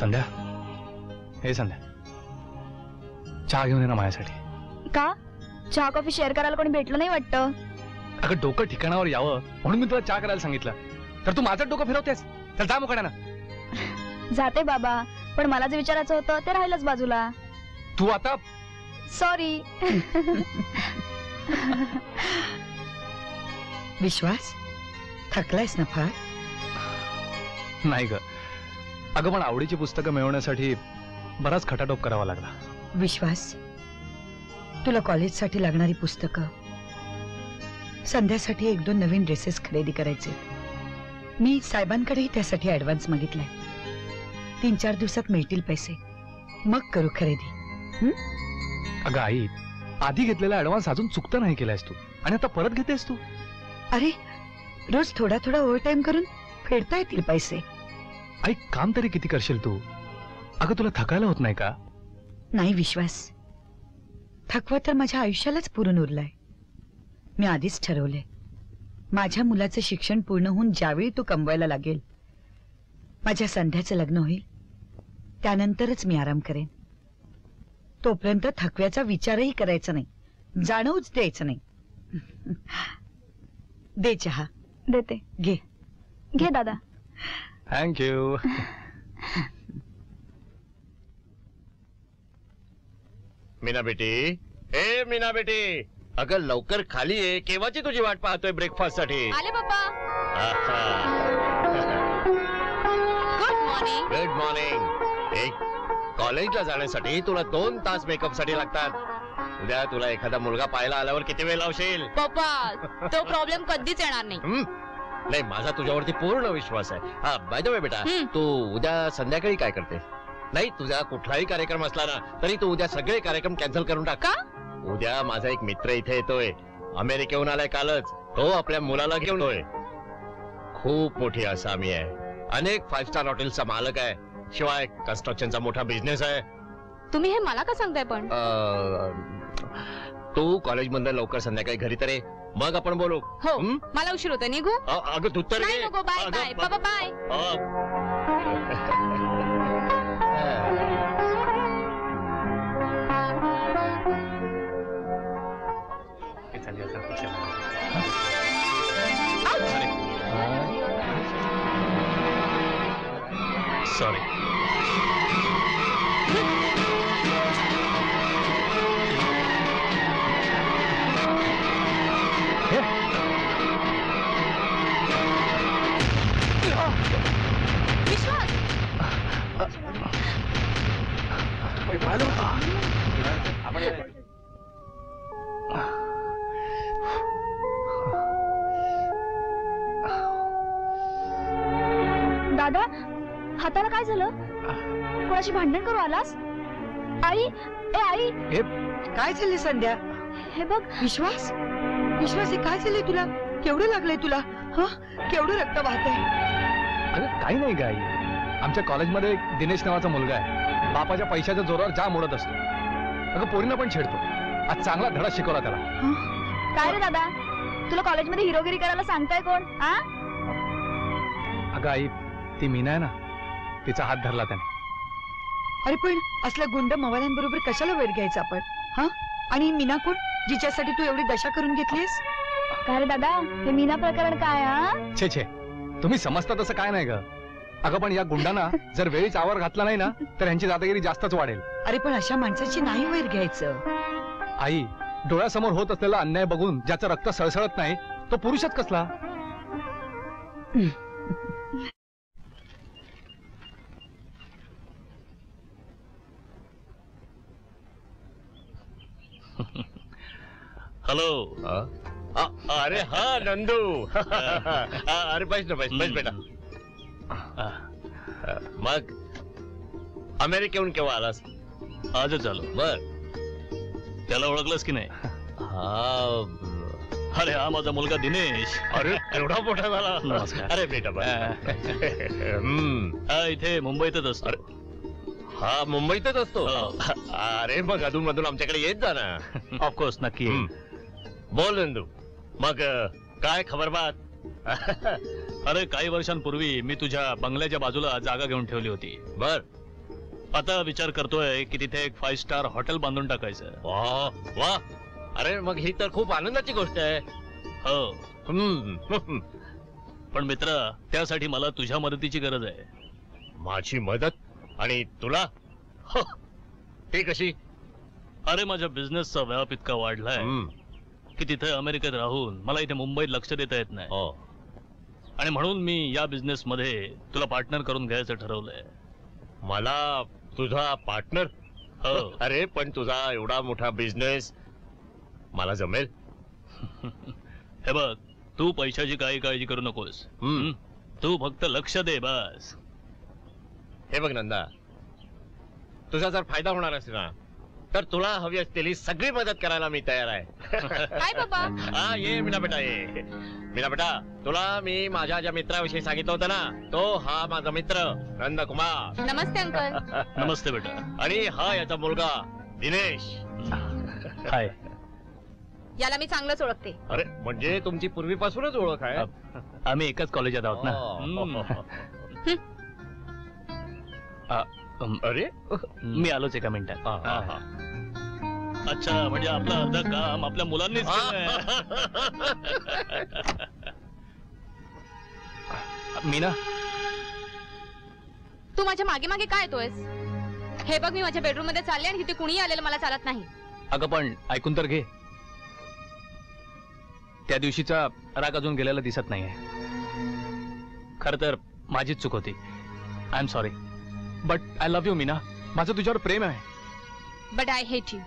संध्या, हे संध्या, चहा घेऊन ये ना माझ्यासाठी। का चहा कॉफी शेअर करायला कोणी भेटलं नाही वाटतं? अगं डोकं ठिकाणावर यावं म्हणून मी तुला चहा करायला सांगितलं, तर तू माझं डोकं फिरवतेस। चल जा मोकळ्याना। जाते बाबा, पण मला जे विचारायचं होतं ते राहिलंच बाजूला। तू आता सॉरी। विश्वास, थकलायस ना फार? नाही ग, अगं पण आवडीची पुस्तकं मिळवण्यासाठी बराच खटाटोप करावा लागला। विश्वास, तुला कॉलेजसाठी लागणारी पुस्तकं, संध्यासाठी एक दोन नवीन ड्रेसेस खरेदी करायचे। मी साहेबांकडेही त्यासाठी ॲडव्हान्स मागितलाय। 3-4 दिवसात मिळतील पैसे, मग करू खरेदी। अगं आई, आधी घेतलेला ॲडव्हान्स अजून चुकता नाही केलायस तू, आणि आता परत घेतेस तू। अरे रोज थोडा थोडा ओव्हरटाइम करून फेडता येतील पैसे। आई, काम तरी किती करशील तू? अगं तुला थकायला होत नाही का? नाही विश्वास, थकवा तर माझ्या आयुष्यालाच पुरून उरलाय। मी आधीच ठरवले, माझ्या मुलाचं शिक्षण पूर्ण होऊन ज्यावेळी तो कमवायला लागेल, माझ्या संध्याचं लग्न होईल, त्यानंतरच मी आराम करेन। तोपर्यंत थकव्याचा विचारही करायचा नाही, जाणवूच द्यायचं नाही। दे चहा। देते, घे घे दादा। Thank you. मीना बेटी, ए मीना बेटी, अगर लवकर खाली है, केव्हाची तुझी वाट पाहतोय ब्रेकफास्ट साठी। आले बाबा। Good morning. Good morning. एक कॉलेजला जाण्यासाठी तुला 2 तास मेकअप साठी लागतात। उद्या तुला एखादा मुलगा पाहायला आल्यावर किती वेळ लावशील? पप्पा, तो प्रॉब्लेम कधीच येणार नाही। नाही, माझा तुझ्यावरती पूर्ण विश्वास आहे। हा, बाय द वे बेटा, तू उद्या संध्याकाळी काय करते? नाही, तुझा कुठलाही कार्यक्रम असला ना तरी तू उद्या सगळे कार्यक्रम कॅन्सल करून टाक। उद्या माझा एक मित्र इथे येतोय, अमेरिकेहून आलाय कालच। तो आपल्या मुलाला घेऊन येतोय। खूप मोठी आसामी आहे, अनेक 5 स्टार हॉटेलचा मालक आहे, शिवाय कन्स्ट्रक्शनचा मोठा बिझनेस आहे। तुम्ही हे मला का सांगताय? पण तू कॉलेज मधून लवकर संध्याकाळी घरी तर ये, मग आपण बोलू। हो, मला उशीर होतोय, निघू? अगं तू तर नाही नको। बाय बाय बाबा, बाय। सॉरी। दादा, हाताला काय झालं? कोणाशी भांडण करू आलास? आई, ए आई, काय झाले संध्या? हे बघ विश्वास, विश्वास, हे काय झाले तुला? केवढं लागलंय तुला? हा, केवढं रक्त वाहतंय? अरे काही नाही ग आई, आमच्या कॉलेजमध्ये एक दिनेश नावाचा मुलगा आहे, बापाच्या पैशाच्या जोरावर जाम उडत असतो। अगं पोरींना पण छेडतो। आज चांगला धडा शिकवला त्याला। काय रे दादा, तुला कॉलेजमध्ये हिरोगिरी करायला सांगताय कोण? हा, अगं आई, ती मीना आहे ना, तिचा हात धरला त्याने। अरे पण असला गुंड मवाल्यांबरोबर कशाला वेळ घ्यायचा आपण? हा, आणि मीना कोण, जिच्यासाठी तू एवढी दशा करून घेतलीस? काय रे दादा, हे मीना प्रकरण काय? हा, छे छे, तुम्ही समजता तसं काय नाही ग। अगं पण या गुंडांना जर वेळीच आवर घातला नाही ना तर यांची दादागिरी जास्तच वाढेल। अरे पण अशा माणसाची नाही वैर घ्यायचं। आई, डोळ्यासमोर होत असलेला अन्याय बघून ज्याचं रक्त सळसळत नाही तो पुरुषच कसला? हॅलो, अरे हाँ नंदू, अरे बस ना बस बेटा, मग अमेरिके उनके वालास आज चालू बर त्याला ओळखलंस की नाही? हाँ अरे हा माझा मुलगा दिनेश, अरे एवढा मोठा झाला, अरे बेटा इथे मुंबईतच असतो, हा मुंबईतच असतो, अरे मग अधून मधून आमच्याकडे येत जा ना, ऑफकोर्स नक्की बोल नंदू, मग काय खबर बात? अरे काही वर्षांपूर्वी मी तुझ्या बंगल्याच्या बाजूला जागा घेऊन ठेवली होती बर, आता विचार करतोय की तिथे एक 5 स्टार हॉटेल बांधून टाकायचं। वाह वाह, अरे मग ही तर खूप आनंदाची गोष्ट आहे। हो पण मित्र त्यासाठी मला तुझ्या मदतीची गरज आहे। माझी मदत? आणि तुला ते कशी? अरे माझा बिझनेसचा व्याप इतका वाढलाय की तिथे अमेरिकेत राहून मला इथे मुंबईत लक्ष देता येत नाही, आणि म्हणून मी या बिझनेस मध्ये तुला पार्टनर करून घ्यायचं ठरवलंय। मला तुझा पार्टनर? हो अरे पण तुझा एवढा मोठा बिझनेस मला जमेल? हे बघ तू पैशाची काही काळजी करू नकोस, तू फक्त लक्ष दे बस। हे बघ नंदा, तुझा जर फायदा होणार असेल ना तर तुला हवी असलेली सगळी मदत करायला मी तयार आहे। काय बाबा? हा ये मीना बेटा, ये मीना बेटा, तुला मी माझ्या ज्या मित्राविषयी सांगितलं होतं ना, तो हा माझा मित्र नंदकुमार। नमस्ते अंकल। नमस्ते बेटा। आणि हा याचा मुलगा दिनेश। हाय, याला मी चांगलंच ओळखते। अरे म्हणजे तुमची पूर्वीपासूनच ओळख आहे? आम्ही एकाच कॉलेजात आहोत ना। अरे मी आलोच एका मिनिटात। अच्छा म्हणजे आपला अर्धा काम आपल्या मुलांनीच केलंय। मीना तू माझ्या मागे मागे काय येतोयस? हे बघ मी माझ्या बेडरूम मध्ये चालले आणि इथे कुणीही आलेलं मला चालत नाही। अगं पण ऐकून तर घे, त्या दिवशीचा राग अजून गेलेला दिसत नाहीये। खर तर माझीच चूक होती, I am sorry but I love you Meena, माझं तुझ्यावर प्रेम आहे। बट आय हेट यू,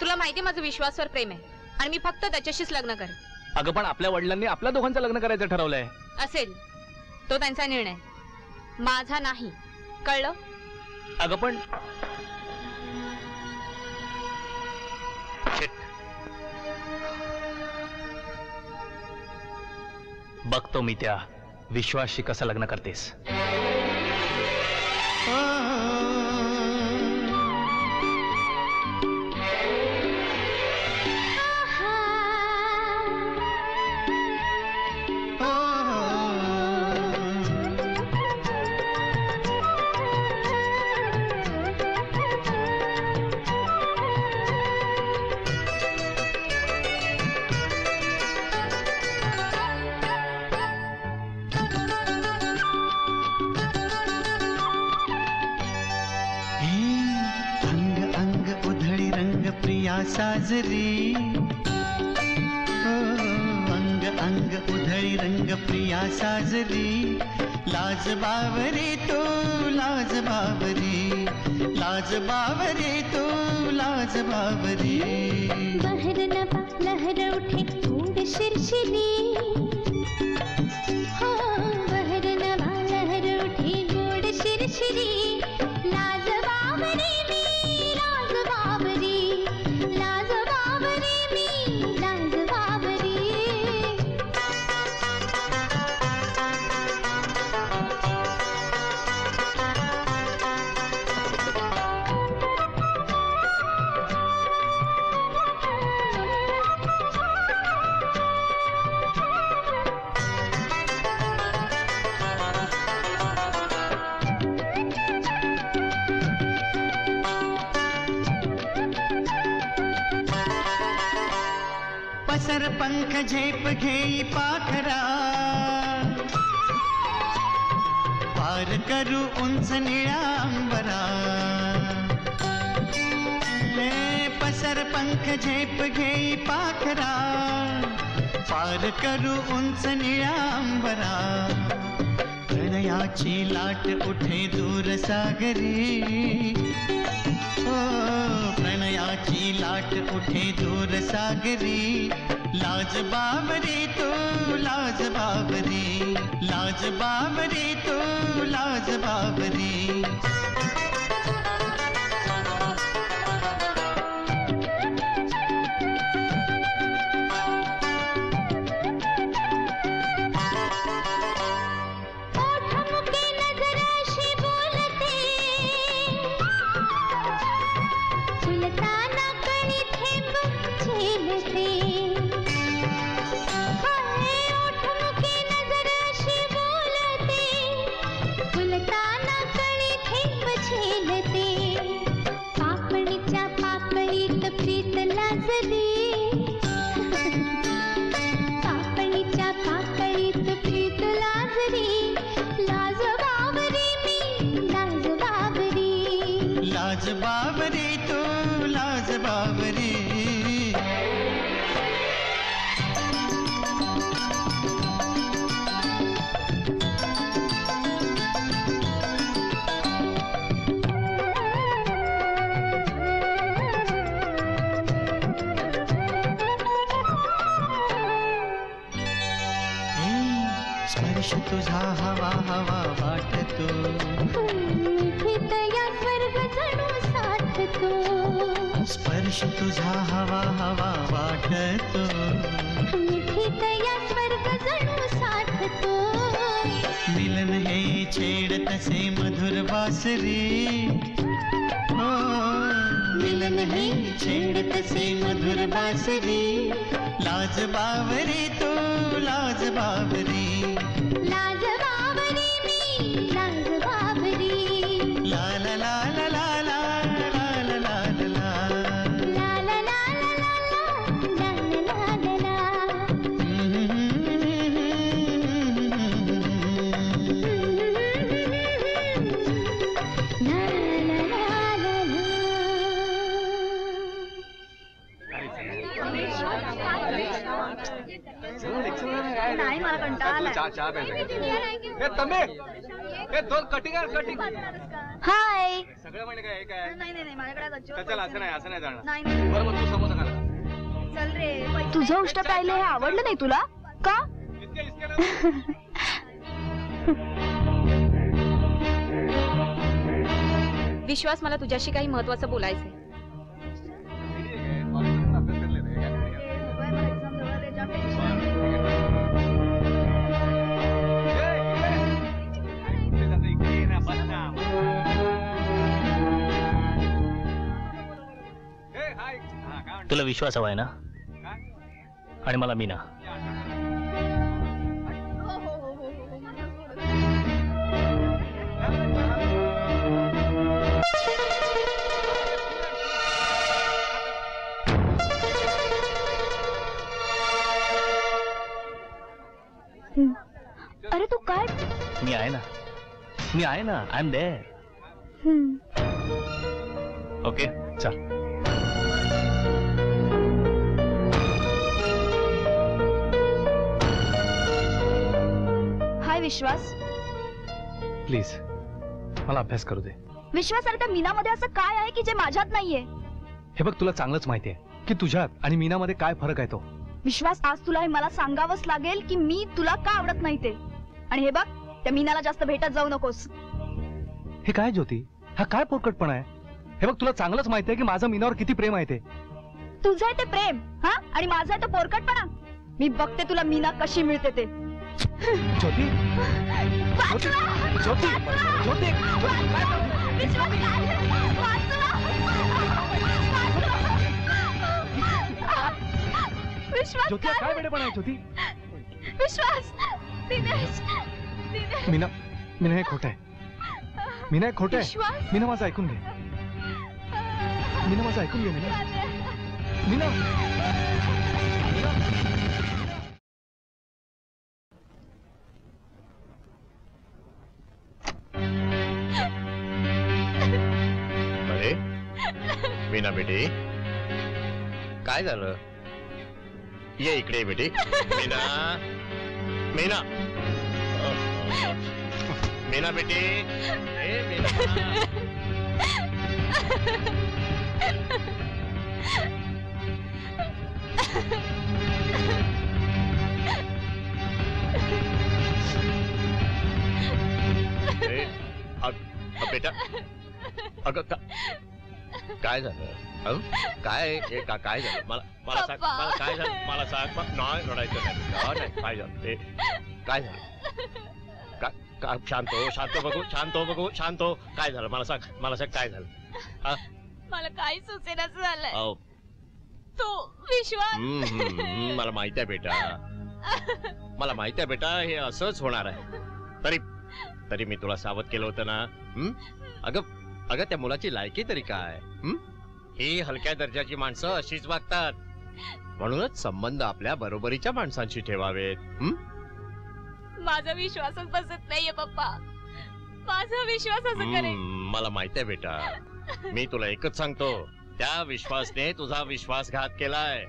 तुला माहिती माझं विश्वासवर प्रेम आहे आणि मी फक्त त्याच्याशीच लग्न करेन। अगं पण आपल्या वडिलांनी आपल्या दोघांचं लग्न करायचं ठरवलंय। असेल तो त्यांचा निर्णय, माझा नाही, कळलं? अगं पण बघतो मी त्या विश्वासशी कसं लग्न करतेस। साजरी अंग अंग उधळी रंग प्रिया साजरी, लाज बावरे तू लाज बावरे, लाज बावरे तू लाज बावरे। बहर नभा लहर उठे उड शिरशिरी, हा बहर नभा लहर उठे उड शिरशिरी, लाज बावरे झेप घेई पाखरा, पार करू उंच निळांबरा, ले पसर पंख झेप घेई पाखरा, पार करू उंच निळांबरा। प्रणयाची लाट उठे दूर सागरी, ओ प्रणयाची लाट उठे दूर सागरी, लाजवाब रे तू लाजवाब रे, लाजवाब रे तू लाजवाब रे। लाजवाब रे तू लाजवाब रे। स्पर्श तुझा हवा हवा वाटतो, स्पर्श तुझा हवा हवा वाटतो, मिठी तया स्वर्ग जणू साठतो। मिलन हे छेड तसे मधुर वासरे, हो मिलन हे छेड तसे मधुर वासरे। लाजवाब रे तू लाजवाब रे, लाजवाब रे मी लाजवाब रे। ला ला ला ला ला ला नाही मला कंटाळा दोन कटिंग। हाय सगळं म्हणजे काय काय? नाही नाही नाही माझ्याकडे चल, असं नाही असं नाही जाणार, नाही बरं मग तू समोसा खा चल रे। तुझं उष्ट पाहिलं हे आवडलं नाही तुला का? विश्वास मला तुझ्याशी काही महत्त्वाचं बोलायचंय। तुला विश्वास हवाय ना आणि मला मीना। अरे तू काय? मी आहे ना, मी आहे ना, आय एम देअर। ओके चल विश्वास प्लीज मला अभ्यास करू दे। विश्वास अरे त्या मीनामध्ये असं काय आहे की जे माझ्यात नाहीये? हे बघ तुला चांगलंच माहिती आहे की तुझ्यात आणि मीनामध्ये काय फरक आहे तो। विश्वास आज तुला हे मला सांगावंच लागेल की मी तुला का आवडत नाही ते। आणि हे बघ त्या मीनाला जास्त भेटत जाऊ नकोस। हे काय ज्योती, हा काय पोरकटपणा आहे? हे बघ तुला चांगलंच माहिती आहे की माझं मीनावर किती प्रेम आहे ते। तुझं आहे ते प्रेम हा आणि माझं आहे तो पोरकटपणा। मी बघते तुला मीना कशी मिळते ते। ज्योति ज्योति ज्योति ज्योति विश्वास ज्योति काय बेडे बनाए? ज्योति विश्वास दिनेश दिनेश मीना मीना हे खोटं आहे, मीना हे खोटं आहे। मीना माझं ऐकून घे, मीना माझं ऐकून घे, मीना मीना। मीना बेटी काय झालं? ये इकडे बेटी। मीना मीना मीना बेटी, ए मीना बेटा अगं काय झालं काय काय झालं मला सांग मला काय झालं मला सांग नाही रडायचं नाही काय झालं ते काय झालं का शांत हो काय झालं मला सांग काय झालं हा मला काय सुचेना झालं तो विश्वास मला माहिती आहे बेटा हे असंच होणार आहे तरी तरी मी तुला सावध केलं होतं ना अगं त्या मुलाची लायकी तरी काय ही हलक्या दर्जाची माणसं अशीच वागतात म्हणूनच संबंध आपल्या बरोबरीच्या माणसांशी ठेवावेत माझा विश्वासच बसत नाहीये पप्पा माझा विश्वास असं करेल मला माहिती आहे बेटा मी तुला एकच सांगतो त्या विश्वासने तुझा विश्वासघात केलाय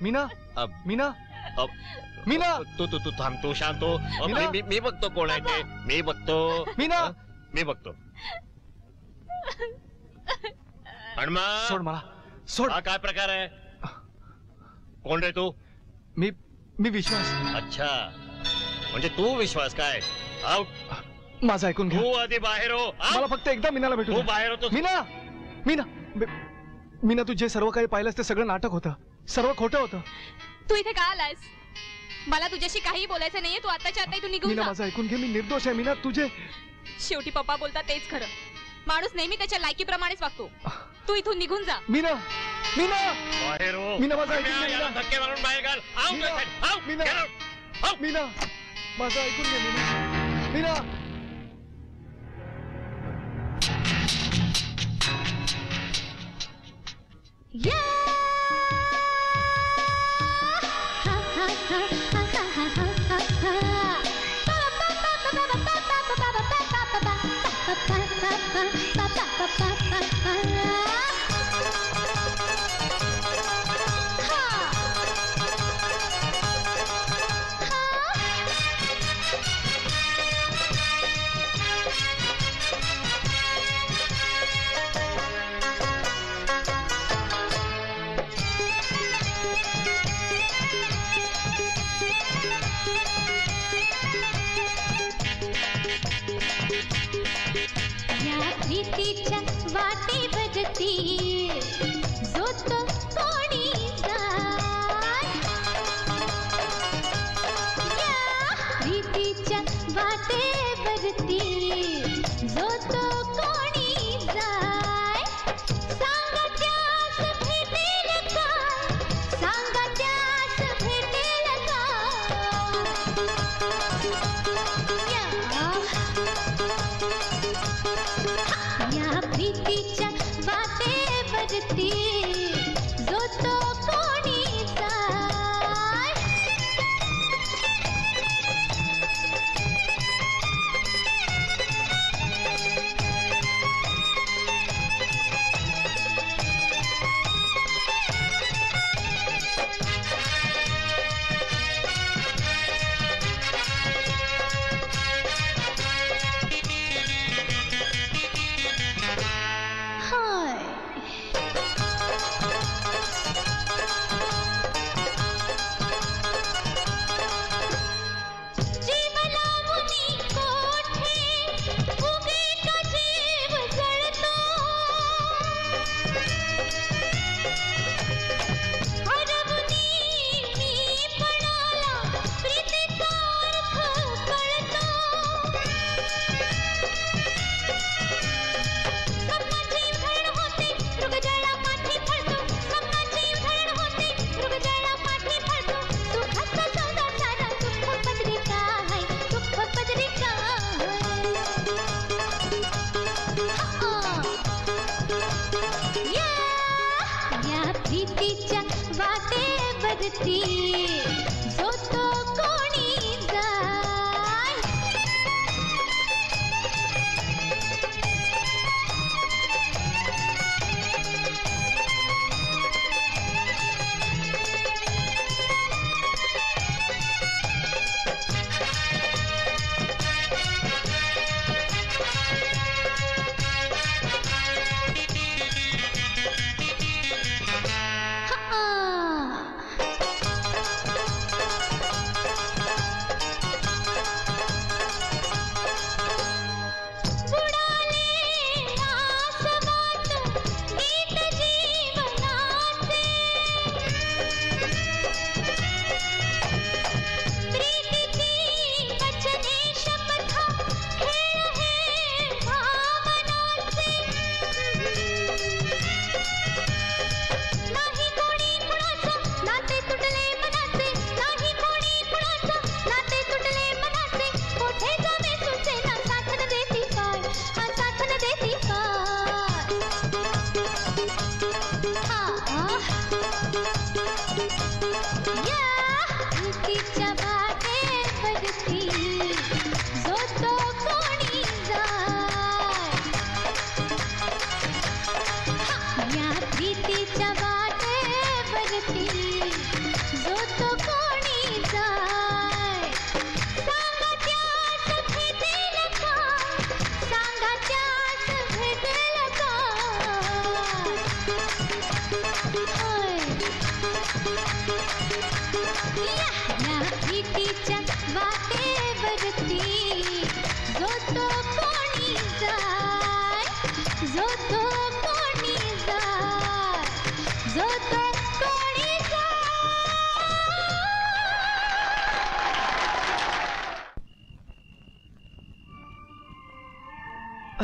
मीना मीना तू थांब तू शांत हो मी बघतो कोण आहे ते मी बघतो मीना मी बघतो सोड मला सोड हा काय प्रकार आहे कोण रे तू मी मी विश्वास अच्छा म्हणजे तू विश्वास काय माझा ऐकून घे तू आधी बाहेर हो मला फक्त एकदा मीनाला भेटू तू बाहेर होतो मीना मीना मीना तू जे सर्व काही पाहिलंस ते सगळं नाटक होतं सर्व खोटं होतं तू इथे का आलायस मला तुझ्याशी काही बोलायचं नाहीये तू आताच्या आता इथून निघून जा मीना माझं ऐकून घे मी निर्दोष आहे मीना तुझे शेवटी पप्पा बोलता तेच खरं माणूस नेहमी त्याच्या लायकीप्रमाणेच वागतो तू इथून निघून जा मीना मीना बाहेर हो मीना माझं ऐकून घे मीना धक्के मारून बाहेर घाल आऊ मीना मीना माझं ऐकून घे मीना मीना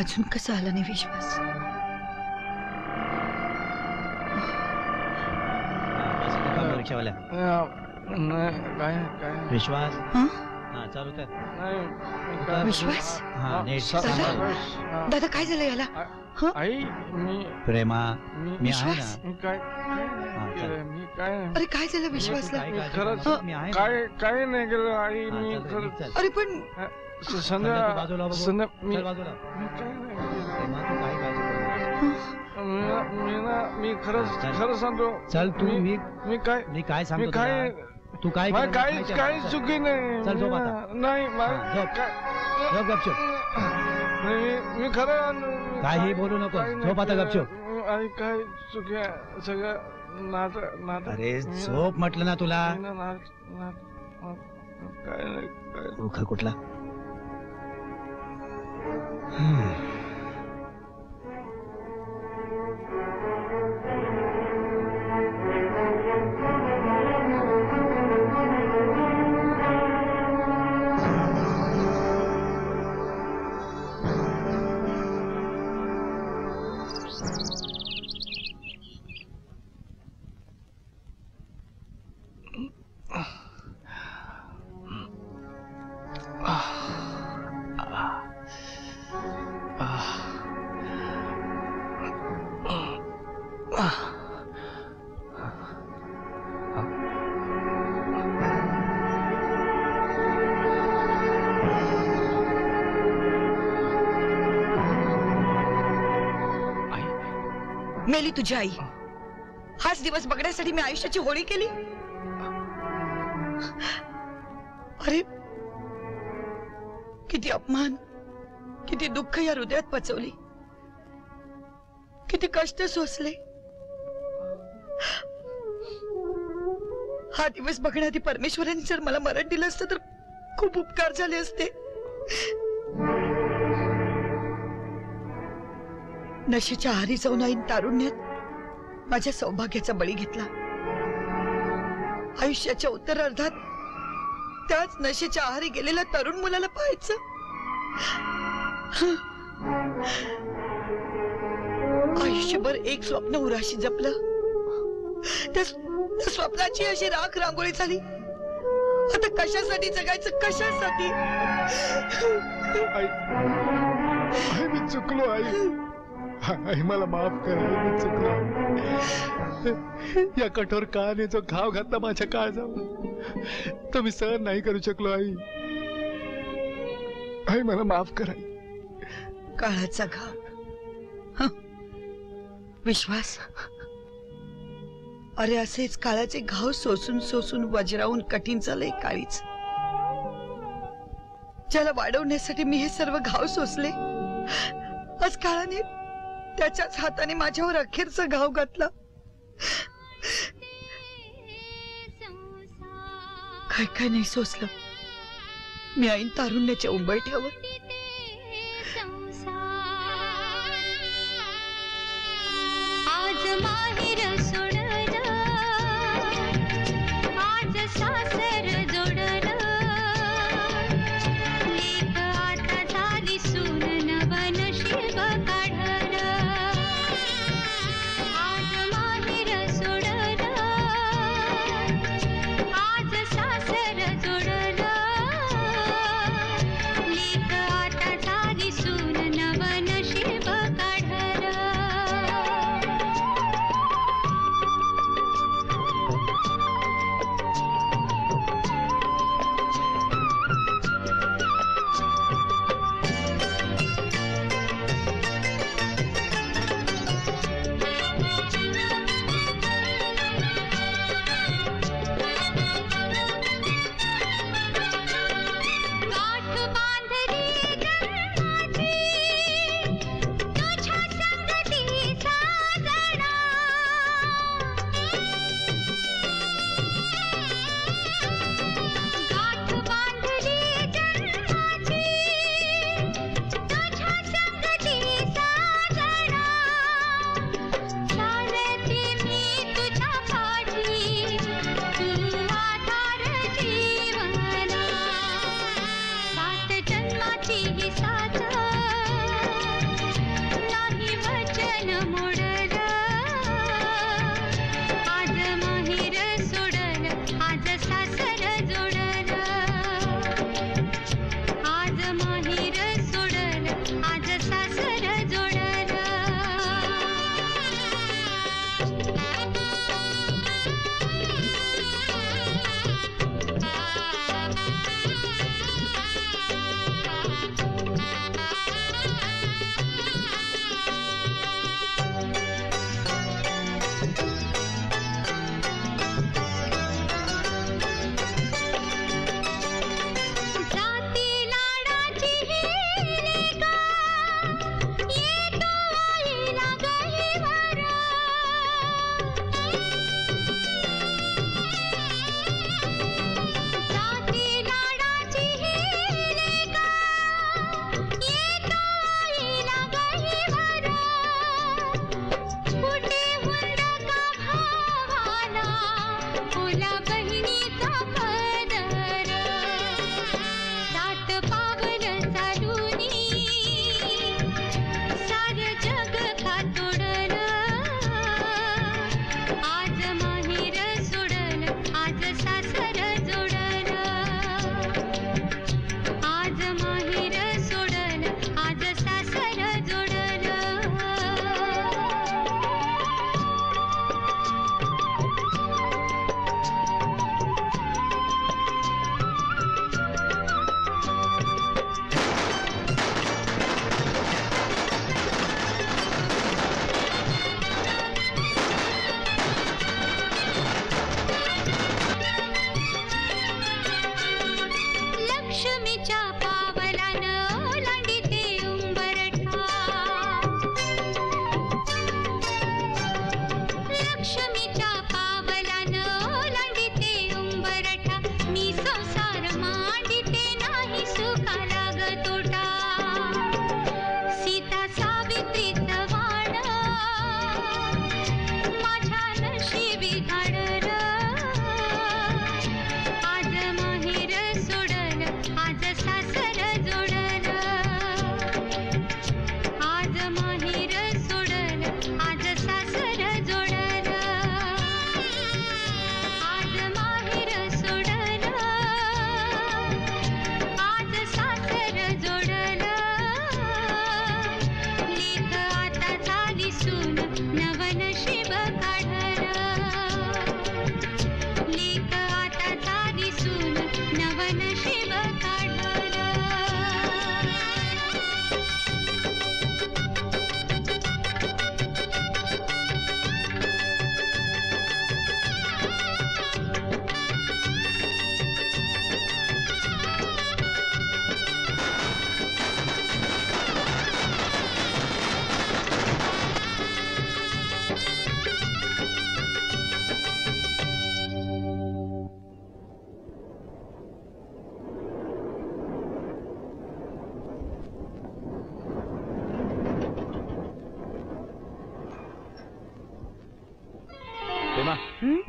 अजून कसं आला नाही विश्वास? रिक्षावाला काय काय विश्वास चालू कर विश्वास दादा काय झालं याला? आई मी प्रेमा मी आहे ना काय मी काय अरे काय झालं विश्वासला? काय काय नाही गेलं आई मी अरे पण संध्या मी मी खरं सांगतो चल तू मी मी काय सांगतो तू काय काय चुकी नाही चल झोप आता नाही झोप गपचूप मी खरं काही बोलू नको झोप आता गपचूप आई काय चुकी सगळं नात अरे झोप म्हटलं ना तुला काय नाही काय कुठला मेली तुझी आई हाच दिवस बघण्यासाठी मी आयुष्याची होळी केली अरे किती अपमान किती दुःख या हृदयात पचवली किती कष्ट सोसले हा दिवस बघण्याआधी परमेश्वराने जर मला मरण दिलं असतं तर खूप उपकार झाले असते नशेच्या हारी जाऊन आईन तारुण्यात माझ्या सौभाग्याचा बळी घेतला आयुष्याच्या उत्तर अर्धात त्याच नशेच्या आहारी गेलेल्या तरुण मुलाला पाहायचं आयुष्यभर एक स्वप्न उराशी जपलं त्या स्वप्नाची अशी राख रांगोळी झाली आता कशासाठी जगायचं कशासाठी आई मी चुकलो आई आई मला माफ कर मी चुकलो या कठोर काने जो घाव घातला माझ्या काळजावर तो मी सहन नाही करू शकलो आई आई मला माफ कर आई काळाचा घाव विश्वास अरे असेच काळाचे घाव सोसून वज्राहून कठीण झालंय काळीच ज्याला वाढवण्यासाठी मी हे सर्व घाव सोसले आज काळाने त्याच्याच हाताने माझ्यावर अखेरचा घाव घातला काय काय नाही सोसलं मी आईन तारुण्याच्या उंबरठ्यावर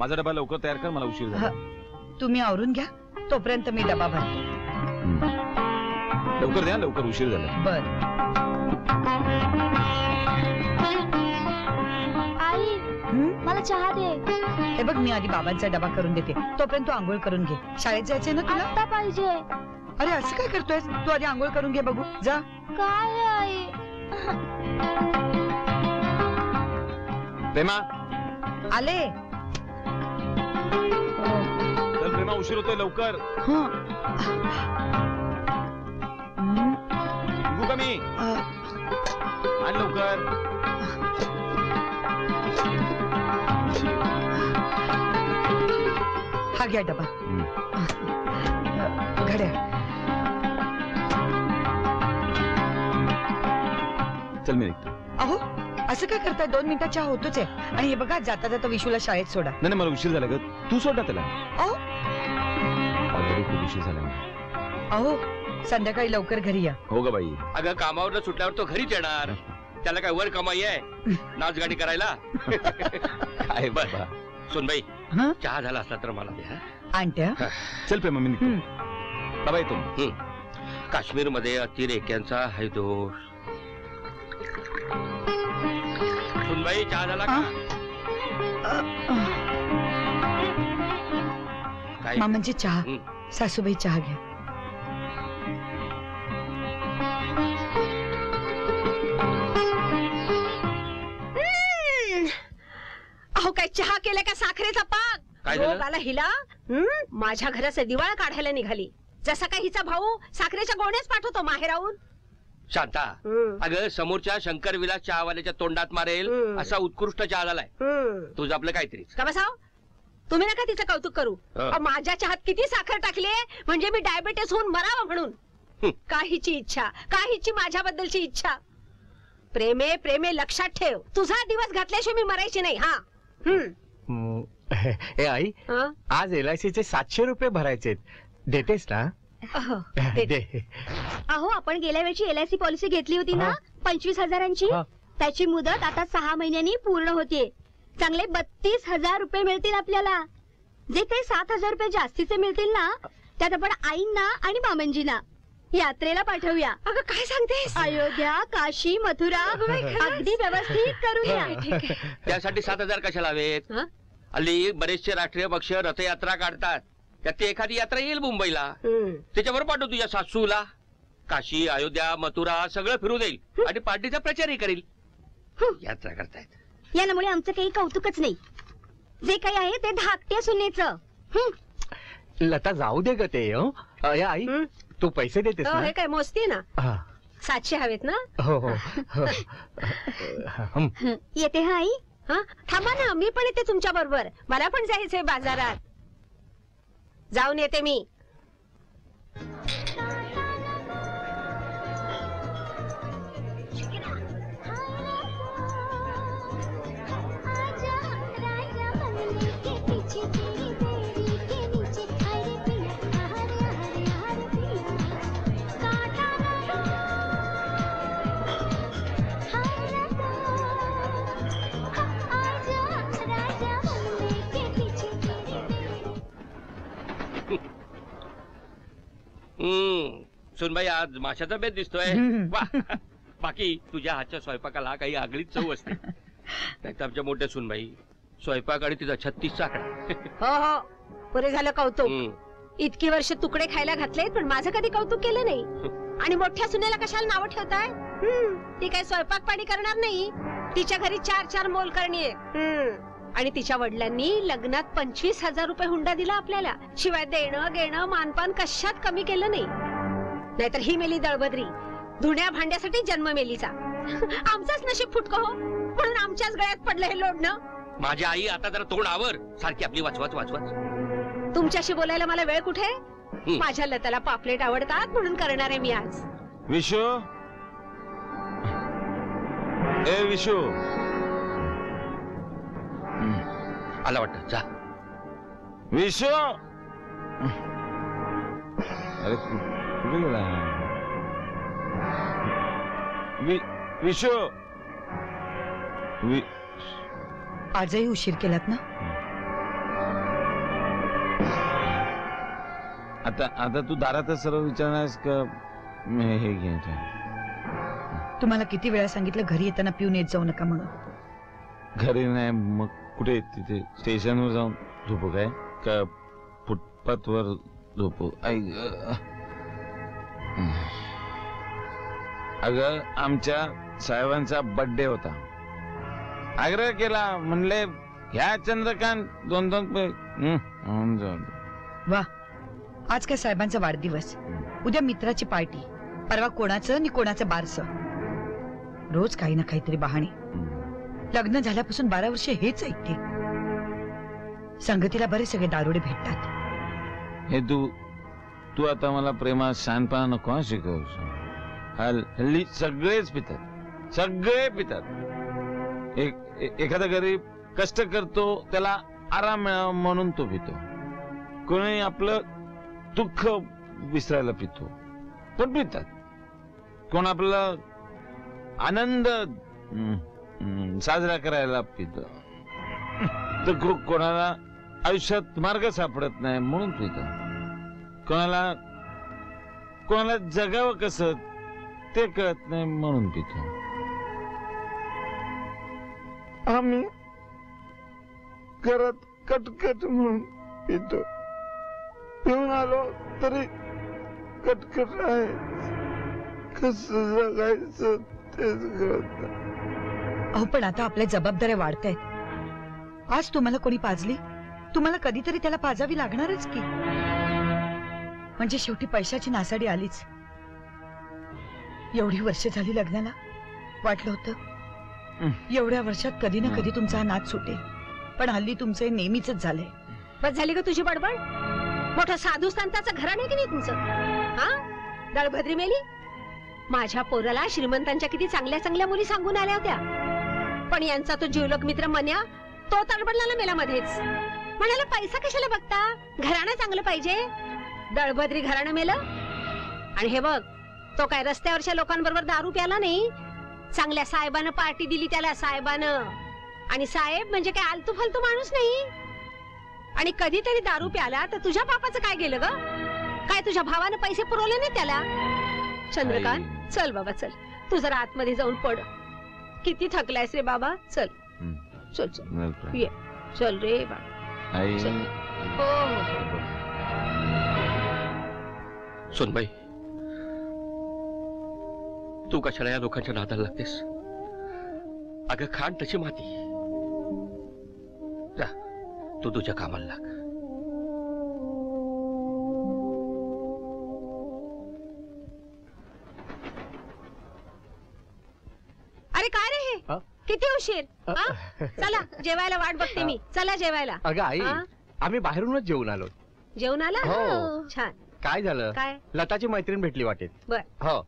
माझा डबा लवकर तयार कर, मला उशीर झाला। तुम्ही आवरून घ्या, तोपर्यंत मी डबा भरतो। लवकर द्या, लवकर उशीर झाला। बर आई, मला चहा दे। हे बघ मी आधी बाबांचा डबा करून देते, तोपर्यंत तू आंघोळ करून घे। शाळेत जायचे ना तुला? आता पाहिजे। अरे असं काय करतोयस तू? आधी आंघोळ करून घे बघू जा। काय आई? प्रेमा आले। चल प्रेमा उशीर होतोय, लवकर। हां निघू का मी? आण लवकर। हा घ्या डबा। चल मी निघतो। अहो असं काय करताय? 2 मिनिटात चहा होतोच आहे। आणि हे बघा जाता जाता विशूला शाळेत सोडा। नाही मला उशीर झाला ग, तू सोड ना त्याला। अहो ऑलरेडी खूप उशीर झाला। अहो संध्याकाळी लवकर घरी या। हो ग बाई, अगं कामावरनं सुटल्यावर तो घरीच येणार, त्याला काय वर कमाई आहे नाच गाडी करायला? काय बाबा। सुन बाई, चहा झाला असला तर मला द्या आंट्या। चल प्रेमा मी निघतो। बाबा येतो। काश्मीर मध्ये अतिरेक्यांचा हाय दोष। सुन बाई चहा झाला का? मामांची चहा, सासूबाई चहा घ्या। अहो काय चहा केला का? साखरेचा पाक रोगाला हिला। माझ्या घराचा दिवाळा काढायला निघाली जसा का हिचा भाऊ साखरेच्या गोण्याच पाठवतो माहेरावून। शांता अगं समोरच्या शंकर विलास चहावाल्याच्या तोंडात मारेल असा उत्कृष्ट चहा झालाय। तुझं आपलं काहीतरी का बसाव? तुम्ही नका तिचं कौतुक करू। माझ्या चहात किती साखर टाकले म्हणजे मी डायबिटीस होऊन मरावा म्हणून? काहीची इच्छा, काहीची माझ्याबद्दलची इच्छा। प्रेमे प्रेमे लक्षात ठेव, तुझा दिवस घातल्याशिवाय मी मरायची नाही। हा आई आज एलआयसीचे 700 रुपये भरायचे, देतेस ना? दे। अहो आपण गेल्या वेळची एलआयसी पॉलिसी घेतली होती ना 25,000ची, त्याची मुदत आता 6 महिन्यांनी पूर्ण होते। चांगले 32,000 रुपये मिळतील आपल्याला। जे काही 7,000 रुपये जास्तीचे मिळतील ना त्यात आपण आईंना आणि मामांजींना यात्रेला पाठवूया। अगं काय सांगतेस? अयोध्या, काशी, मथुरा अगदी व्यवस्थित करूया। त्यासाठी 7,000 कशाला हवेत? हल्ली बरेचसे राष्ट्रीय पक्ष रथयात्रा काढतात, त्यात एखादी यात्रा येईल मुंबईला, त्याच्यावर पाठव तुझ्या सासूला। काशी, अयोध्या, मथुरा सगळं फिरू देईल आणि पार्टीचा प्रचारही करेल। यात्रा करतायत यामुळे आमचं काही कौतुकच नाही, जे काही आहे ते धाकट्या सुनेचं। लता जाऊ दे ग ते। आई तू पैसे देतेस ना? हे काय मोजते ना? 700 हवेत ना? हो हो हो। येते हा आई। हा थांबा ना, मी पण येते तुमच्या बरोबर, मला पण जायचंय बाजारात, जाऊन येते मी। सुन भाई आज माशाचा बेत दिसतोय। बाकी तुझ्या हातच्या स्वयंपाकाला काही आगळीच चव असते। नाहीतर आमच्या मोठ्या सुनबाई स्वयंपाक आणि तिचा 36 साकडा। हो हो पुरे झालं कौतुक। इतकी वर्ष तुकडे खायला घातले पण माझं कधी कौतुक केलं नाही। आणि मोठ्या सुनेला कशाला नावं ठेवताय? ती काय स्वयंपाक पाणी करणार नाही। तिच्या घरी 4-4 मोलकरणी आहे आणि तिच्या वडिलांनी लग्नात 25,000 रुपये हुंडा दिला आपल्याला। शिवाय देणं घेणं मानपान कशात कमी केलं नाही। नाहीतर ही मेली दळबद्री धुण्या भांड्यासाठी जन्म मेलीचा। आमचाच नशीब फुटक हो म्हणून आमच्याच गळ्यात पडलं हे लोडणं। माझी आई आता जरा तोंड आवर, सारखी आपली वाचवत वाचवत। तुमच्याशी बोलायला मला वेळ कुठे? माझ्या लताला पापलेट आवडतात म्हणून करणार आहे मी आज। विशू, ए विशू आला वाटतं, जा। विशू अरे कुठे गेला? विशू आजही उशीर केलात ना? आता आता तू दारात सर्व विचारणास का हे घ्यायचं? तुम्हाला किती वेळा सांगितलं घरी येताना पिऊन येत जाऊ नका म्हणून. घरी नाही मग कुठे तिथे स्टेशनवर जाऊन झोपू काय का फुटपाथवर झोपू? अगं आमच्या साहेबांचा बर्थडे होता, आग्रह केला, म्हणले ह्या चंद्रकांत दोन दोन वा. आज काय साहेबांचा वाढदिवस, उद्या मित्राची पार्टी, परवा कोणाचं आणि कोणाचं बारसं, रोज काही ना काहीतरी बहाणे. लग्न झाल्यापासून 12 वर्षे हेच ऐकते. संगतीला बरे सगळे दारुडे भेटतात. हे तू तू आता मला प्रेमा शानपणा नको शिकवस. हल्ली सगळेच पितात, सगळे पितात. एखादा गरीब कष्ट करतो, त्याला आराम मिळावा म्हणून तो पितो. कोणी आपलं दुःख विसरायला पितो, पण पितात. कोण आपला आनंद साजरा करायला पितो, तर कोणाला आयुष्यात मार्ग सापडत नाही म्हणून पितो. कोणाला कोणाला जगावं कसं ते कळत नाही म्हणून पितो. आम्ही घरात कटकट म्हणून पितो. पिऊन आलो तरी कटकट आहे, कसं जगायचं तेच कळत. अहो पण आता आपल्या जबाबदाऱ्या वाढतायत. आज तुम्हाला कोणी पाजली, तुम्हाला कधीतरी त्याला पाजावी लागणारच की. म्हणजे शेवटी पैशाची नासाडी आलीच. एवढी वर्ष झाली लग्नाला, वाटलं होतं एवढ्या वर्षात कधी ना कधी तुमचा हा नाद सुटेल, पण हल्ली तुमचं नेहमीच झालंय. बस झाली का तुझी बडबड? मोठा साधू संतांचं घर नाही की नाही तुमचं? हा दळभद्री मेली. माझ्या पोराला श्रीमंतांच्या किती चांगल्या चांगल्या मुली सांगून आल्या होत्या, पण यांचा तो जीवलग मित्र मन्या तो तडबडला मेला मध्येच. म्हणाला पैसा कशाला बघता, घराणं चांगलं पाहिजे. दळभद्री घराणं मेलं. आणि हे बघ, तो काय रस्त्यावरच्या लोकांबरोबर दारू प्याला नाही, चांगल्या साहेबानं पार्टी दिली त्याला, साहेबानं. आणि साहेब म्हणजे काय आलतू फालतू माणूस नाही. आणि कधीतरी दारू प्याला तर तुझ्या बापाचं काय गेलं ग? काय तुझ्या भावानं पैसे पुरवले नाही त्याला? चंद्रकांत चल बाबा, चल तू जरा आतमध्ये जाऊन पड. किती थकलायस रे बाबा, चल चल चल ये चल रे बाबा. हो हो सुनबाई, तू कशाला या लोकांच्या नादाला लागतेस? अगं खाण तशी माती. जा तू तुझ्या कामाला लाग. अरे काय रे हे, किती उशीर? चला जेवायला वाट बघते मी. चला जेवायला. अगं आई, आम्ही बाहेरूनच जेवून आलो. जेवून आला? छान. काय झालं? लताची मैत्रीण भेटली वाटेत. बर हो,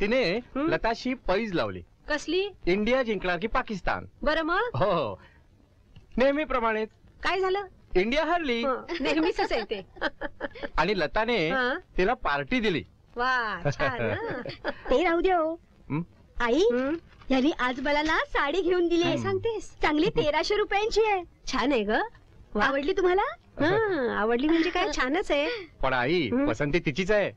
तिने लताशी पैज लावली. कसली? इंडिया जिंकणार की पाकिस्तान. बरं मग? हो हो नेहमीप्रमाणेच. काय झालं? इंडिया हरली. नेहमीच असेल ते. आणि लताने तिला पार्टी दिली. वा छान. ते राहू दे हो आई, यांनी आज मला ना साडी घेऊन दिली आहे. सांगतेस? चांगली 1300 रुपयांची आहे. छान आहे ग. आवडली तुम्हाला? आवडली म्हणजे काय, छानच आहे. पण आई पसंती तिचीच आहे.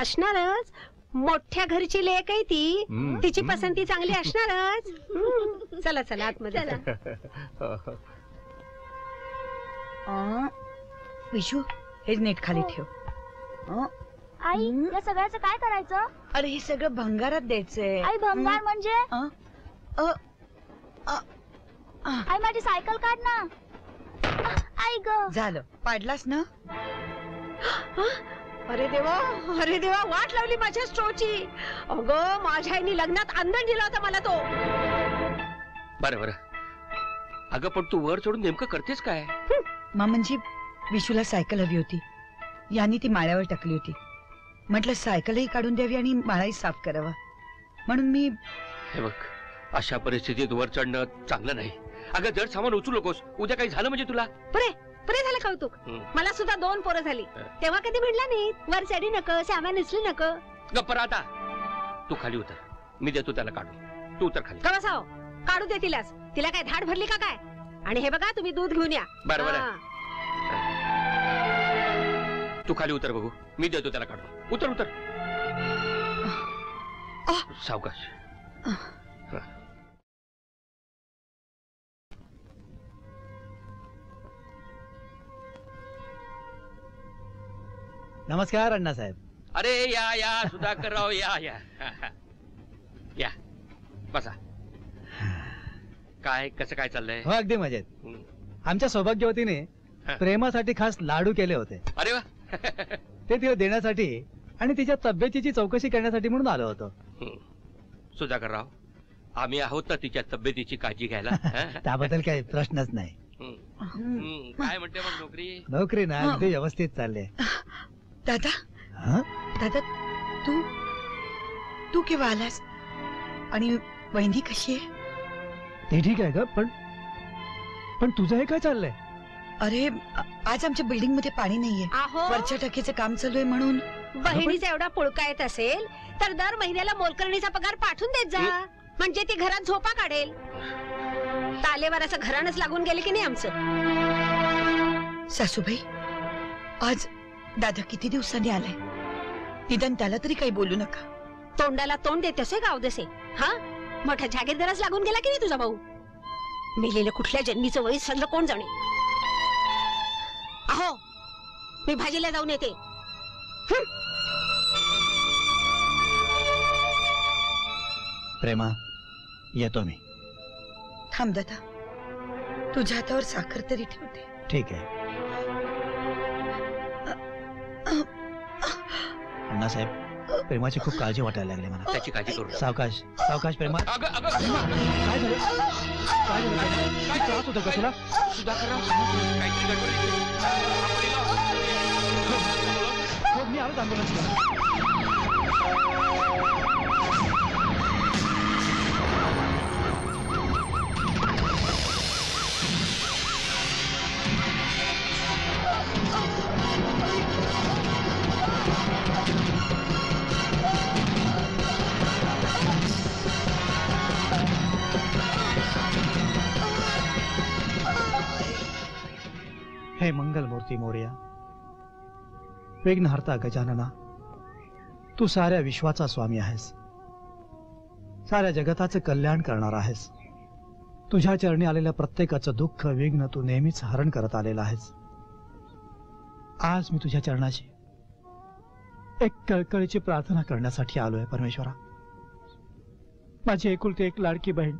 असणारच, मोठ्या घरची लेक आहे ती, तिची पसंती चांगली असणारच. चला चला आतमध्ये चला. विशू हेच नेट खाली ठेव. आई या सगळ्याचं काय करायचं? अरे हे सगळं भंगारात द्यायचंय. आई भंगार म्हणजे? आई माझी सायकल काढ ना. आई ग झालं, पाडलास ना. अरे देवा, अरे देवा, वाट लावली माझ्या स्ट्रोची. अगं माझ्या आईने लग्नात आंदण दिला होता मला तो. बरं बरं, अगं पण तू वर चढून नेमकं करतेस काय? म्हणजे विशूला सायकल हवी होती, यांनी ती माळ्यावर टाकली होती. म्हटलं सायकलही काढून द्यावी आणि माळाही साफ करावा म्हणून मी. हे बघ, अशा परिस्थितीत वर चढणं चांगलं नाही. अगं जड सामान उचलू नकोस, उद्या काही झालं म्हणजे तुला. परे परे झालं कौतुक. मला सुद्धा 2 पोरं झाली, तेव्हा कधी म्हणला नाही वर चढी नको, सामान उचलू नको. गप्प राहता तू, खाली उतर, मी देतो त्याला काढून. तू उतर खाली. कवासाव काढू दे तिलाच, तिला काय धाड भरली का काय? आणि हे बघा तुम्ही दूध घेऊन या. बरोबर, तू खाली उतर बघू, मी देतो त्याला काढून। उतर उतर सावकाश। नमस्कार अण्णा साहेब। अरे या या सुधाकर राव, या या या बसा। काय कसं काय चाललंय? हो अगदी मजेत। आमच्या सौभाग्यवतीने प्रेमासाठी खास लाडू केले होते। अरे वा। ते तिला देण्यासाठी आणि तिच्या तब्येतीची चौकशी करण्यासाठी म्हणून आलो होतो। सुधाकर राव, आम्ही आहोत ना तिच्या तब्येतीची काळजी घ्यायला। त्याबद्दल काही प्रश्नच नाही। काय म्हणते मग नोकरी? नोकरी ना अगदी व्यवस्थित चालले। दादा दादा तू तू केव्हा आलास? आणि वहिनी कशी आहे? ते ठीक आहे ग, पण तुझं हे काय चाललंय? अरे आज आमच्या बिल्डिंग मध्ये पाणी नाहीये, वरच्या टाकीचं काम चालू आहे म्हणून। बहिणीचा एवढा पोळका येत असेल तर दर महिन्याला मोलकरणीचा पगार पाठवून देत जा, म्हणजे ती घरात झोपा काढेल। तालेवर असं घरानच लागून गेले की नाही आमचं। सासूबाई आज दादा किती दिवसांनी आलाय, निदान त्याला तरी काही बोलू नका। तोंडाला तोंड देत असे गावदेसे। हा मोठ्या जागीरदारास लागून गेला की नाही तुझा भाऊ? मेलेलं कुठल्या जन्मीचं वय समज कोण जाणे। अहो मी भाजीला जाऊन येते। प्रेमा येतो मी। थांब दादा, तुझ्या हातावर साखर तरी ठेवते। ठीक आहे अण्णा साहेब, प्रेमाची खूप काळजी वाटायला लागली मला। त्याची काळजी करू। सावकाश सावकाश प्रेमा। अगं अगं काय झालं? काय झालं? काय त्रास होतो का तुला? सुधाकर राव काहीतरी गडबड आहे। हो मी आलो ॲम्ब्युलन्सला। हे मंगलमूर्ती मोरया, विघ्नहर्ता गजानना, तू साऱ्या विश्वाचा स्वामी आहेस, साऱ्या जगताचं कल्याण करणार आहेस। तुझ्या चरणी आलेल्या प्रत्येकाचं दुःख विघ्न तू नेहमीच हरण करत आलेला आहेस। आज मी तुझ्या चरणाशी एक कळकळीची प्रार्थना करण्यासाठी आलोय। परमेश्वरा, माझी एकुलती एक लाडकी बहीण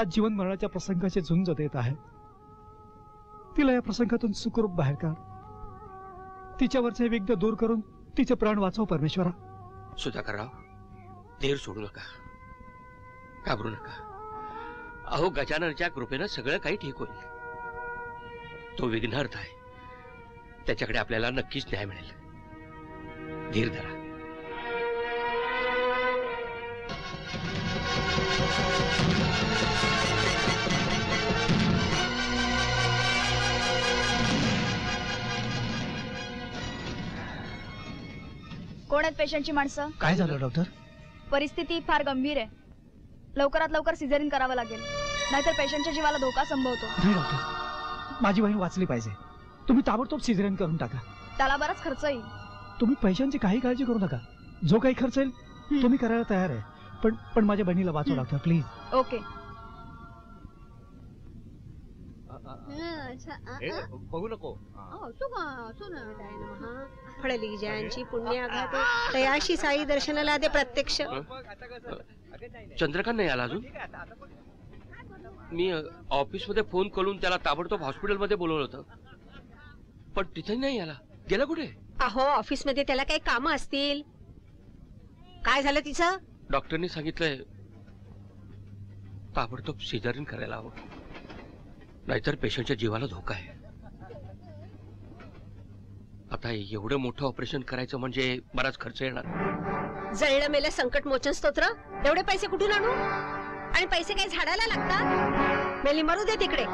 आज जीवन मरणाच्या प्रसंगाची झुंज देत आहे। तिला या प्रसंगातून सुखरूप बाहेर काढ, तिच्यावरचे विघ्न दूर करून तिचे प्राण वाचव परमेश्वरा। सुधाकर राव धीर सोडू नका, घाबरू नका। अहो गजाननच्या कृपेनं सगळं काही ठीक होईल। तो विघ्नहर्ता आहे, त्याच्याकडे आपल्याला नक्कीच न्याय मिळेल। धीर धरा। कोण आहेत पेशंटची माणसं? काय झालं डॉक्टर? परिस्थिती फार गंभीर आहे, लवकरात लवकर सिझेरियन करावं लागेल, नाहीतर पेशंटच्या जीवाला धोका संभवतो। नाही डॉक्टर, माझी बहीण वाचली पाहिजे, तुम्ही ताबडतोब सिझेरियन करून टाका। त्याला बराच खर्च येईल। तुम्ही पेशंटची काही काळजी करू नका, जो काही खर्च येईल तुम्ही करायला तयार आहे, पण माझ्या बहिणीला वाचवा डॉक्टर प्लीज। ओके बघू नको। फळली जयांची पुण्याघात तयाशी साई दर्शनाला दे प्रत्यक्ष। चंद्रकांत नाही आला अजून? मी ऑफिस मध्ये फोन करून त्याला ताबडतोब हॉस्पिटल मध्ये बोलवलं होतं, पण तिथे नाही आला। गेला कुठे? अहो ऑफिस मध्ये त्याला काही काम असतील। काय झालं तिचं? डॉक्टरनी सांगितलंय ताबडतोब सिझेरियन करायला हवं, नाहीतर पेशंटच्या जीवाला धोका आहे। आता एवढं मोठं ऑपरेशन करायचं म्हणजे बराच खर्च येणार। जळलं मेलं संकट मोचन स्तोत्र, एवढे पैसे कुठून आणू? आणि पैसे काही झाडायला लागतात? मेली मरू दे तिकडे,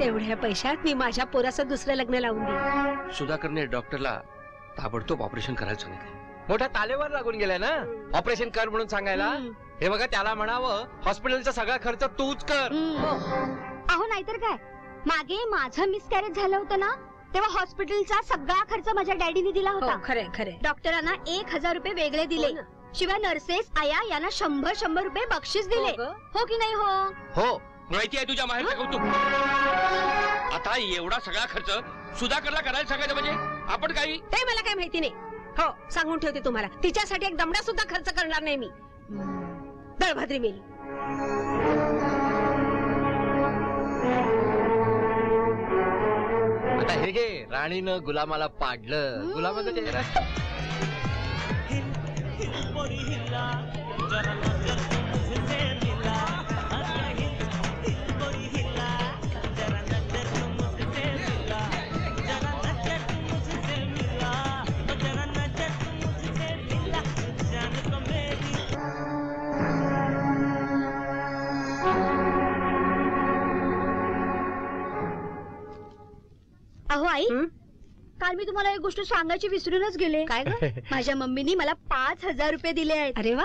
तेवढ्या पैशात मी माझ्या पोराचं दुसरं लग्न लावून दे। सुधाकरने डॉक्टरला ताबडतोब ऑपरेशन करायला सांगितलं। मोठा तालेवर लागून गेलाय ना, ऑपरेशन कर म्हणून सांगायला। हे बघा त्याला म्हणावं हॉस्पिटलचा सगळा खर्च तूच कर। अहो नाहीतर काय, मागे माझं मिसकॅरेज झालं होतं ना, हॉस्पिटलचा सगळा खर्च माझ्या डॅडीने दिला होता। खरे खरे डॉक्टरांना 1000 रुपये वेगळे दिले, शिवाय नर्सेस आया यांना 100-100 रुपये बक्षीस दिले। हो की नाही? हो हो, माहिती आहे तुझ्या माहेरचं कौतुक। आता एवढा सगळा खर्च सुधाकरला करायला सांगायचं म्हणजे आपण काही? ते मला काही माहिती नाही। हो सांगून ठेवते तुम्हाला, तिच्यासाठी एक दमडा सुद्धा खर्च करणार नाही मी। दळभाद्री मेली आता हे घे, राणीनं गुलामाला पाडलं, गुलामाचा चेहरा आई। काल मी तुम्हाला एक गोष्ट सांगायची विसरूनच गेले। काय ग? माझ्या मम्मीनी मला 5000 रुपये दिले आहेत। अरे वा।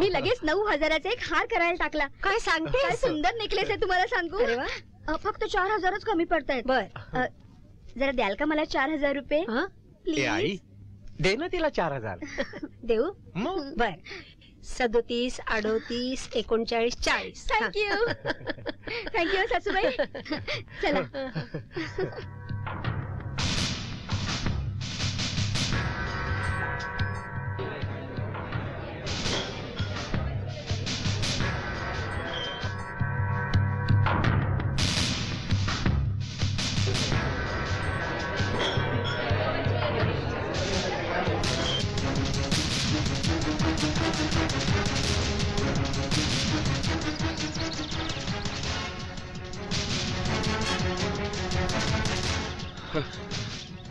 मी लगेच 9000चा एक हार करायला टाकला। काय सांगते? काय सुंदर नेकलेस आहे, तुम्हाला सांगू? अरे वा, फक्त 4000च कमी पडतायत। बर, जरा द्याल का मला 4000 रुपये? प्लीज आई, दे ना तिला 4000। देऊ? बर, 37, 38, 39, 40। थैंक यू, थैंक यू सासूबाई। चला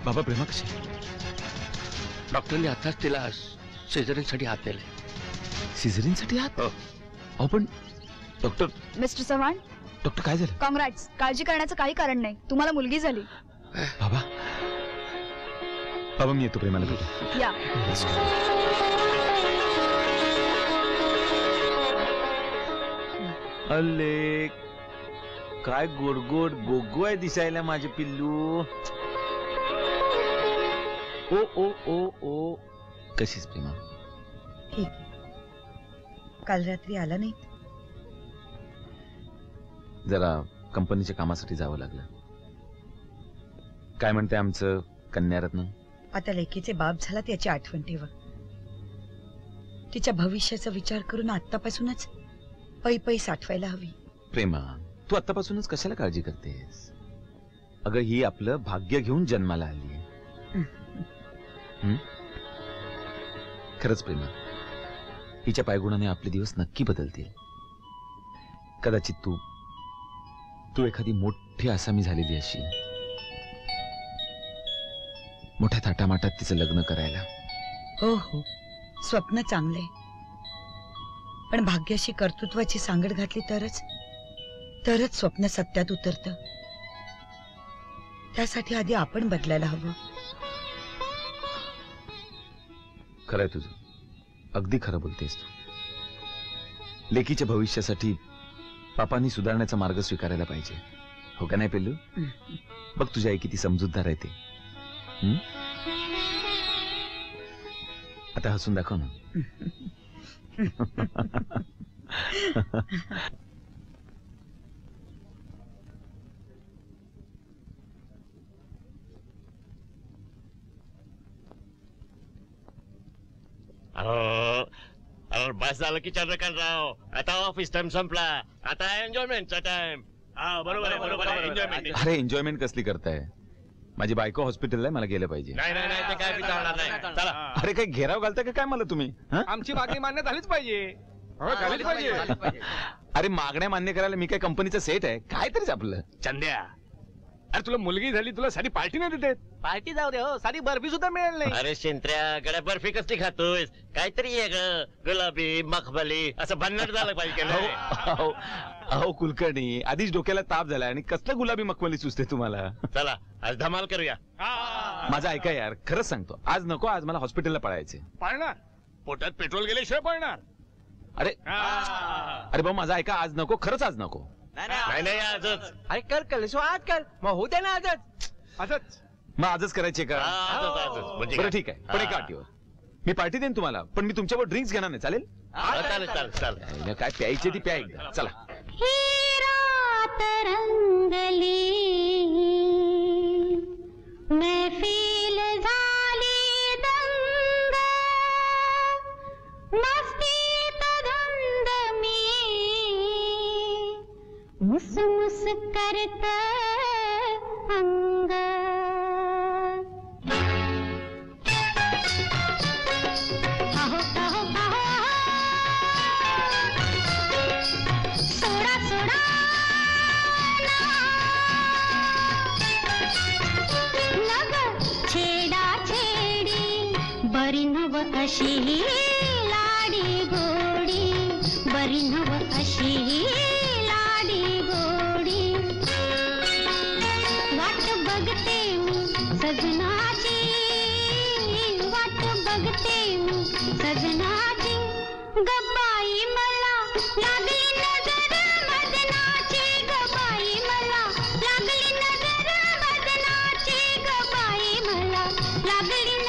बाबा प्रेमा कसे? डॉक्टर ने आताच तिला सिझरिनसाठी हात दिले। सिझरिनसाठी हात? हो पण डॉक्टर। मिस्टर चव्हाण। डॉक्टर काय झालं? कॉंग्रॅट्स, काळजी करण्याचं काही कारण नाही, तुम्हाला मुलगी झाली। बाबा बाबा मी येतो, प्रेमाला भेटू या। अल्ले काय गोड गोड गोगो आहे दिसायला माझे पिल्लू। ओ ओ ओ ओ, कशीस प्रेमा? ठीक। काल रात्री आला नाही, जरा कंपनीच्या कामासाठी जावं लागलं। काय म्हणते आमचं कन्यारत्न? आता लेकीचे बाप झाला, त्याची आठवण ठेवा। तिच्या भविष्याचा विचार करून आतापासूनच पै पै साठवायला हवी। प्रेमा तू आतापासूनच कशाला काळजी करतेस? अगं ही आपलं भाग्य घेऊन जन्माला आली आहे। खरच प्रेमा, हिच्या पायगुणाने आपले दिवस नक्की बदलतील। कदाचित तू तू एखादी मोठी आसामी झालेली अशी मोठ्या थाटामाटात तिचं लग्न करायला। हो हो, स्वप्न चांगले, पण भाग्याशी कर्तृत्वाची सांगड घातली तरच तरच स्वप्न सत्यात उतरतं। त्यासाठी आधी आपण बदलायला हवं। खरंय तुझं, अगदी खरं बोलतेस तू। लेकीच्या भविष्यासाठी पापांनी सुधारण्याचा मार्ग स्वीकारायला पाहिजे, हो का नाही पिल्लू? बघ तुझी आई किती समजूतदार आहे ते। आता हसून दाखव ना। अरे बस झालं की चंद्रकांतराव, आता ऑफिस टाइम संपला, आता एन्जॉयमेंटचा टाइम। बरोबर आहे, बरोबर आहे, एन्जॉयमेंट। अरे एन्जॉयमेंट कसली करताय? माझी बायको हॉस्पिटलला आहे, मला गेलं पाहिजे। नाही नाही नाही, ते काय विचारणार नाही, चला। अरे काय घेराव घालता का काय मला तुम्ही? आमची मागणी मान्य झालीच पाहिजे। हो झालीच पाहिजे। अरे मागण्या मान्य करायला मी काय कंपनीचा सेट आहे काय? तरीच आपलं चंद्या, अरे तुला मुलगी झाली, तुला सारी पार्टी नाही देते? पार्टी जाऊ दे हो, सारी बर्फी सुद्धा मिळेल नाही। अरे शेंत्र्या गड्या, बर्फी कसली खातोस? काहीतरी आहे ग, गुलाबी मखमली असं भन्नाट झालं पाहिजे। कुलकर्णी आधीच डोक्याला ताप झाला आणि कसलं गुलाबी मखमली सुचते तुम्हाला? चला आज धमाल करूया। माझा ऐका यार, खरंच सांगतो, आज नको, आज मला हॉस्पिटलला पळायचे। पळणार? पोटात पेट्रोल गेल्याशिवाय पळणार? अरे अरे भाऊ माझा ऐका, आज नको, खरंच आज नको। नाही नाही आजच। अरे कर कर, आज कर, मग होते ना आजच। आजच मग आजच करायचे का? बरं ठीक आहे, पण एक आटीवर मी पार्टी देईन तुम्हाला, पण मी तुमच्यावर ड्रिंक्स घेणार नाही, चालेल? चालेल चालेल चालेल, काय प्यायचे ती प्या एकदा, चला. ही रात रंगली महफिल झाली दंग, मस्तीत धमधमी मुसमुस करत अंग. अशी लाडी गोडी बरी नव, अशी लाडी गोडी वाट बघते मी सजनाची, वाट बघते मी सजनाची, गबाई मला लागली नजर मदनाची, गबाई मला लागली नजर मदनाची, गबाई मला लागली नजर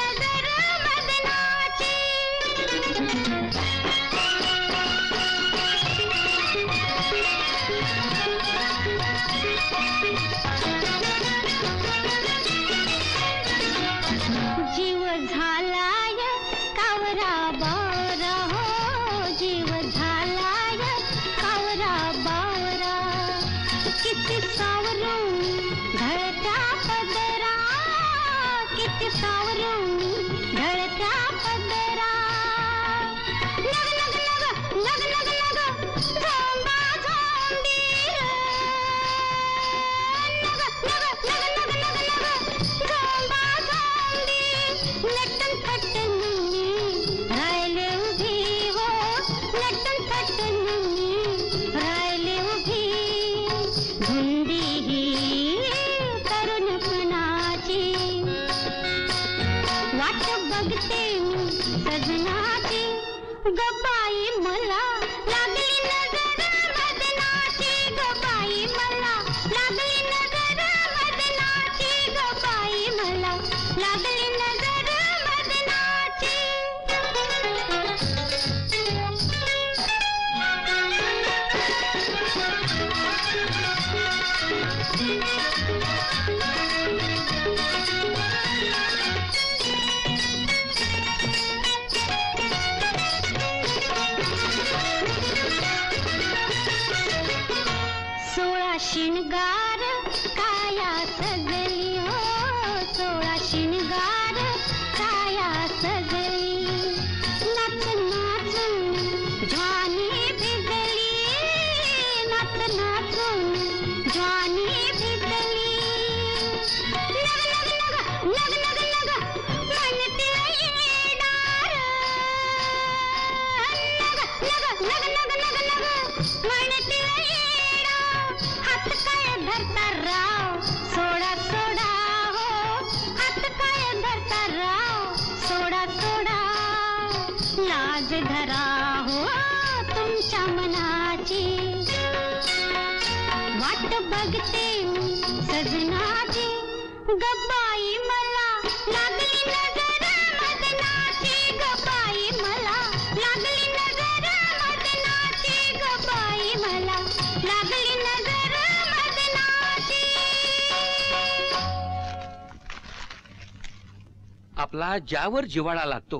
आपला ज्यावर जिवाळा लागतो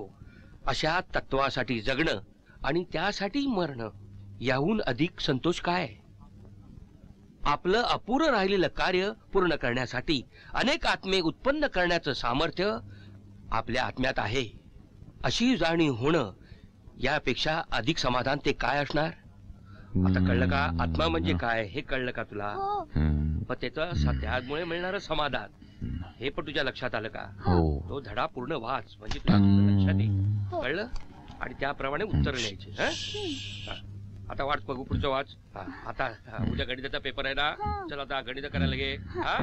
अशा तत्वासाठी जगणं आणि त्यासाठी मरणं याहून अधिक संतोष काय? आपलं अपूर्ण राहिलेलं कार्य पूर्ण करण्यासाठी अनेक आत्मे उत्पन्न करण्याचं सामर्थ्य आपल्या आत्म्यात आहे अशी जाणीव होणं यापेक्षा अधिक समाधान ते काय असणार? आता कळलं का आत्मा म्हणजे काय हे कळलं का तुला? पण त्याचं साध्यामुळे मिळणारं समाधान हे पण तुझ्या लक्षात आलं का? तो धडा पूर्ण वाच म्हणजे तुला लक्षात येईल, कळलं? आणि त्याप्रमाणे उत्तर लिहायचे. आता वाच बघू पुढचं वाच. आता उद्या गणिताचा पेपर आहे ना, चल आता गणित करायला घे, हा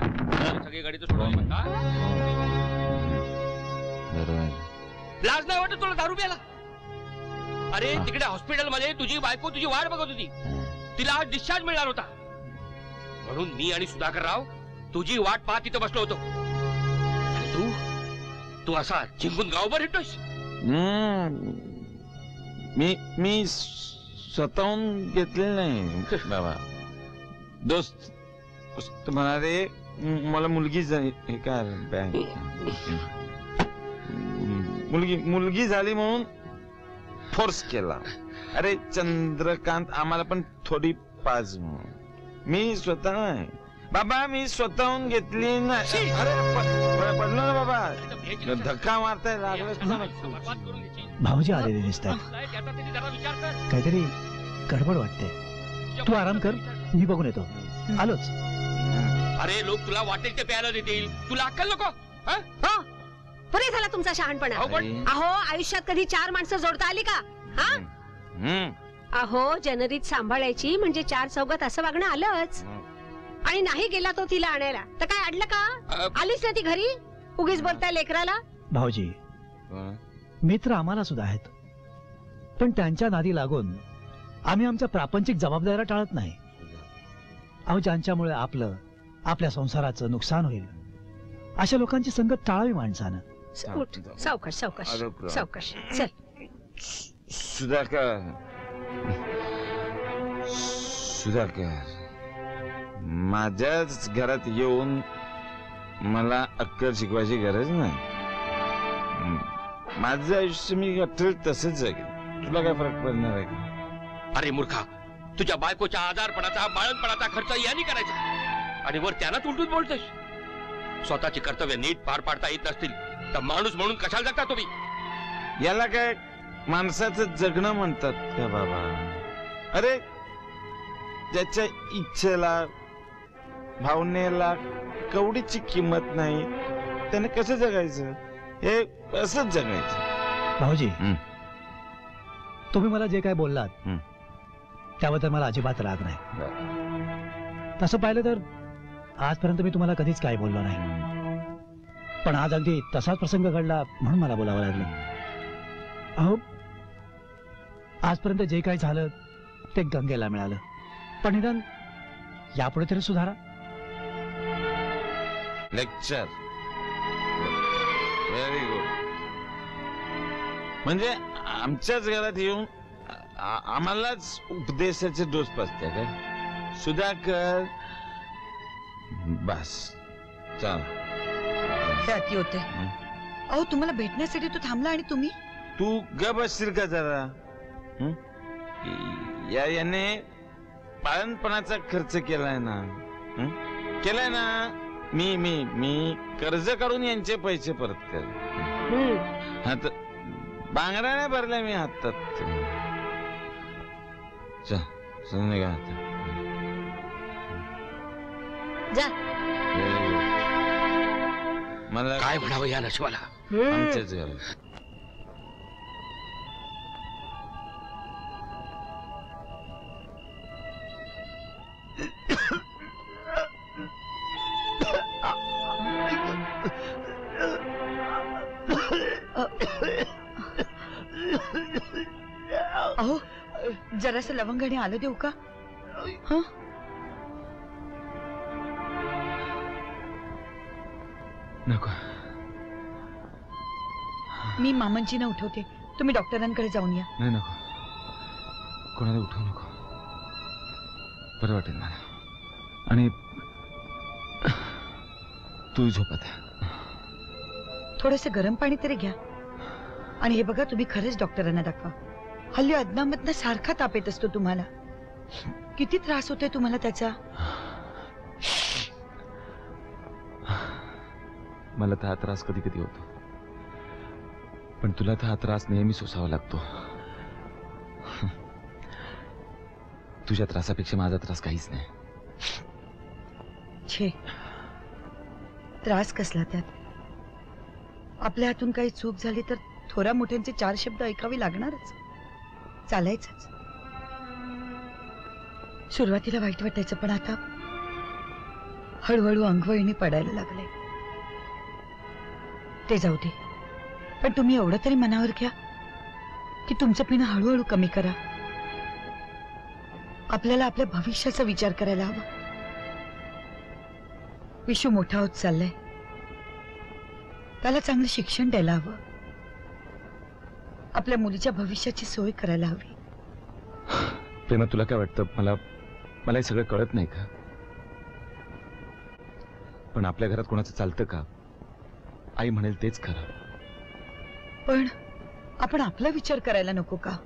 सगळी गणित सोडवायची. लाज नाही वाटत तुला दारू प्यायला? अरे तिकडे हॉस्पिटल मध्ये तुझी बायको तुझी वाट बघत होती, तिला आज डिस्चार्ज मिळणार होता, म्हणून मी आणि सुधाकर राव तुझी वाट पाहत इथं बसलो होतो. तू असा जिंकून गावभर हिंडतोस? मी स्वतःहून घेतलेलं नाही बाबा. दोस्त म्हणाले मला मुलगीच हे काय मुलगी झाली म्हणून फोर्स केला. अरे चंद्रकांत आम्हाला पण थोडी पाज म्हणून मी स्वतः नाही बाबा मी स्वतःहून घेतली ना. अरे पडलो ना बाबा धक्का मारताय लागलं. भाऊजी आलेले दिसतात काहीतरी गडबड वाटते. तू आराम कर मी बघून येतो. आलोच. अरे लोक तुला वाटेल ते प्यायला देतील तुला अक्कल नको. बरे झाला तुमचा शहाणपणा. अहो आयुष्यात कधी चार माणसं जोडता आली का? अहो जनरीत सांभाळायची म्हणजे चार चौघात असं वागणं आलंच. आणि नाही गेला तो तिला आणायला तर काय अडलं का? आलीच ना ती घरी उगीच बोलताय लेकराला. भाऊजी मित्र आम्हाला सुद्धा आहेत पण त्यांच्या नादी लागून आम्ही आमच्या प्रापंचिक जबाबदाऱ्या टाळत नाही. अहो ज्यांच्यामुळे आपलं आपल्या संसाराचं नुकसान होईल अशा लोकांची संगत टाळावी माणसानं. सावकाश सावकाश सावकाश. चल सुधाकर सुधाकर माझ्याच घरात येऊन मला अक्कल शिकवायची गरज नाही. माझं आयुष्य मी अटल तसंच जगेल. तुला काय फरक पडणार आहे? अरे मूर्खा तुझ्या बायकोच्या आजारपणाचा बाळणपणाचा खर्च याने करायचा आणि वर त्यालाच उलटून बोलतोस. स्वतःची कर्तव्य नीट पार पाडता येत नसतील तर माणूस म्हणून कशाला जगता तुम्ही? याला काय माणसाचं जगणं म्हणतात का बाबा? अरे ज्याच्या इच्छेला भावनेला कवडीची किंमत नाही त्याने कसं जगायचं? हे असंच जगायचं. भाऊजी तुम्ही मला जे काय बोललात त्याबद्दल मला अजिबात राग नाही. तसं पाहिलं तर आजपर्यंत मी तुम्हाला कधीच काय बोललो नाही पण आज अगदी तसाच प्रसंग घडला म्हणून मला बोलावं लागलं. अहो आजपर्यंत जे काय झालं ते गंगेला मिळालं पण निदान यापुढे तरी सुधारा. Lecture very good. म्हणजे आमच्याच घरात येऊन आम्हालाच उपदेशाचे डोस पाजते काय? सुधाकर बस चल. अति होते. अहो तुम्हाला भेटण्यासाठी तो थांबला आणि तुम्ही तू गप असशील का जरा? याने बाळणपणाचा खर्च केलाय ना केलाय ना. मी मी मी कर्ज काढून यांचे पैसे परत केले. हात बांगड्याने भरल्या मी हातात. निघा आता जा. मला काय म्हणावं या नशिबाला. आमच्याच घरात अहो जरासं लवंगणी आलं देऊ का? हा नको मी मामांजीना उठवते तुम्ही डॉक्टरांकडे जाऊन या. नाही नको कोणाला उठवू नको बरं वाटेल मला. आणि तू झोपत थोडस गरम पाणी तरी घ्या. आणि हे बघा तुम्ही खरंच डॉक्टरांना दाखवा. हल्ली अदनामधनं सारखा ताप येत असतो तुम्हाला. किती त्रास होतोय तुम्हाला त्याचा? मला तर हा त्रास कधी कधी होतो पण तुला तर हा त्रास नेहमी सोसावा लागतो. तुझ्या त्रासापेक्षा माझा त्रास काहीच नाही. छे त्रास कसला त्यात. आपल्या हातून काही चूक झाली तर थोरा मोठ्यांचे चार शब्द ऐकावे लागणारच. चालायचंच. सुरुवातीला वाईट वाटायचं पण आता हळूहळू अंगवळीने पडायला लागले. ते जाऊ दे पण तुम्ही एवढं तरी मनावर घ्या की तुमचं पिणं हळूहळू कमी करा. आपल्याला आपल्या भविष्याचा विचार करायला हवा. विश्व मोठा होत चाललाय स्वतःला चांगले शिक्षण द्यायला हवं, आपल्या मुलीच्या भविष्याची सोय करायला हवी। प्रेमा तुला काय वाटतं? मला हे सगळं कळत नाही का? पण आपल्या घरात कोणाचं चालतं का? आई म्हणेल तेच खरं। पण आपण आपला विचार करायला नको का?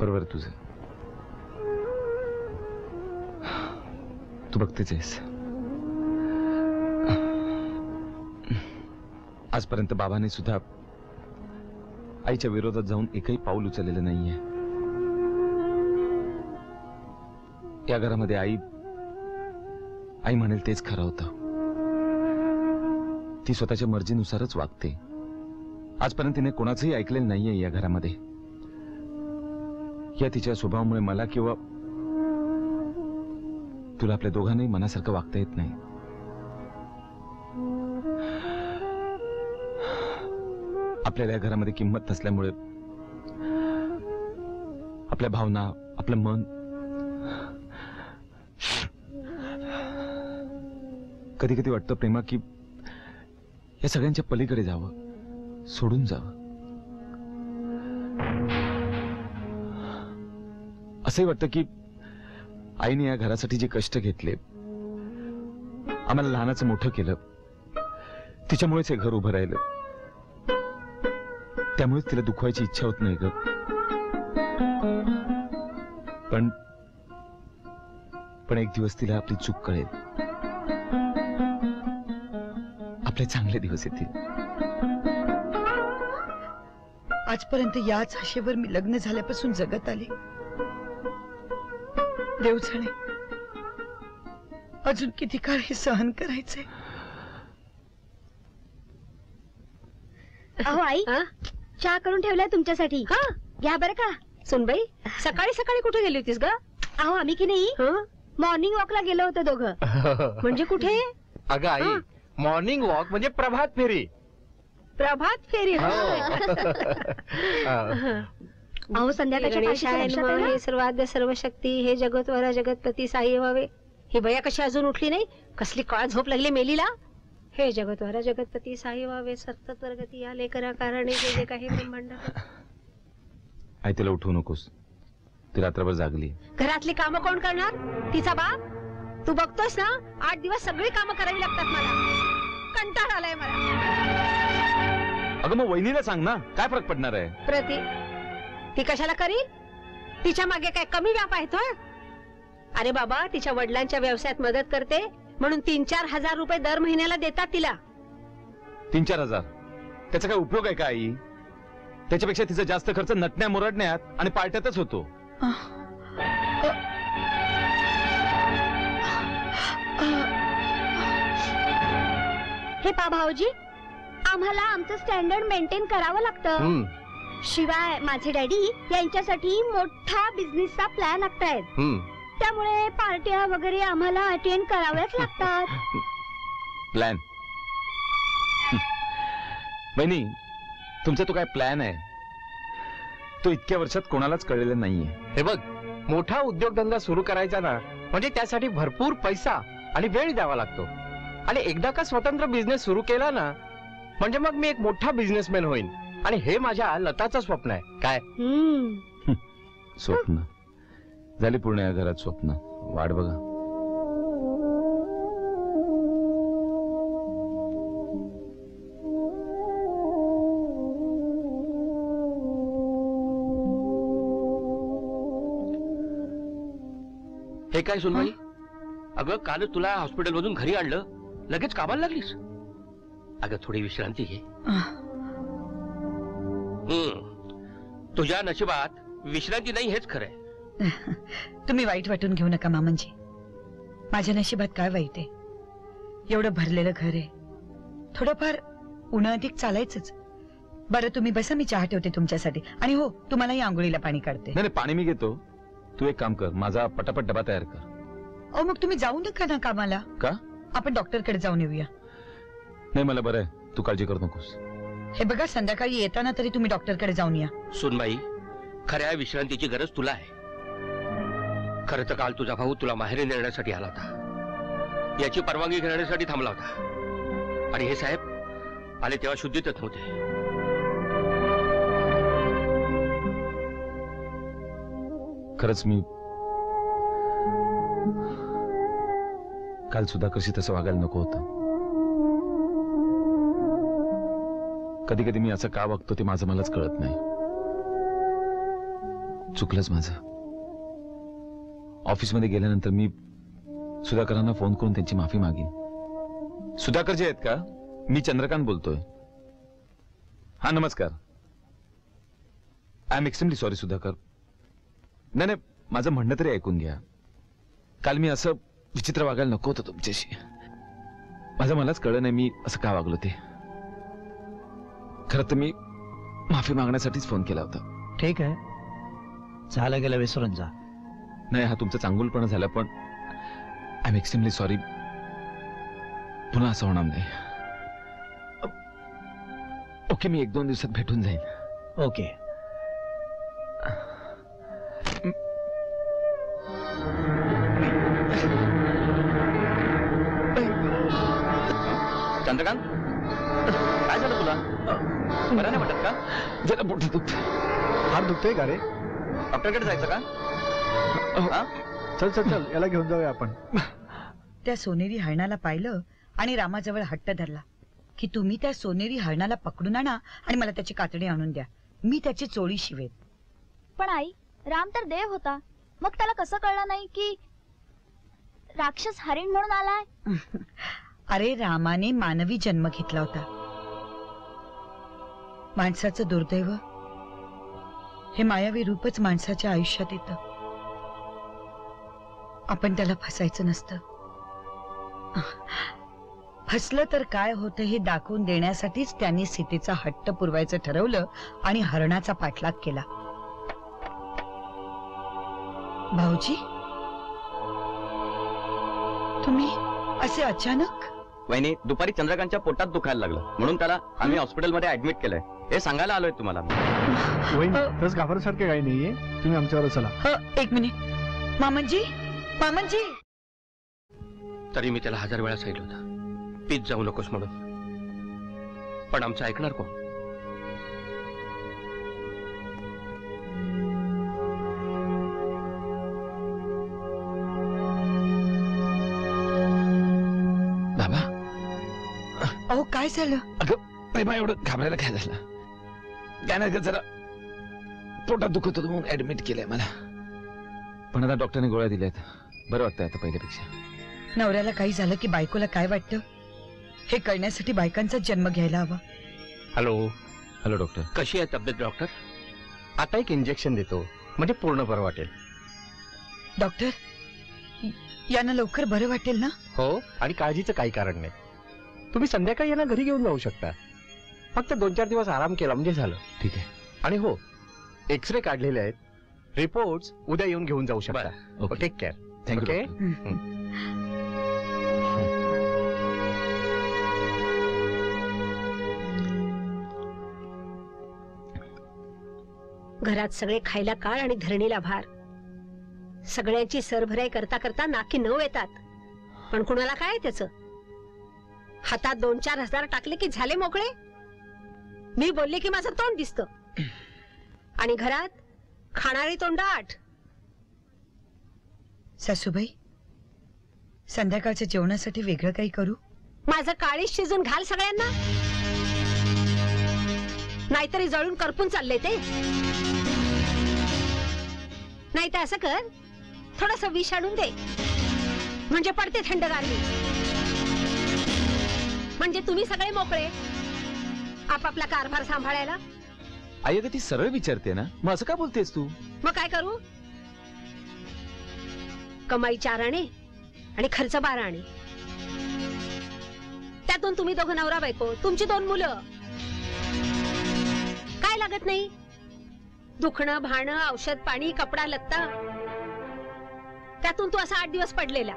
बरोबर तुझे, तू बघतेच आहेस। आजपर्यंत बाबाने सुद्धा आईच्या विरोधात जाऊन एकही पाऊल उचललेलं नाहीये। या घरामध्ये आई आई म्हणेल तेच खरं होतं। ती स्वतःच्या मर्जीनुसारच वागते। आजपर्यंत तिने कोणाचंही ऐकलेलं नाहीये या घरामध्ये। या तिच्या स्वभावामुळे मला किंवा तुला आपल्या दोघांनाही मनासारखं वागता येत नाही। आपल्याला या घरामध्ये किंमत नसल्यामुळे आपल्या भावना, आपलं मन कधी कधी वाटतं प्रेमा की या सगळ्यांच्या पलीकडे जावं, सोडून जावं। असंही वाटतं की आईने या घरासाठी जे कष्ट घेतले, आम्हाला लहानाचं मोठं केलं, तिच्यामुळेच हे घर उभं राहिलं, त्यामुळेच तिला दुखवायची इच्छा होत नाही ग। पण एक दिवस तिला आपली चूक कळेल। आपले चांगले दिवस येतील। आजपर्यंत याच आशेवर मी लग्न झाल्यापासून जगत आले। देव जाणे अजून किती काळ हे सहन करायचे। अहो आई, चहा करून ठेवलाय तुमच्यासाठी, घ्या बरं का। सुनबाई, सकाळी सकाळी कुठे गेली होतीस ग? अहो आम्ही की नाही मॉर्निंग वॉकला गेलो होतो दोघं। म्हणजे कुठे? अगं आई, मॉर्निंग वॉक म्हणजे प्रभात फेरी। प्रभात फेरी? अहो संध्याकाळच्या सर्वाद्य सर्व शक्ती हे जगतवरा जगतपती साई व्हावे, ही बया कशी अजून उठली नाही? कसली काळ झोप लागली मेलीला। हे जगतवरा जगतपती साई व्हावे, सतत प्रगती आले करा कारणे जे जे काही ब्रह्मांड। आई तिला उठवू नकोस, ती रात्रभर जागली। घरातली काम कोण करणार? तिचा बाप। तू बघतोस ना, 8 दिवस सगळी काम करावी लागतात। मला कंटाळा आलाय मला। अगं मग वहिनीला सांग ना, काय फरक पडणार आहे? प्रति ती कशाला करील? तिच्या मागे काय कमी व्याप आहे? अरे बाबा, तिच्या वडिलांच्या व्यवसायात मदत करते म्हणून 3-4 हजार रुपये दर महिन्याला देतात तिला। 3-4 हजार त्याचा काय उपयोग आहे का आई? त्याच्यापेक्षा तिचा जास्त खर्च नटण्या मुरडण्यात आणि पार्ट्यातच होतो। हे पा भाऊजी, आम्हाला आमचं स्टँडर्ड मेंटेन करावं लागतं। शिवाय माझे डॅडी यांच्यासाठी मोठा बिझनेसचा प्लॅन आखतायत, त्यामुळे पार्ट्या वगैरे आम्हाला अटेंड कराव्याच लागतात। प्लॅन? बहिणी, तुमचा तो काय प्लॅन आहे तो इतक्या वर्षात कोणालाच कळलेला नाहीये। हे बघ, मोठा उद्योगधंदा सुरू करायचा ना म्हणजे त्यासाठी भरपूर पैसा आणि वेळ द्यावा लागतो। आणि एकदा का स्वतंत्र बिझनेस सुरू केला ना म्हणजे मग मी एक मोठा बिझनेसमॅन होईन। आणि हे माझ्या लताचं स्वप्न आहे। काय स्वप्न झाली पूर्ण या घरात स्वप्न। वाट बघा। हे काय सुनबाई? अगं काल तुला हॉस्पिटल मधून घरी आणलं, लगेच कामाला लागलीस। अगं थोडी विश्रांती घे। तुझ्या नशिबात विश्रांती नाही हेच खरं आहे। तुम्ही वाईट वाटून घेऊ नका मामांजी। माझ्या नशिबात काय वाईट आहे? एवढं भरलेलं घर आहे, थोडंफार उन्हा अधिक चालायचंच। बरं तुम्ही बसा, मी चहा ठेवते तुमच्यासाठी। आणि हो, तुम्हालाही आंघोळीला पाणी काढते। नाही पाणी मी घेतो, तू एक काम कर, माझा पटापट डबा तयार कर। अहो मग तुम्ही जाऊ नका ना कामाला। का? आपण डॉक्टरकडे जाऊन येऊया। नाही मला बरं आहे, तू काळजी करू नकोस। हे बघा, संध्याकाळी येताना तरी तुम्ही डॉक्टरकडे जाऊन या। सुनबाई, खऱ्या विश्रांतीची गरज तुला आहे। खरं तर काल तुझा भाऊ तुला माहेरी नेण्यासाठी आला होता। याची परवानगी घेण्यासाठी थांबला होता। आणि हे साहेब आले तेव्हा शुद्धीतच होते। खरच मी काल सुद्धा कशी तसं वागायला नको होतं। कधी कधी मी असं का वागतो ते माझं मलाच कळत नाही। चुकलंच माझं। ऑफिस मध्ये गेल्यानंतर मी सुधाकरांना फोन करून त्यांची माफी मागीन। सुधाकर जी आहेत का? मी चंद्रकांत बोलतोय। हाँ नमस्कार। I am extremely sorry Sudhakar. नाही नाही माझं म्हणणं तरी ऐकून घ्या। काल मी असं विचित्र वागायला नको होतं तुमच्याशी। माझं मलाच कळलं नाही मी असं का वागलो ते। खरं तर मी माफी मागण्यासाठीच फोन केला होता। ठीक आहे झालं गेलं विसरून जा। नाही हा तुमचं चांगुलपणा झालं पण आय एम एक्सट्रीमली सॉरी। पुन्हा असं होणार नाही। ओके मी एक दोन दिवसात भेटून जाईन। ओके चंद्रकांत काय झालं तुला? बरं नाही वाटत का? जरा पोट दुखत। हात दुखतोय का रे? डॉक्टरकडे जायचं का? चल चल चल याला घेऊन जाऊया आपण। त्या सोनेरी हरणाला पाहिलं आणि रामाजवळ हट्ट धरला की तुम्ही त्या सोनेरी हरणाला पकडून आणा आणि मला त्याची कातडी आणून द्या। मी त्याची चोळी शिवेन। पण आई राम तर देव होता मग त्याला कसं कळलं नाही की राक्षस हरिण म्हणून आलाय? अरे रामाने मानवी जन्म घेतला होता। माणसाचं दुर्दैव हे मायावी रूपच माणसाच्या आयुष्यात येतं। आपण त्याला फसायचं नसतं। फसलं तर काय होतं हे दाखवून देण्यासाठीच त्यांनी सीतेचा हट्ट पुरवायचं ठरवलं आणि हरणाचा पाठलाग केला। भाऊजी तुम्ही असे अचानक? वहिनी दुपारी चंद्रकांतच्या पोटात दुखायला लागलं म्हणून त्याला आम्ही हॉस्पिटलमध्ये ऍडमिट केलंय हे सांगायला आलोय तुम्हाला। वहिनी तसं घाबरण्यासारखं काही नाहीये तुम्ही आमच्यावर चला। एक मिनिट मामाजी। मामनजी तरी मी त्याला हजार वेळा सांगितलं होतं पीत जाऊ नकोस म्हणून। पण आमचं ऐकणार कोण? बाबा अहो काय झालं? अगं प्रेमा एवढं घाबरायला काय झालं? काय नाही जरा पोटात दुखत होतं म्हणून ऍडमिट केलंय मला। पण आता डॉक्टरने गोळ्या दिल्यात बरं वाटतंय आता पहिल्यापेक्षा। नवऱ्याला काही झालं की बायकोला काय वाटतं हे कळण्यासाठी बायकांचा जन्म घ्यायला हवा। हॅलो हॅलो डॉक्टर कशी आहे तब्येत? डॉक्टर आता एक इंजेक्शन देतो म्हणजे पूर्ण बरं वाटेल। डॉक्टर यांना लवकर बरं वाटेल ना? हो आणि काळजीचं काही कारण नाही। तुम्ही संध्याकाळी यांना घरी घेऊन जाऊ शकता। फक्त 2-4 दिवस आराम केला म्हणजे झालं। ठीक आहे। आणि हो एक्सरे काढलेले आहेत रिपोर्ट्स उद्या येऊन घेऊन जाऊ शकता। Okay take care. Thank you. Okay घरात सगळे खायला काळ आणि धरणीला भार। सगळ्यांची सरभराई करता करता नाकी नऊ येतात पण कुणाला काय त्याचं? हातात 2-4 हजार टाकले की झाले मोकळे। मी बोलले की माझं तोंड दिसतं आणि घरात खाणारी तोंडाट। सासूबाई संध्याकाळच्या जेवणासाठी वेगळं काही करू? माझं काळीच शिजून घाल सगळ्यांना नाहीतरी जळून करपून चालले ते। नाही तर असं कर थोडस विष आणून दे म्हणजे पडते थंडगार म्हणजे तुम्ही सगळे मोकळे आपापला कारभार सांभाळायला। आई अगं ती सरळ विचारते ना मग असं का बोलतेस तू? मग काय करू? कमाई 4 आणे आणि खर्च 12 आणे त्यातून तुम्ही दोघं नवरा बायको तुमची 2 मुलं काय लागत नाही? दुखणं भाणं औषध पाणी कपडा लत्ता त्यातून तू असा 8 दिवस पडलेला।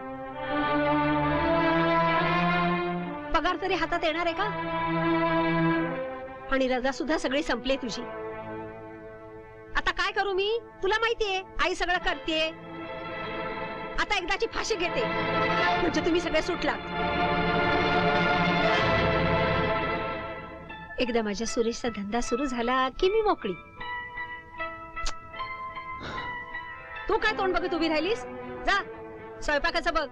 पगार तरी हातात येणार आहे का? आणि रजा सुद्धा सगळी संपले तुझी। आता काय करू मी? तुला माहितीये आई सगळं करते आता एकदाची फाशी घेते म्हणजे तुम्ही सगळे सुटलात। एकदा माझ्या सुरेशचा धंदा सुरू झाला की मी मोकळी। तू काय तोंड बघत उभी राहिलीस? जा स्वयंपाकाचं बघ।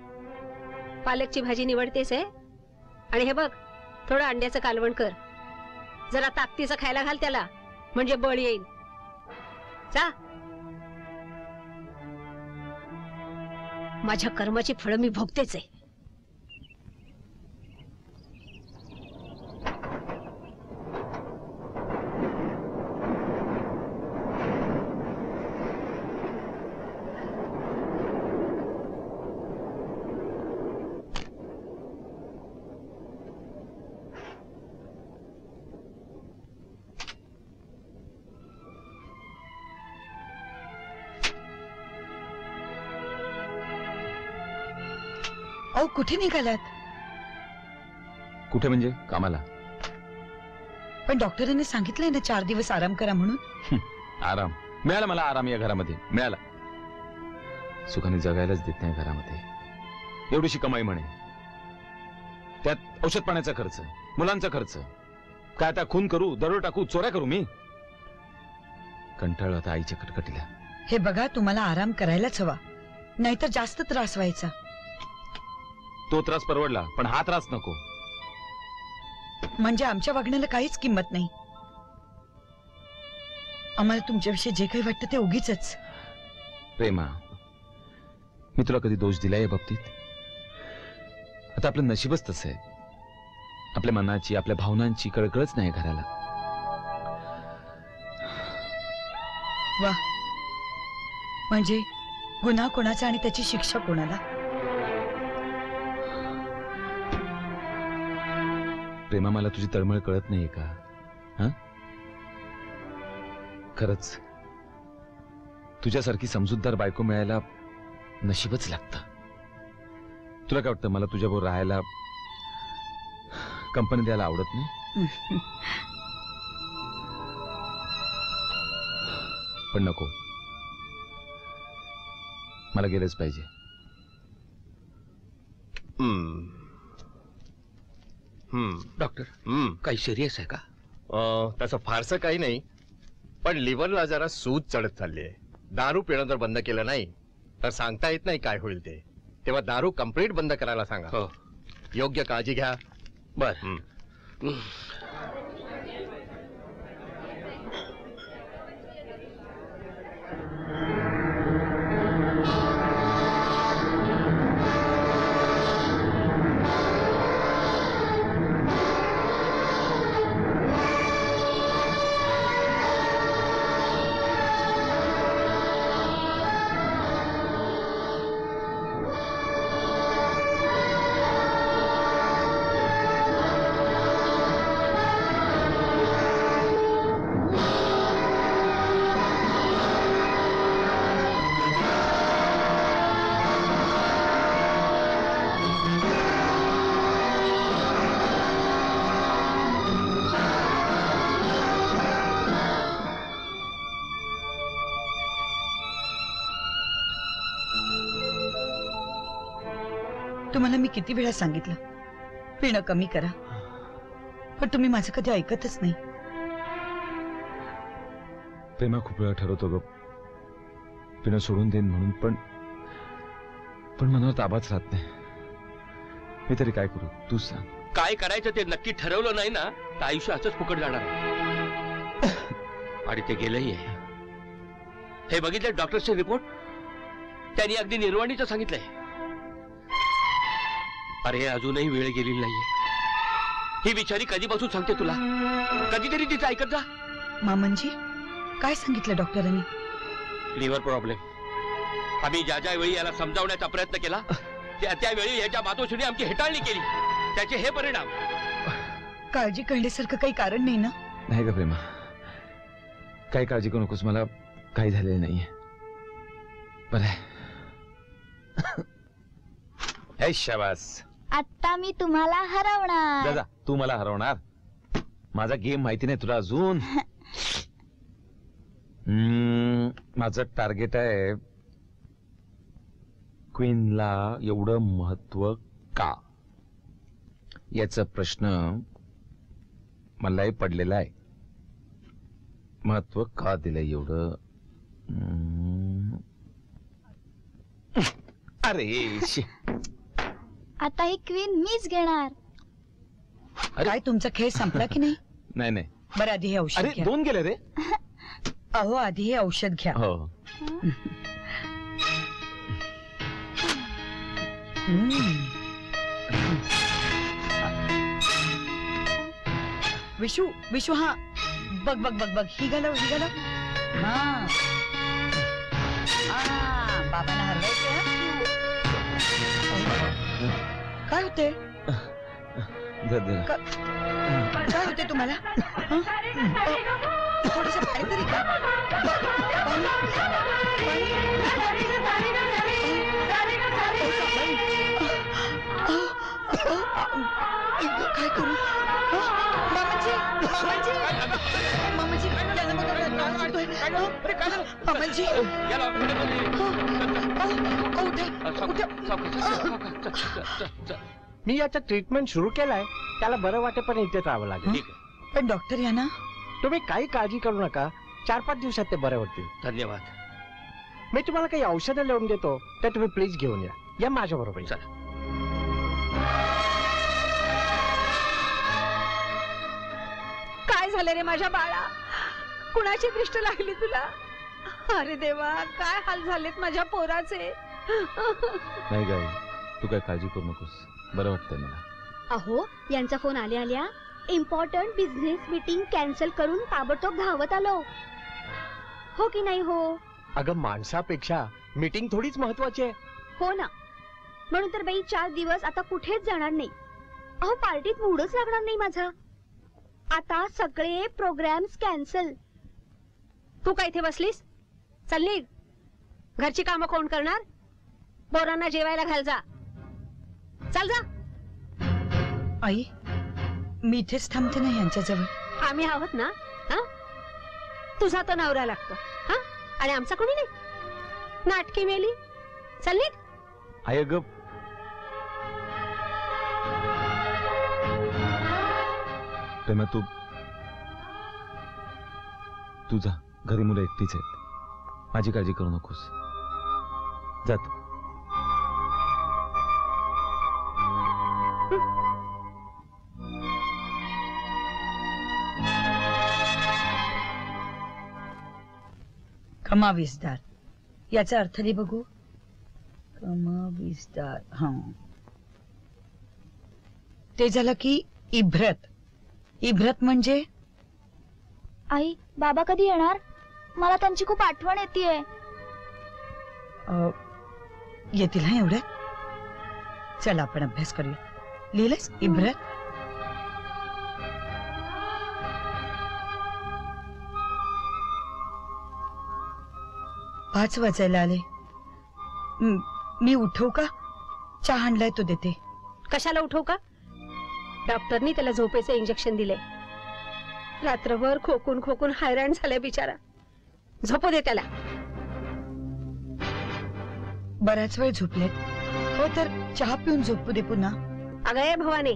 पालकची भाजी निवडतेस आहे आणि हे बघ थोडं अंड्याचं कालवण कर। जरा ताकतीचं खायला घाल त्याला म्हणजे बळ येईल। जा। माझ्या कर्माची फळं मी भोगतेच आहे। कुठे निघालात? कुठे म्हणजे कामाला। पण डॉक्टरांनी सांगितलंय ना 4 दिवस आराम करा म्हणून। आराम मिळाला मला। आराम या घरामध्ये मिळाला। सुखाने जगायलाच देत नाही घरामध्ये। एवढीशी कमाई म्हणे त्यात औषध पाण्याचा खर्च मुलांचा खर्च। काय आता खून करू दरोडा टाकू चोऱ्या करू? मी कंटाळलो आता आईच्या कटकटीला। हे बघा तुम्हाला आराम करायलाच हवा नाहीतर जास्त त्रास व्हायचा। तो त्रास परवडला पण हा त्रास नको। म्हणजे आमच्या वागण्याला काहीच किंमत नाही। आम्हाला तुमच्याविषयी जे काही वाटतं ते उगीचच। प्रेमा मी तुला कधी दोष दिलाय या बाबतीत? आता आपलं नशीबच तसं आहे। आपल्या मनाची आपल्या भावनांची कळकळच नाही घराला। वा म्हणजे गुन्हा कोणाचा आणि त्याची शिक्षा कोणाला? प्रेमा मला तुझी तळमळ कळत नाहीये का? हा खरच तुझ्यासारखी समजूतदार बायको मिळायला नशीबच लागतं। तुला काय वाटतं मला तुझ्याबरोबर राहायला कंपनी द्यायला आवडत नाही? पण नको मला गेलंच पाहिजे। डॉक्टर काही सिरियस आहे का? तसं फारसं काही नाही पण लिव्हरला जरा सूज चढत चालली आहे। दारू पिणं जर बंद केलं नाही तर सांगता येत नाही काय होईल ते। तेव्हा दारू कंप्लीट बंद करायला सांगा। हो योग्य काळजी घ्या। बर मी किती वेळा सांगितलं पिणं कमी करा पण तुम्ही माझं कधी ऐकतच नाही। प्रेमा खूप वेळा ठरवतो ग पिणं सोडून देईन म्हणून पण मनावर ताबाच राहत नाही। मी तरी काय करू तू सांग? काय करायचं ते नक्की ठरवलं नाही ना तर आयुष्य असंच फुकट जाणार आणि ते गेलंही आहे। हे बघितलं डॉक्टरचे रिपोर्ट? त्यांनी अगदी निर्वाणीचं सांगितलंय। अरे अजूनही वेळ गेलेली नाहीये। ही बिचारी कधीपासून सांगते तुला कधीतरी तिचं ऐकत जा। मामनजी काय सांगितलं डॉक्टरांनी? Liver problem. आम्ही ज्या ज्या वेळी याला समजावण्याचा प्रयत्न केला त्यावेळी याच्या मातोश्रीने आमची हेटाळणी केली। त्याचे हे परिणाम। काळजी करण्यासारखं काही कारण नाही ना? नाही ग प्रेमा काही काळजी करू नकोस। मला काही झालेलं नाहीये बरं। शाबास आता मी तुम्हाला हरवणार। दादा तू मला हरवणार? माझा गेम माहिती नाही तुला अजून। माझं टार्गेट आहे क्वीनला एवढं महत्व का याचा प्रश्न मलाही पडलेला आहे। महत्व का दिले एवढं? अरे आता ही क्वीन मीच घेणार। काय तुमचा खेळ संपला की नाही? नाही नाही बरं आधी हे औषध घ्या। अरे दोन गेले रे। अहो आधी हे औषध घ्या। हो विशू विशू हा बघ बघ बघ बघ ही घालव ही घालव। हा बाबांना हरवायचं काय होते? काय होते तुम्हाला? थोडस पाणी तरी काय करू? मामाजी मामाजी मी याचा ट्रीटमेंट सुरू केलाय। त्याला बरं वाटेपर्यंत पण इथेच राहावं लागेल। पण डॉक्टर या ना तुम्ही काही काळजी करू नका। 4-5 दिवसात ते बरे होतील। धन्यवाद। मी तुम्हाला काही औषधं लिहून देतो ते तुम्ही प्लीज घेऊन या। या माझ्या बरोबर चला। काय झाले रे माझ्या बाळा? कुणाची दृष्टी लागली तुला? अरे देवा काय हाल झालेत माझ्या पोराचे। नाही गाई तू काय काळजी करू नकोस बरं वाटतंय मला। अहो यांचा फोन आले आल्या इम्पॉर्टंट बिझनेस मीटिंग कॅन्सल करून ताबडतोब धावत आलो हो की नाही हो? अगं माणसापेक्षा मीटिंग थोडीच महत्वाची आहे। हो ना म्हणून तर बाई 4 दिवस आता कुठेच जाणार नाही। अहो पार्टीत मूडच लागणार नाही माझा। आता सगळे प्रोग्राम्स कॅन्सल। तू काय इथे बसलीस? चल निघ। घरची कामं कोण करणार? पोरांना जेवायला घाल जा। चल जा। आई मी इथेच थांबते ना यांच्याजवळ। आम्ही आहोत ना। हा तुझा तो नवरा लागतो हा आणि आमचा कोणी नाही। नाटकी मेली चल निघ। आई ग प्रेमा तू तुझा घरी मुलं एकटीच आहेत। माझी काळजी करू नकोस। जात कमाविसदार याचा अर्थ नाही बघू। कमाविसदार हा ते झालं की इब्रत। इब्रत म्हणजे? आई बाबा कधी येणार? मला त्यांची खूप आठवण येते। येतील ना एवढे। चला आपण अभ्यास करूया। लिहिलंस इब्रत? पाच वाजायला आले। मी उठवू का? चहा आणलाय तो देते। कशाला उठवू का? डॉक्टरनी त्याला झोपेचे इंजेक्शन दिले। रात्रभर खोकून खोकून हैराण झालाय बिचारा। झोपू दे त्याला। बराच वेळ झोपलेत हो तर चहा पिऊन झोपू दे पुन्हा। अगं भवानी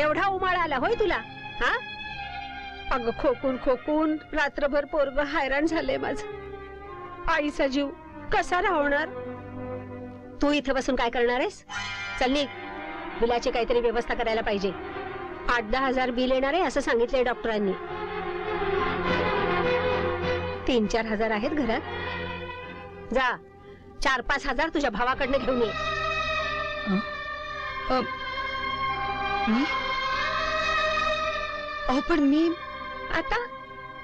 एवढा उमाळा आला होय तुला? हा अगं खोकून खोकून रात्रभर पोरग हैराण झाले माझं। आईचा जीव कसा राहणार? तू इथे बसून काय करणार आहेस? चल निघ। बिलाची काहीतरी व्यवस्था करायला पाहिजे। 8-10 हजार बिल येणार आहे असं सांगितलंय डॉक्टरांनी। 3-4 हजार आहेत घरात। जा 4-5 हजार तुझ्या भावाकडनं घेऊन ये। अहो पण मी आता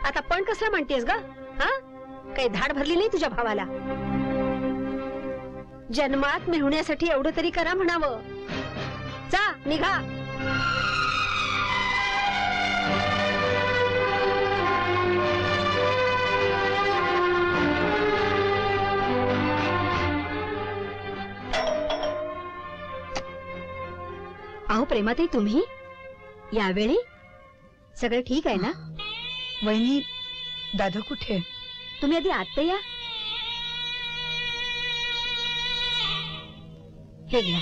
आता पण कसला म्हणतेस ग? हा काही धाड भरली नाही तुझ्या भावाला? जन्मात मिळवण्यासाठी एवढं तरी करा म्हणावं। जा निघा। अहो प्रेमाताई तुम्ही यावेळी सगळं ठीक आहे ना? वहिनी दादा कुठे? तुम्ही आधी आत्या या। केला।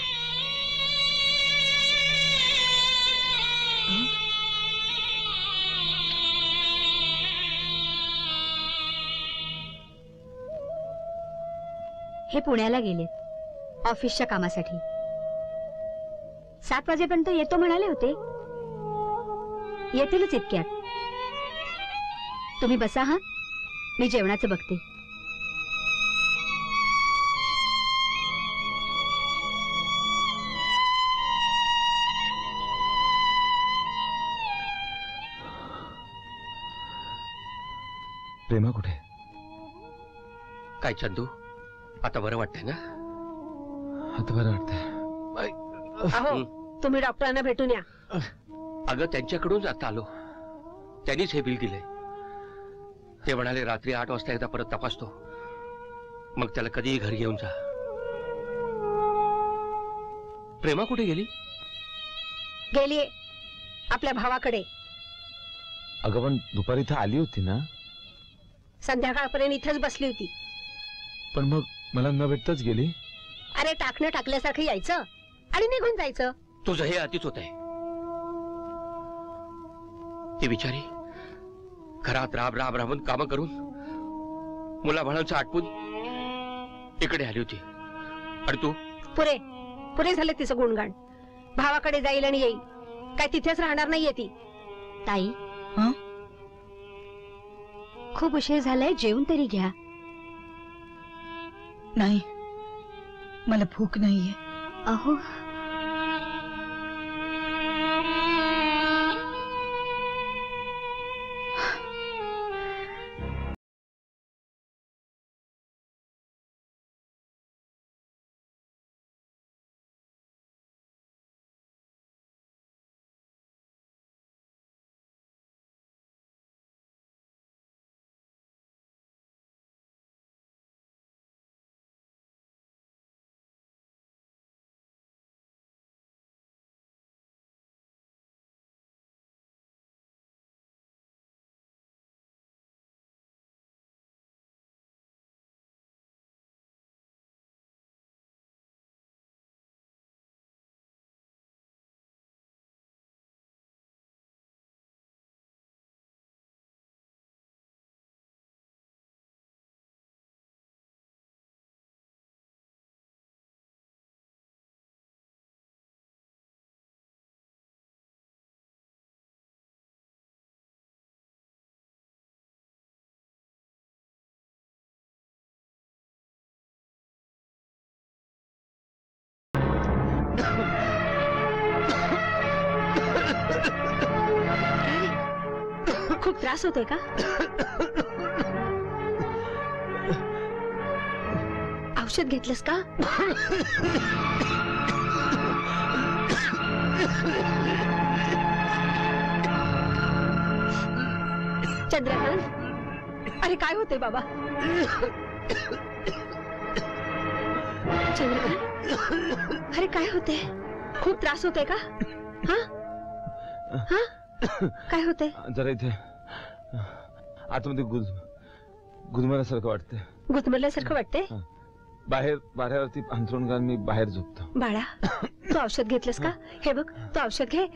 हे पुण्याला गेले ऑफिसच्या कामासाठी 7 वाजेपर्यंत येतो म्हणाले होते, येतीलच इतक्यात। तुम्ही बसा, हा मी जेवणाचं बघते। प्रेमा कुठे? काय चंदू, आता बरं वाटतंय ना? आता बरं वाटतंय। तुम्ही डॉक्टरांना भेटून या। अगं त्यांच्याकडून आता आलो, त्यांनीच हे बिल दिले। ते म्हणाले रात्री 8 वाजता एकदा परत तपासतो, मग त्याला कधीही घरी घेऊन जा। प्रेमा कुठे गेली? गेली आपल्या भावाकडे। अगं पण दुपारी इथं आली होती ना? संध्याकाळपर्यंत इथंच बसली होती। पण मग मला न भेटताच गेली। अरे टाकणं टाकल्यासारखं यायचं आणि निघून जायचं। तुझं हे आधीच होतंय। ती बिचारी घरात राब राब राबून काम करून मुलाबाळांचं आटपून इकडे आली होती। आणि तू? पुरे पुरे झाले तिचं गुणगाण। भावाकडे जाईल आणि येईल, काय तिथेच राहणार नाहीये ती। ताई खूप उशीर झालाय, जेवण तरी घ्या। नाही मला भूक नाहीये। अहो खूप त्रास होतोय का? औषध घेतलंस का? चंद्रकांत अरे काय होतंय बाबा? चंद्रकांत अरे काय होतंय? खूप त्रास होतोय का? हा हा काय होतंय? जरा इथे आतमध्ये गुदमरल्यासारखं वाटतंय। गुदमरल्यासारखं वाटतंय? बाहेर बाऱ्यावरती अंथरून घालून मी बाहेर झोपतो। बाळा तू औषध घेतलंस का? हे बघ तू औषध घे,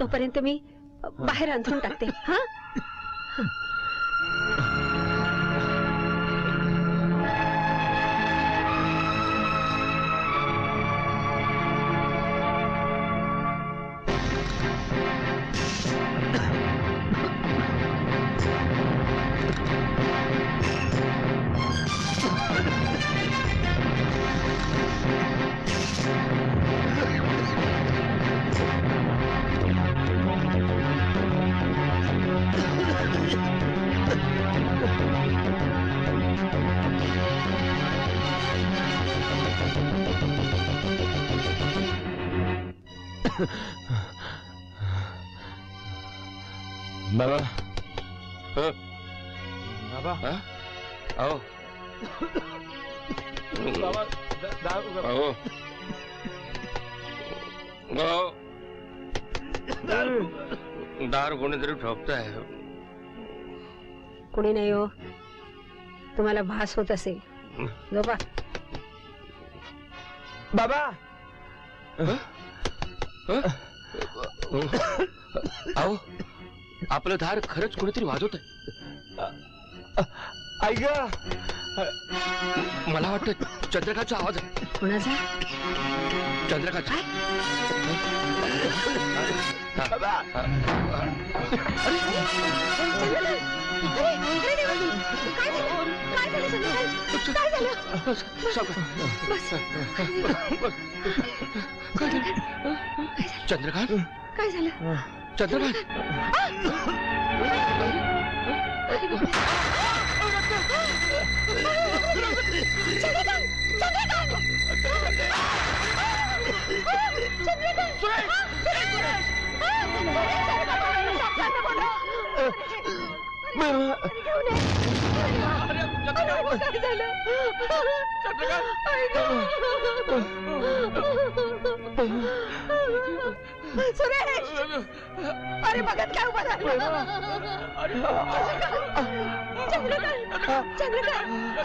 तोपर्यंत मी बाहेर अंथरून टाकते। हा बाबा बाबा आओ बाबा आओ आओ। दारू कोणीतरी ठोकताय। कोणी नाही हो, तुम्हाला भास होत असेल। बाबा आओ, आपलं धार खरच कोणीतरी वाजवत आहे. आई गा, मला वाटतं चंद्रकाचा आवाज आहे. कोणाचा? चंद्रकाचा. चंद्रकांत चंद्रकांत सुरेश, अरे बघत काय उभा राहिला. चंद्रकांत चंद्रकांत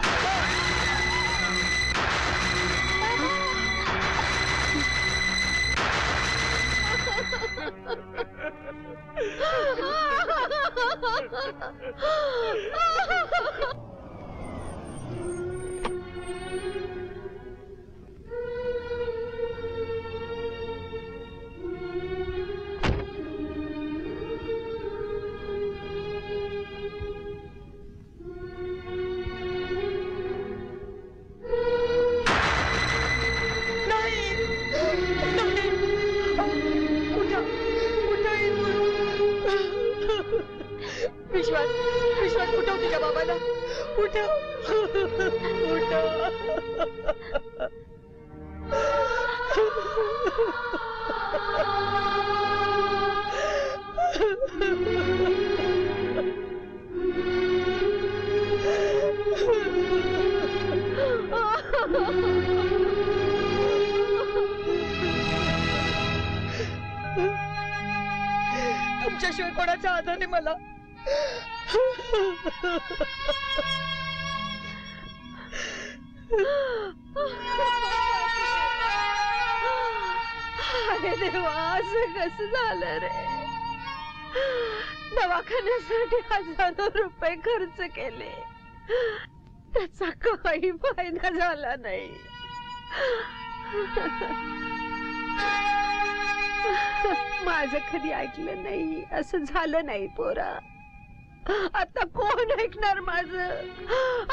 तुमच्याशिवाय कोणाचा आधार नाही मला. अरे देवा, असं कसं झालं रे. दवाखान्यासाठी हजारो रुपये खर्च केले, त्याचा काही फायदा झाला नाही. माझं कधी ऐकलं नाही, असं झालं नाही पोरा. आता कोण ऐकणार माझं?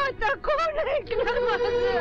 आता कोण ऐकणार माझं?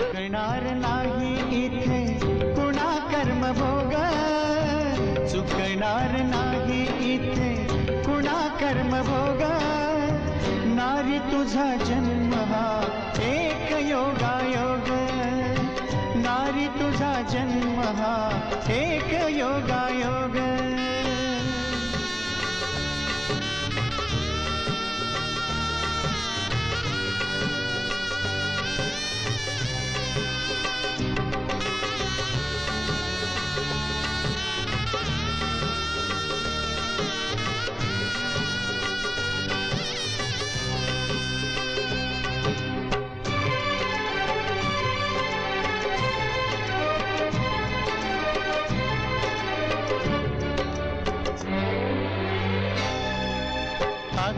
करणार नाही इथे कुणा कर्म भोग, चुकणार नाही इथे कुणा कर्म भोग. नारी तुझा जन्म हा एक योगायोग, नारी तुझा जन्म हा एक योगायोग.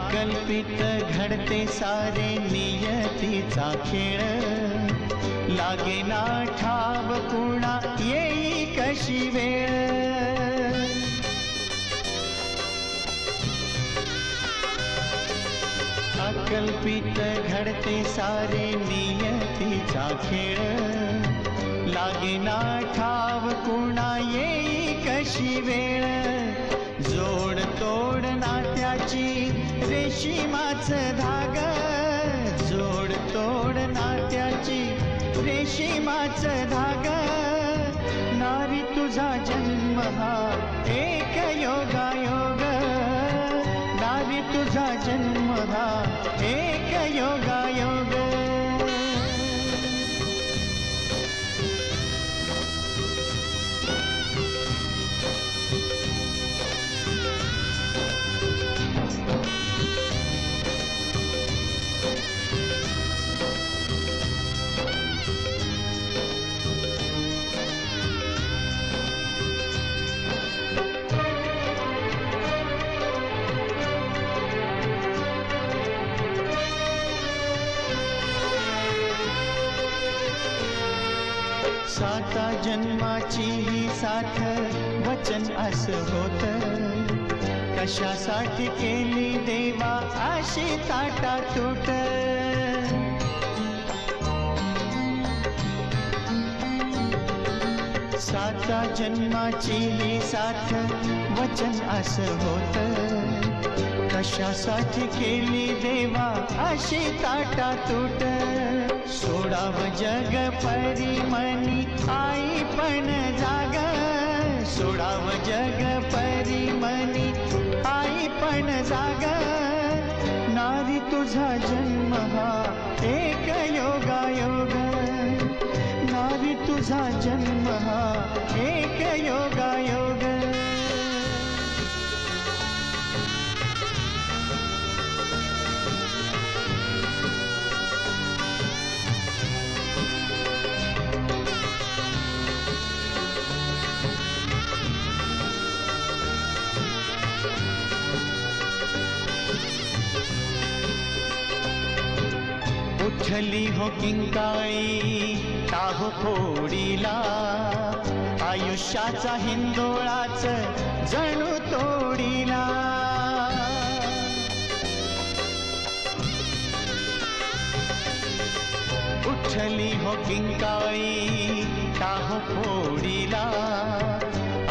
कल्पित घडते सारे नियतीचा खेळ, लागे ना ठाव कुणा येई कशी वेळ. अकल्पित घडते सारे नियतीचा खेळ, लागे ना ठाव कुणा येई कशी वेळ. जोड तोड नात्याची रेशिमाच धाग, जोड तोड नात्याची रेशिमाच धाग. नारी तुझा जन्म हा एक योगायोग, मोरा एक योगा योग। साता जन्माची ही साथ वचन अस होत, कशासाठी केली देवा अशी ताटा तुट। साता जन्माची ही साथ वचन अस होत, कशासाठी केली देवा अशी ताटा तुट। सोडाव जग परी मनी आई पण जाग, सोडाव जग परी मनी आई पण जाग। नारी तुझा जन्म हा एक योगा योग, नारी तुझा जन्म हा एक योगा योग। उठली हो किंकाळी ताहू फोडीला, आयुष्याचा हिंदोळाच जणू तोडीला। उठली हो किंकाळी ताहू फोडीला,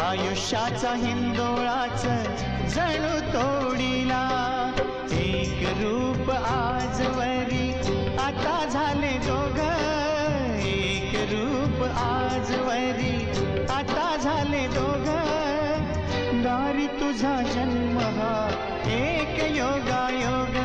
आयुष्याचा हिंदोळाच जणू तोडीला। एक रूप आजवरी आता झाले दोघ, एक रूप आजवरी आता झाले दोघ। नारी तुझा जन्म हा एक योगा योग।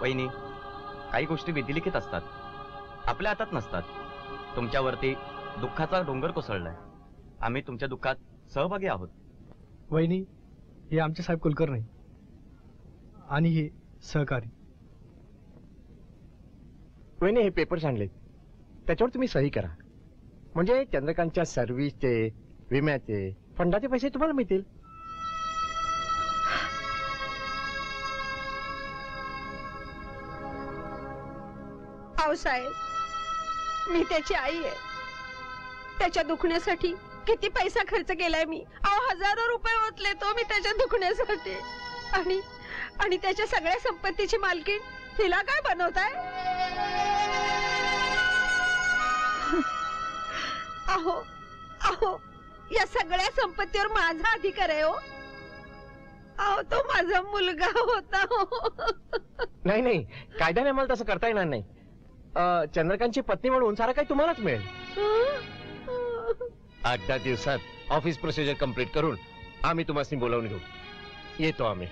वहिनी, काही गोष्टी विधिलिखित असतात, आपल्या हातात नसतात। तुमच्यावरती दुःखाचा डोंगर कोसळलाय, आम्ही तुमच्या दुःखात सहभागी आहोत। वहिनी, हे आमचे साहेब कुलकर्णी आणि हे सहकारी। वहिनी, हे पेपर सांगले त्याच्यावर तुम्ही सही करा, म्हणजे चंद्रकांतच्या सर्व्हिसचे, विम्याचे, फंडाचे पैसे तुम्हाला मिळतील। साहेब, मी त्याची आई आहे, त्याच्या दुखण्यासाठी किती पैसा खर्च केलाय मी। हजारो रुपये ओतले तो मी त्याच्या दुखण्यासाठी, आणि आणि त्याच्या सगळ्या संपत्तीची मालकीण तिला काय बनवताय? अहो अहो, या सगळ्या संपत्तीवर माझा अधिकार आहे। हो अहो, तो माझा मुलगा होता। हो नाही नाही, कायद्याने मला तसं करता येणार नाही। चंद्रकांतची पत्नी म्हणून सारा काही तुम्हालाच मिळेल। 8-10 दिवसात ऑफिस प्रोसिजर कंप्लीट करून आम्ही तुम्हाला बोलावून घेऊ। येतो आम्ही।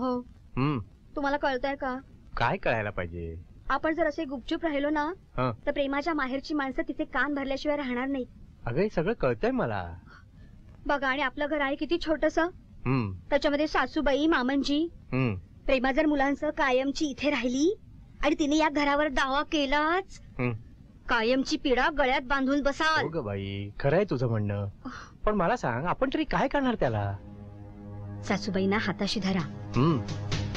हो। तुम्हाला कळतंय का? काय कळायला पाहिजे? आपण जर असे गुपचूप राहिलो ना तर प्रेमाच्या माहेरची माणसं तिचे कान भरल्याशिवाय राहणार नाही। अगं सगळं कळतंय मला। बघा, आणि आपलं घर आहे किती छोटसं, त्याच्यामध्ये सासूबाई मामनजी प्रेमा जर मुलांसह कायमची इथे राहिली आणि तिने या घरावर दावा केलाच, कायमची पीडा गळ्यात बांधून बसाल। हो बाई, खरंय तुझं म्हणणं, पण मला सांग आपण तरी काय करणार त्याला? सासूबाईंना हाताशी धरा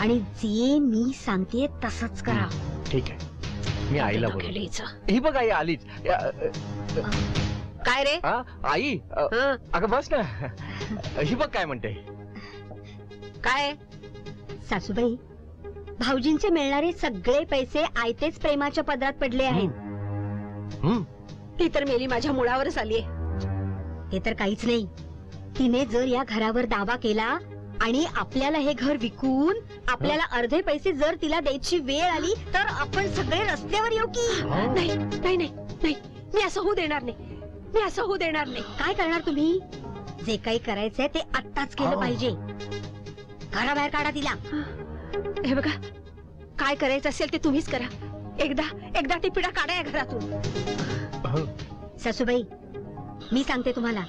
आणि जे मी सांगते तसंच करा। ठीक आहे, मी आईला बोलतो। ही बघ आई आलीच। काय रे? आई, अगं बस ना। ही बघ काय म्हणते। काय? सासूबाई, भाऊजींचे मिळणारे सगळे पैसे आयतेच प्रेमाच्या पदरात पडले आहेत। ती तर मेली माझ्या मुळावरच आलीये। ते तर काहीच नाही, तिने जर या घरावर दावा केला आणि आपल्याला हे घर विकून आपल्याला अर्धे पैसे जर तिला द्यायची वेळ आली तर आपण सगळे रस्त्यावर येऊ की? नाही नाही नाही नाही, मी असं होऊ देणार नाही, मी असं होऊ देणार नाही। काय करणार तुम्ही? जे काही करायचंय ते आत्ताच केलं पाहिजे। घराबाहेर काढा तिला। हे बघा, काय करायचं असेल ते तुम्हीच करा। एकदा एकदा ती पिढा काढा या घरातून। सासूबाई, मी सांगते तुम्हाला,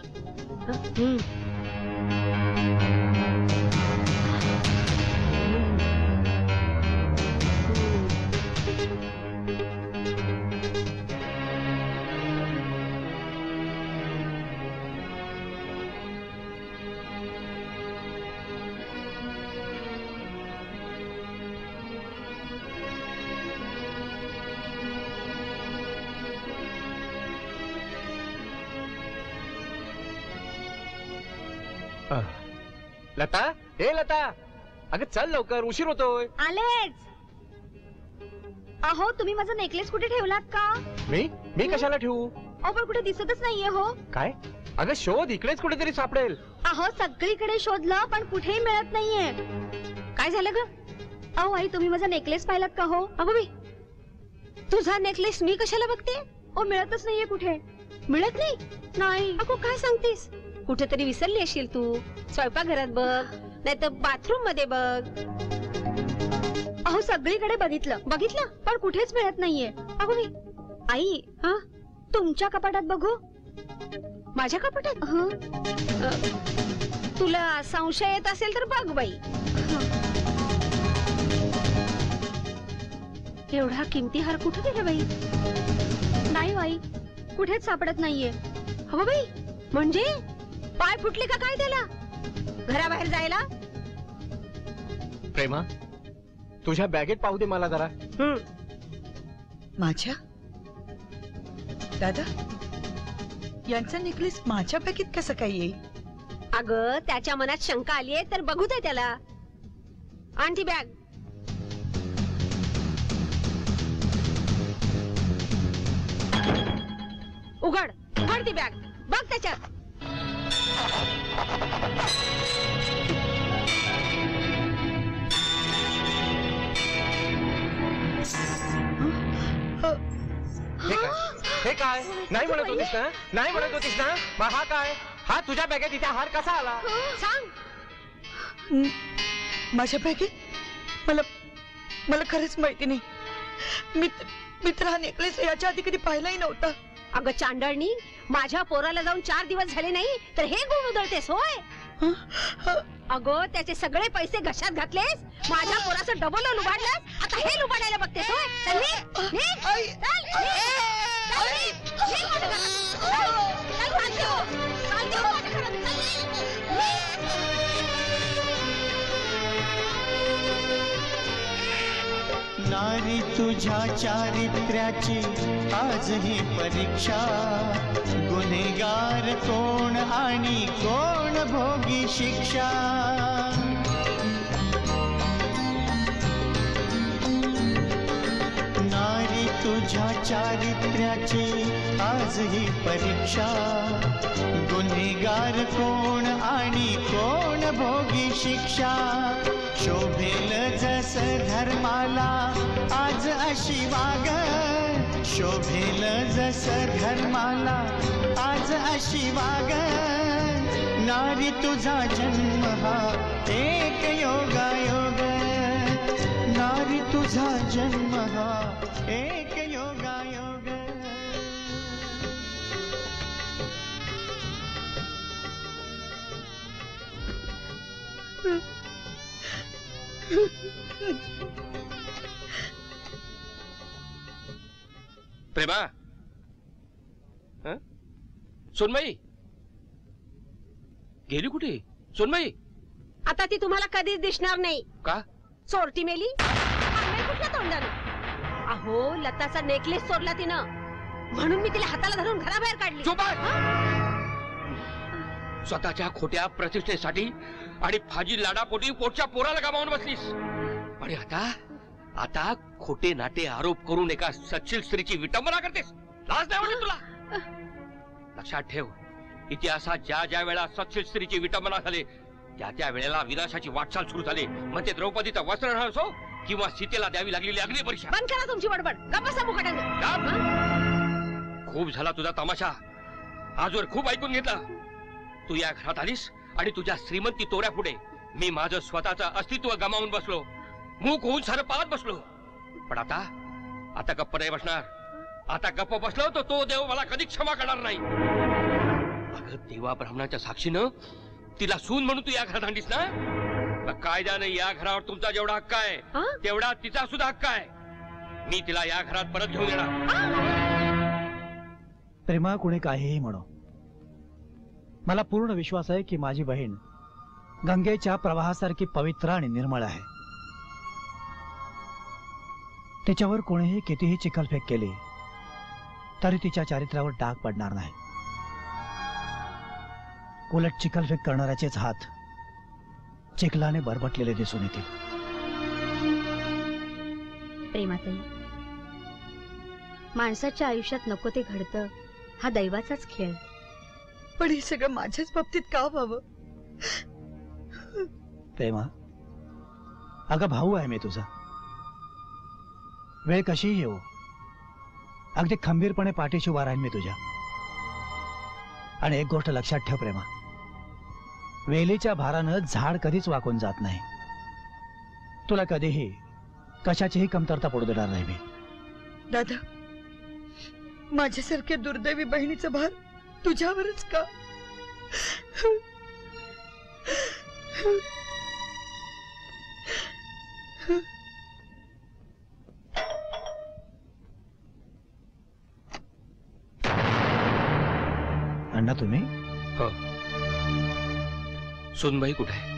लता, हे लता, अगं चल लवकर, उशीर होतोय। आलेच। अहो, तुम्ही माझा नेकलेस कुठे ठेवलात का? मी मी कशाला ठेवू? पण कुठे दिसतच नाहीये हो। काय? अगं शोध, इकडेच कुठेतरी सापडेल। अहो सगळीकडे शोधलं पण कुठेही मिळत नाहीये। काय झालं ग? अहो आई, तुम्ही माझा नेकलेस पाहिलात का हो? अगो मी, तुझा नेकलेस मी कशाला बघते? ओ मिळतच नाहीये कुठे। मिळत नाही? नाही। अगो काय सांगतेस? कुठेतरी विसरली असेल तू। स्वयंपाकघरात बघ, नाही तर बाथरूम मध्ये बघ। अहो सगळीकडे बघितलं बघितलं पण कुठेच मिळत नाहीये। अगो मी, आई हा तुमच्या कपाटात बघू। माझ्या कपाटात? तुला संशय येत असेल तर बघ बाई। एवढा किमती हार कुठे गेला बाई? नाही बाई, कुठेच सापडत नाहीये। अगो बाई, म्हणजे पाय फुटले का काय त्याला घराबाहेर जायला? प्रेमा, तुझ्या बॅगेत पाहू दे मला जरा। माझ्या दादा यांचा नेकलेस माझ्या बॅगेत कसं काय येईल? अगं त्याच्या मनात शंका आलीये तर बघू दे त्याला। आणती बॅग। उघड उघड ती बॅग, बघ त्याच्यात। हे काय? नाही म्हणत होतीस ना? नाही म्हणत होतीस ना? मग हा काय? हा तुझ्या बॅगेत इथे हार कसा आला? सांग। माझ्या बॅगेत? मला मला खरंच माहिती नाही। मित्र हा नेकलेस याच्या आधी कधी पाहिलाही नव्हता। अगं चांडळणी, माझ्या पोराला जाऊन 4 दिवस झाले नाही तर हे गुण उधळतेस होय? अगो त्याचे सगळे पैसे घशात घातलेस, माझ्या पोराचं डबल लुबाडलंस, आता हे लुबाडायला बघतेस होय? चल नी नी चल नी मोठं कर। नारी तुझ्या चारित्र्याची आज ही परीक्षा, गुन्हेगार कोण आणि कोण भोगी शिक्षा। नारी तुझ्या चारित्र्याची आज ही परीक्षा, गुन्हेगार कोण आणि कोण भोगी शिक्षा। शोभेल जस धर्माला आज अशी वाग, शोभेल जस धर्माला आज अशी वाग। नारी तुझा जन्म हा एक योगायोग, तुझा जन्म हा एक योगा योग प्रेमा सोनमई गेली कुठे? सोनमई आता ती तुम्हाला कधीच दिसणार नाही का? चोरटी मेली कुठल्या तोंडाने? अहो लताचा नेकलेस चोरला तिनं, म्हणून मी तिला हाताला धरून घराबाहेर काढली. स्वतःच्या खोट्या प्रतिष्ठेसाठी आणि फाजी लाडापोटी पोटच्या पोराला गमावून बसलीस. आणि आता आता खोटे नाटे आरोप करून एका सच्चिल स्त्रीची विटंबना करतेस. लाज नाही वाटत तुला? लक्षात ठेव, इतिहासात ज्या ज्या वेळा सच्चिल स्त्रीची विटंबना झाली त्या त्या वेळेला विनाशाची वाटचाल सुरू झाली. म्हणजे द्रौपदीचा वस्त्रहरण असो किंवा सीतेला द्यावी लागलेली अग्निपरीक्षा. बंद करा तुमची बडबड, गप्प बसा मुकाट्याने. खूप झाला तुझा तमाशा, आजवर खूप ऐकून घेतला. तू या घरात आलीस आणि तुझ्या श्रीमंती तोऱ्या पुढे मी माझं स्वतःचं अस्तित्व गमावून बसलो. मूक होऊन सारं पाहत बसलो. पण आता आता गप्प नाही बसणार. आता गप्प बसलो तर तो देव मला कधी क्षमा करणार नाही. अगं देवा ब्राह्मणाच्या साक्षीनं तिला सून म्हणून तू या घरात आणलीस ना? कायद्याने या घरावर तुमचा जेवढा हक्क आहे तेवढा तिचा सुद्धा हक्क आहे. मी तिला या घरात परत घेऊन येणार. प्रेमा कुणी काहीही म्हणो, मला पूर्ण विश्वास आहे की माझी बहीण गंगेच्या प्रवाहासारखी पवित्र आणि निर्मळ आहे. तिच्यावर कोणीही कितीही चिखलफेक केली तरी तिच्या चारित्र्यावर डाग पडणार नाही. उलट चिखलफेक करणाऱ्याचेच हात चिखलाने बरबटलेले दिसून येतील. प्रेमाताई, माणसाच्या आयुष्यात नको ते घडतं हा दैवाचाच खेळ. पण हे सगळं माझ्याच बाबतीत का व्हावं? प्रेमा, अगं भाऊ आहे मी तुझा. वेळ कशीही येऊ अगदी खंबीरपणे पाठीशी उभा राहीन मी तुझ्या. आणि एक गोष्ट लक्षात ठेव प्रेमा, वेलीच्या भारानं झाड कधीच वाकून जात नाही. तुला कधीही कशाचीही कमतरता पडू देणार नाही मी. दादा, माझ्यासारख्या दुर्दैवी बहिणीचा भार तुझ्यावरच का? अण्णा तुम्ही? हो. सुनबाई कुठे आहे?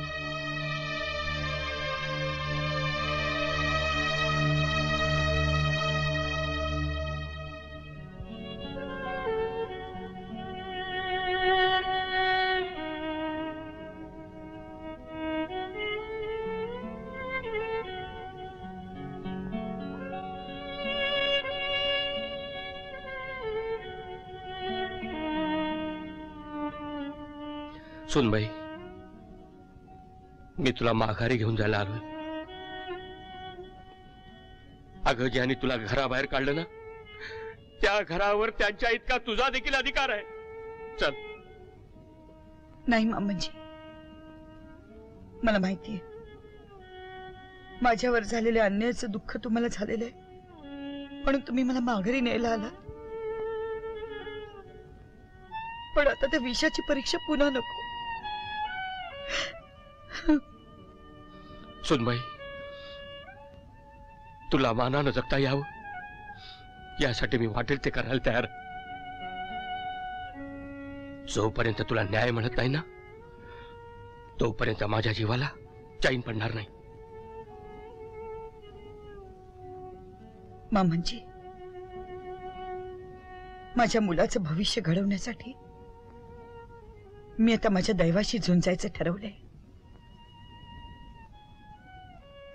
सुनबाई, मी तुला माघारी घेऊन जायला आलोय. अगं ज्याने तुला घराबाहेर काढलं ना त्या घरावर त्यांच्या इतका तुझा देखील अधिकार आहे. चल. नाही मामाजी, मला माहिती आहे माझ्यावर झालेल्या अन्यायाचं दुःख तुम्हाला झालेलं आहे, म्हणून तुम्ही मला माघारी न्यायला आला. पण आता त्या विषाची परीक्षा पुन्हा नको. सुनबाई, तुला मानानं जगता यावं यासाठी मी वाटेल ते करायला तयार. जोपर्यंत तुला न्याय मिळत नाही ना तोपर्यंत माझ्या जीवाला चैन पडणार नाही. मामांजी, माझ्या मुलाचं भविष्य घडवण्यासाठी मी आता माझ्या दैवाशी झुंजायचं ठरवलंय.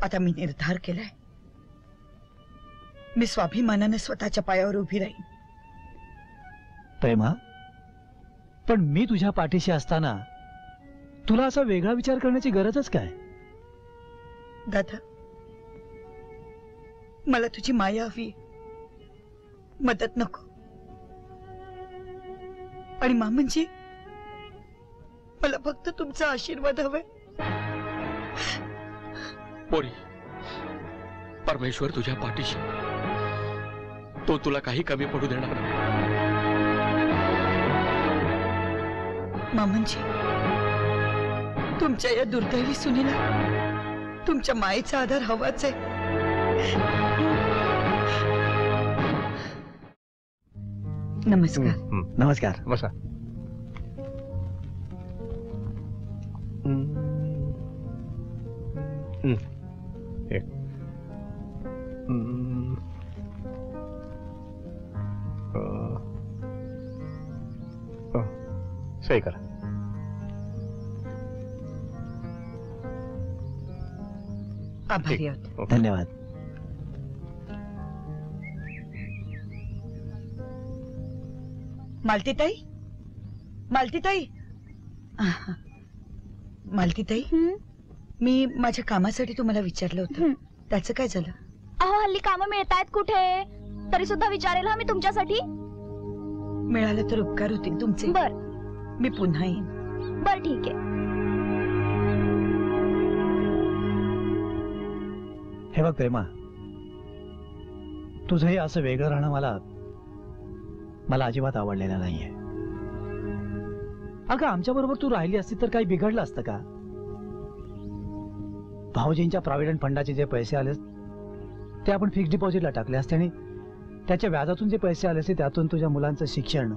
आता मी निर्धार केलाय, मी स्वाभिमानानं स्वतःच्या पायावर उभी राहीन. प्रेमा, पण मी तुझ्या पाठीशी असताना तुला असा वेगळा विचार करण्याची गरजच काय? दादा, मला तुझी माया हवी, मदत नको. आणि मामांजी, मला फक्त तुमचा आशीर्वाद हवाय. पोरी, परमेश्वर तुझ्या पाठीशी, तो तुला काही कमी पडू देणार नाही। मामनजी, तुमच्या या दुर्दैवी सुनीला तुमच्या मायेचा आधार हवाच आहे। नमस्कार। नमस्कार। बसा। सही करा। आभारी आहोत। धन्यवाद। मालतीताई, मालतीताई, मालतीताई, मी माझ्या कामासाठी तुम्हाला विचारलं होतं, त्याचं काय झालं? अहो हल्ली कामं मिळतायत कुठे, तरी सुद्धा विचारेल हा मी तुमच्यासाठी। मिळालं तर उपकार होतील तुमचे। बर, मी पुन्हा येईन। बर ठीक आहे। हे बघ प्रेमा, तुझं हे असं वेगळं राहणं मला अजिबात आवडलेलं नाहीये। अगं आमच्या बरोबर तू राहिली असती तर काही बिघडलं असतं का? भाऊजींच्या प्रॉव्हिडंट फंडाचे जे पैसे आले ते आपण फिक्स्ड डिपॉझिटला टाकले असते, आणि त्याच्या व्याजातून जे पैसे आले असते त्यातून तुझ्या मुलांचं शिक्षण,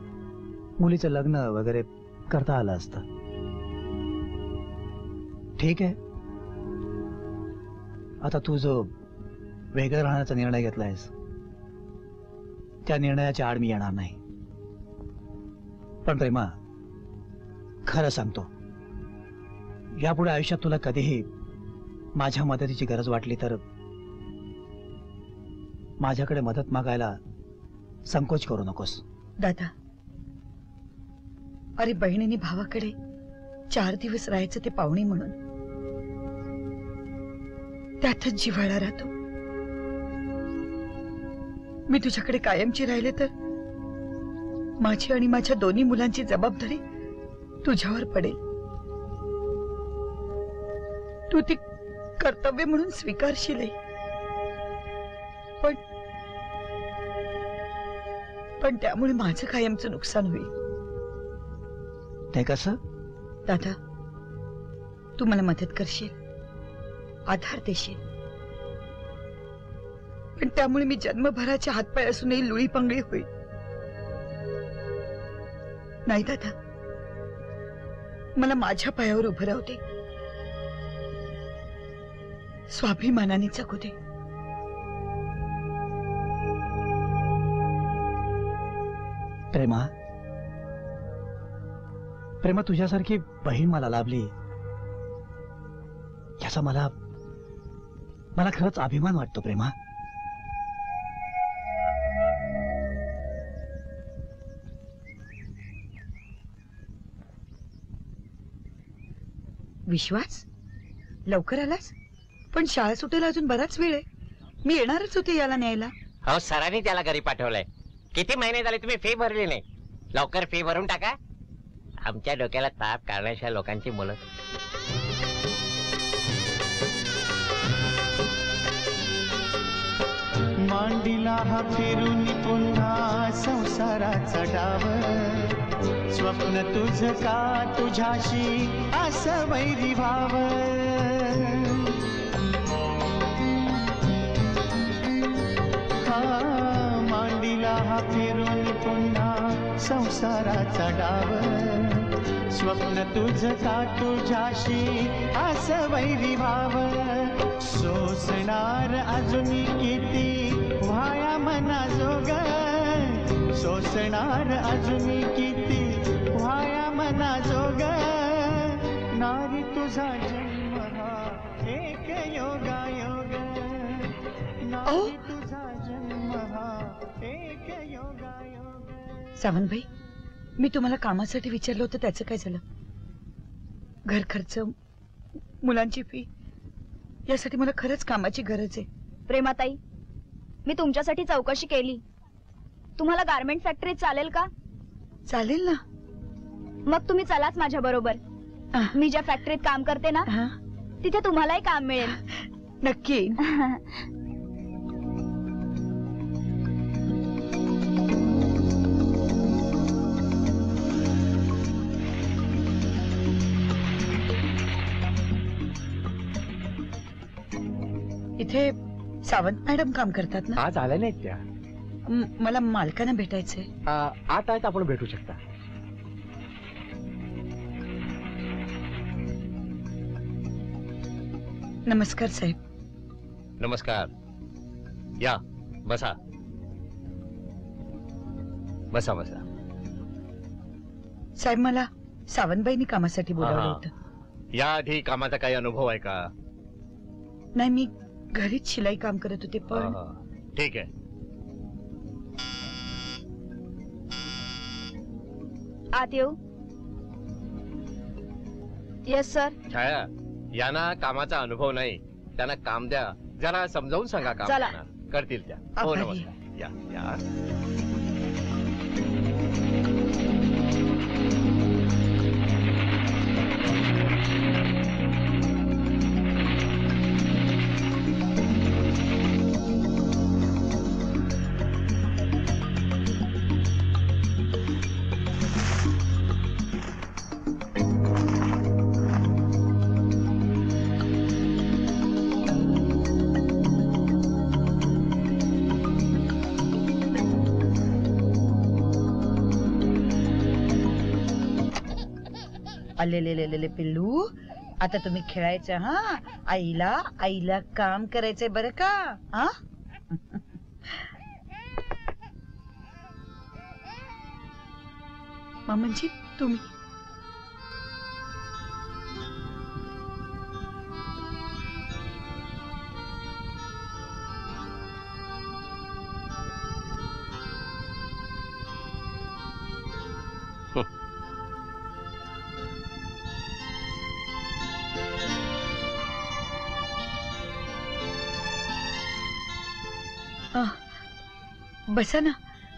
मुलीचं लग्न वगैरे करता आलं असतं। ठीक आहे, आता तू जो वेगळं राहण्याचा निर्णय घेतलायस त्या निर्णयाच्या आड मी येणार नाही। पण प्रेमा, खरं सांगतो, यापुढे आयुष्यात तुला कधीही माझ्या मदतीची गरज वाटली तर माझ्याकडे मदत मागायला संकोच करू नकोस। दादा, अरे बहिणीने भावाकडे 4 दिवस राहायचं ते पाहुणे म्हणून, त्यातच जिव्हाळा राहतो। मी तुझ्याकडे कायमची राहिले तर माझी आणि माझ्या दोन्ही मुलांची जबाबदारी तुझ्यावर पडेल। तू ती कर्तव्य म्हणून स्वीकारशील, पण त्यामुळे माझं कायमचं नुकसान होईल। ते कसं? दादा, तू मला मदत करशील, आधार देशील, पण त्यामुळे मी जन्मभराच्या हातपाय असूनही लुळी पांगळी होईल। नाही दादा, मला माझ्या पायावर उभं राहू दे, स्वाभिमानाने जगू दे। प्रेमा, प्रेमा, तुझ्यासारखी बहीण मला लाभली याचा मला खरंच अभिमान वाटतो। प्रेमा, विश्वास, लवकर आलास, पण शाळा सुटायला अजून बराच वेळ आहे। मी येणारच होते याला न्यायला। हो, सरांनी त्याला घरी पाठवलंय। किती महिने झाले तुम्ही फी भरली नाही, लवकर फी भरून टाका। आमच्या डोक्याला ताप काढण्याच्या लोकांची मुलं। मांडीला हा फिरून पुन्हा संसाराचा डाव, स्वप्न तुझं का तुझ्याशी असं वैरी भाव। मांडीला हा फिरून पुन्हा संसाराचा डाव, स्वप्न तुझं का तुझ्याशी असं वैरी भाव। सोसणार अजून किती व्हाया मनाजोग, सोसणार अजून किती व्हाया मनाजोग। नारी तुझा जन्म हा एक योगायोग, नारी तुझा जन्म हा एक योगायोग। सावंत भाई, मी तुम्हाला कामासाठी विचारलं होतं, त्याचं काय झालं? घर खर्च, मुलांची फी, यासाठी मला खरंच कामाची गरज आहे। प्रेमाताई, मी तुमच्यासाठी चौकशी केली। तुम्हाला गारमेंट फॅक्टरी चालेल का? चालेल ना। मग तुम्ही चलाच माझ्या बरोबर। मी ज्या फॅक्टरीत काम करते ना, तिथे तुम्हालाही काम मिळेल। नक्की। इथे सावंत मॅडम काम करतात ना? आज आले नाहीत त्या. मला मालकांना भेटायचंय. आता आहेत, आपण भेटू शकता. नमस्कार साहेब. नमस्कार. या बसा बसा बसा. साहेब मला सावंतबाईंनी कामासाठी बोलावलं होतं. याआधी कामाचा काही अनुभव आहे का? नाही, मी घरीच शिलाई काम करत होते. पण ठीक आहे. आत येऊ. Yes sir. छाया, यांना कामाचा अनुभव नाही, त्यांना काम द्या. जरा समजावून सांगा काम करतील त्या. हो नमस्कार. या या. ले ले ले ले ले पिल्लू, आता तुम्ही खेळायचं हा. आईला आईला काम करायचंय बरं का हा. मामांची तुम्ही बसा ना.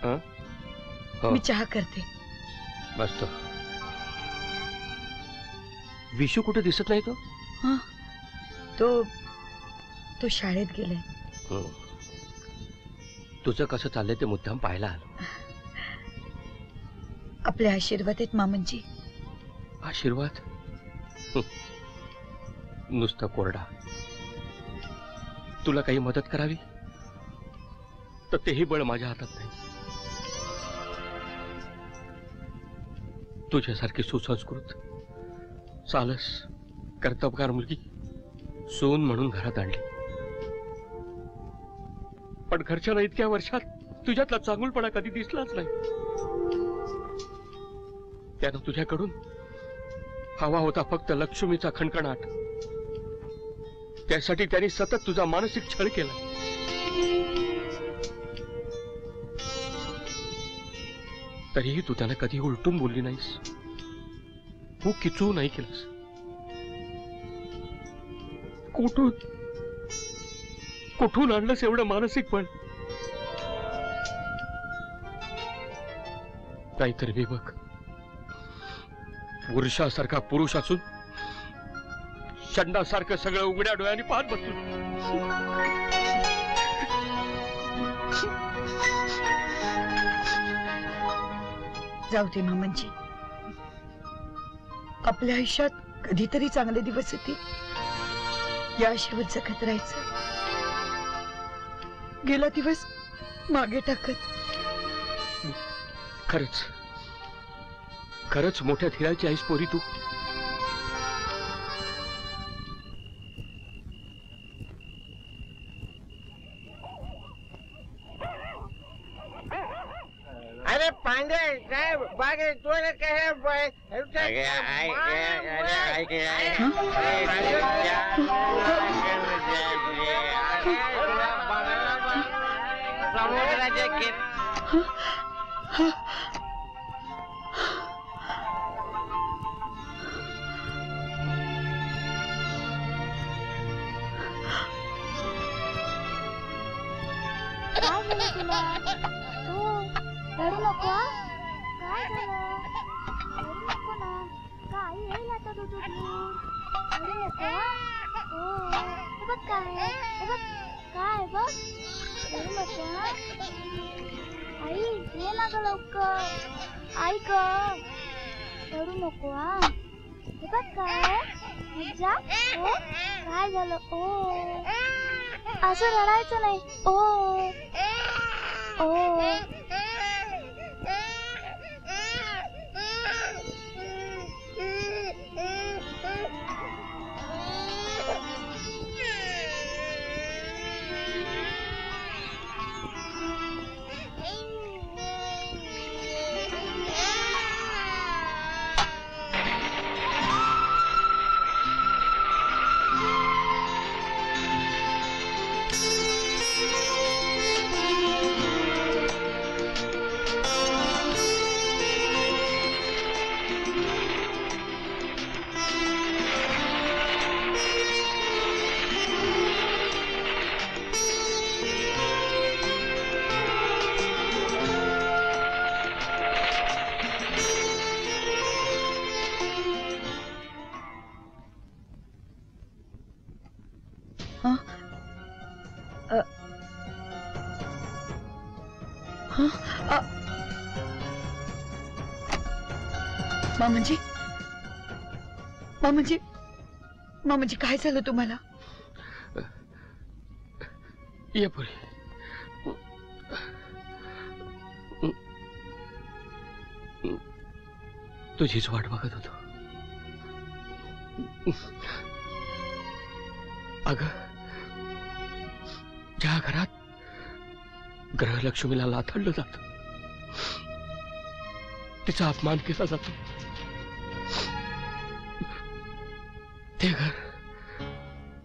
हो. मी चहा करते. बसतो. विशू कुठे दिसत नाही? तो शाळेत गेलाय. तुझं कसं चाललंय ते मुद्दाम पाहायला आलो. आपले आशीर्वाद आहेत मामांची. आशीर्वाद? नुसता कोरडा. तुला काही मदत करावी तर तेही बळ माझ्या हातात नाही. तुझ्यासारखी सुसंस्कृत सालस कर्तबगार मुलगी सोन म्हणून घरात आणली, पण घरच्याला इतक्या वर्षात तुझ्यातला चांगुलपणा कधी दिसलाच नाही. त्यानं तुझ्याकडून हवा होता फक्त लक्ष्मीचा खणखणाट. त्यासाठी त्यांनी सतत तुझा मानसिक छळ केला. तरीही तू त्यांना कधी उलटून बोलली नाहीस, तू किचू नाही केलंस. कुठून आणलंस एवढं मानसिक पण? नाहीतर मी बघ, पुरुषासारखा पुरुष असून चंडासारखं सगळं उघड्या डोळ्यांनी पाहत बसून. जाऊ दे मामांची, आपल्या आयुष्यात कधीतरी चांगले दिवस येतील. या आशीर्वाद जगत राहायचं, गेला दिवस मागे टाकत. खरच खरच मोठ्या धीराची आईस पोरी तू. असं रडायचं नाही। ओ ओ मामनजी, मामनजी, मामनजी काय झालं तुम्हाला? ये पुरी तुझीच वाट बघत होतो। अगं ज्या घरात ग्रहलक्ष्मीला लाथडलं जातं तिचा अपमान केला जातो ते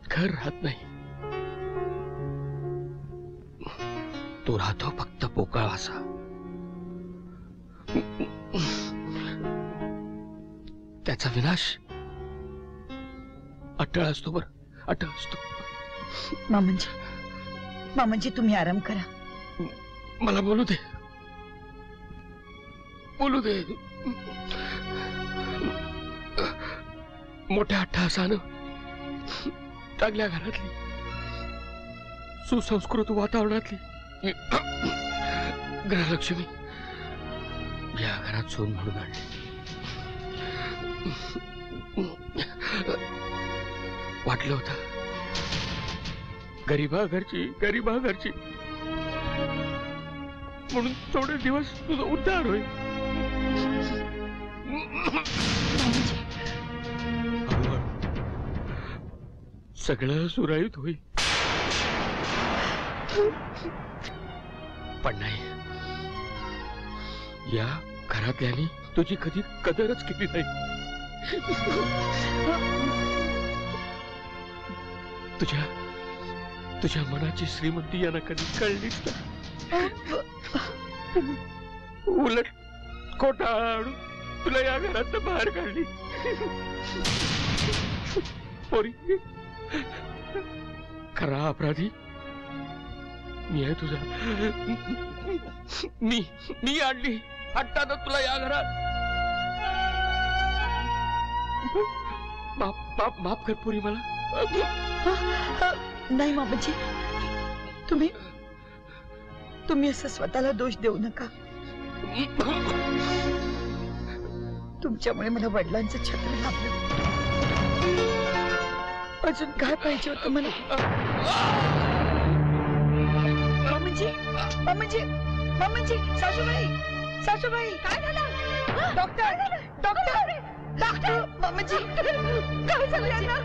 घर राहत नाही। तो राहतो फक्त पोकळ वासा। त्याचा विनाश अटळ असतो बर, अटळ असतो। मामनजी, मामनजी तुम्ही आराम करा। मला बोलू दे, बोलू दे। मोठ्या अट्टहासानं टाकल्या घरातली सुसंस्कृत वातावरणातली ग्रहलक्ष्मी या घरात सोन म्हणून आणली। वाटलं होतं गरीबा घरची म्हणून थोड़े दिवस तुझा उद्धार होईल। सगळं सुरळीत होईल। पण नाही, या घरातल्यानी तुझी कधी कदरच केली नाही। तुझ्या मनाची श्रीमंती यांना कधी कळलीच नाही। उलट खोटाळू तुला या घरात बाहेर काढली। पोरी, खरा अपराधी मी आहे तुझा। मी आणली हट्टा तर तुला या घरात। बाप माफ कर पोरी मला। नहीं मामाजी, तुम्ही असं स्वतःला दोष देऊ नका। तुमच्यामुळे मला वडिलांचं छत्र लाभलं। अजून काय पाहिजे होतं मला? मामाजी, मामाजी, मामाजी, सासूबाई, सासूबाई, काय झालं? डॉक्टर, डॉक्टर, डॉक्टर, मामाजी, काय झालं यांना?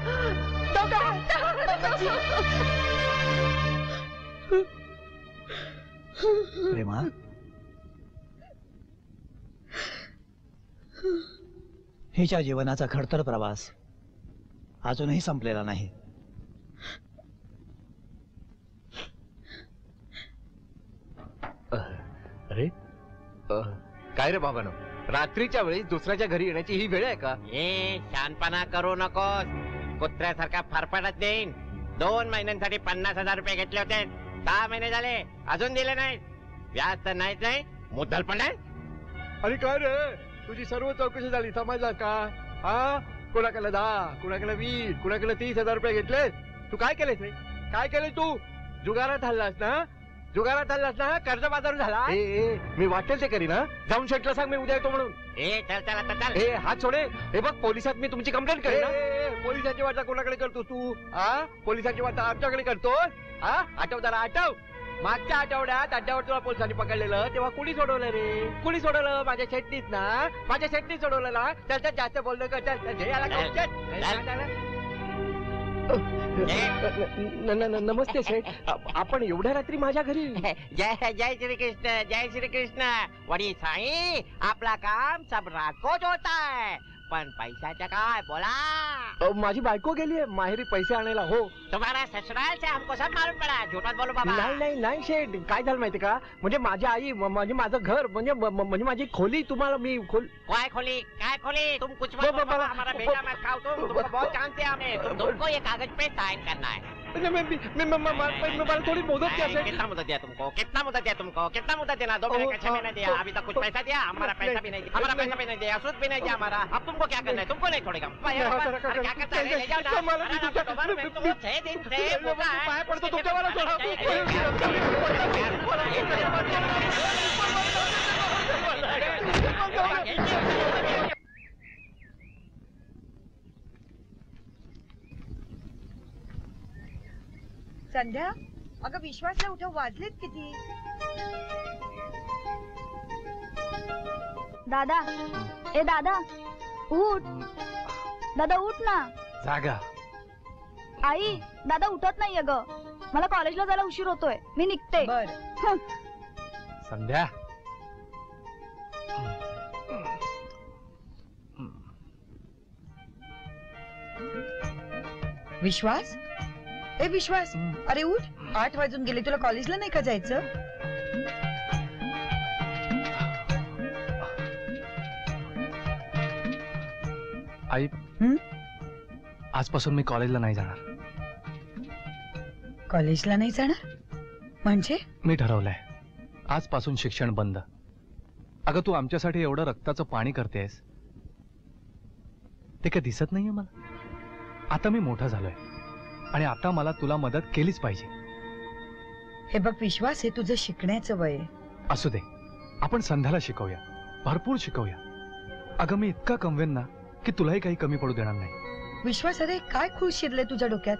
प्रेमा, हिच्या जीवनाचा खडतर प्रवास अजूनही संपलेला नाही। अरे काय रे बाबानो, रात्रीच्या वेळी दुसऱ्याच्या घरी येण्याची ही वेळ आहे का? ए शानपणा करू नकोस, कुत्र्यासारखा फारफाटच देईन। 2 महिन्यांसाठी 50,000 रुपये घेतले होते, 6 महिने झाले अजून दिले नाही। व्याज तर नाहीच नाही, मुद्दल पण नाही। अरे काय रे, तुझी सर्व चौकशी झाली समजला का? हा, कोणाकडे 10, कोणाकडे 20, कोणाकडे 30,000 रुपये घेतले। तू काय केलेस? काय केले तू? जुगारात हल्लास ना? तू काय वाटलास ना कर्ज बाजार झाला? मी वाटेल ते करीना, जाऊन शेटला सांग मी उद्या येतो म्हणून। चल चल आता चल। हात सोडे, हे बघ पोलिसात मी तुमची कंप्लेंट करेन ना। पोलिसाची वाटा कोणाकडे करतो तू? हा, पोलिसाची वाटा आमच्याकडे करतो? हा, आठव जरा आठव। मागच्या आठवड्यात अड्ड्यावर तुला पोलिसांनी पकडलेलं तेव्हा कुणी सोडवलं रे? कुणी सोडवलं? माझ्या शेटनीच ना, माझ्या शेटनीच सोडवलं ना। चल चल जास्त बोलणं कर, चल घे याला कंप्लेंट। नमस्ते शेठ, आपण एवढ्या रात्री माझ्या घरी? जय जय श्री कृष्ण, जय श्री कृष्ण। वडी साई, आपला काम सब रात कोच होता है, पण पैशाचा काय बोला? माझी बायको गेली आहे माहेरी पैसे आणायला। हो, तुम्हाला ससुराल से हमको सब मालूम पड़ा, झूठच बोलू बाबा। नाही नाही नाही शेठ, काय झालं माहिती का, म्हणजे माझी आई म्हणजे माझं घर म्हणजे माझी खोली तुम्हाला मी काय खोली काय खोली? तुम कुछ मत बाबा, हमारा बेटा मत खाओ, तुमको बहुत जानते हमने, तुमको ये कागज पे साइन करना है। मैं थोड़ी मदद किया शेठ। कितना मदद दिया तुमको, कितना मदद दिया तुमको, कितना मदद देना? 2 महीने में नहीं दिया, अभी तक कुछ पैसा दिया, हमारा पैसा भी नहीं दिया, हमारा पैसा भी नहीं दिया, सूद भी नहीं दिया हमारा। अब तुमको क्या करना है, तुमको नहीं छोड़ेगा। क्या करता है, ले जाओ ना। संध्या, अगं विश्वासला उठव, वाजलेत किती? दादा, ए दादा उठ, दादा उठ ना। जागा आई, दादा उठत नाहीये ग, मला कॉलेजला जायला उशीर होतोय, मी निघते। बरं संध्या, विश्वास, ए विश्वास, अरे उठ, 8 वाजून गेले, तुला कॉलेजला नाही का जायचं? आई, आजपासून मी कॉलेजला नाही जाणार। कॉलेजला नाही जाणार म्हणजे? मी ठरवलंय, आजपासून शिक्षण बंद। अगं तू आमच्यासाठी एवढं रक्ताचं पाणी करतेस, ते काय दिसत नाहीये मला? आता मी मोठा झालोय आणि आता मला तुला मदत केलीच पाहिजे। हे बघ विश्वास, हे तुझं शिकण्याचं वय आहे। असू दे, आपण संध्याला शिकवूया, भरपूर शिकवूया। अगं मी इतका कमवेन ना की तुलाही काही कमी पडू देणार नाही। विश्वास, अरे काय खूळ शिरले तुझ्या डोक्यात?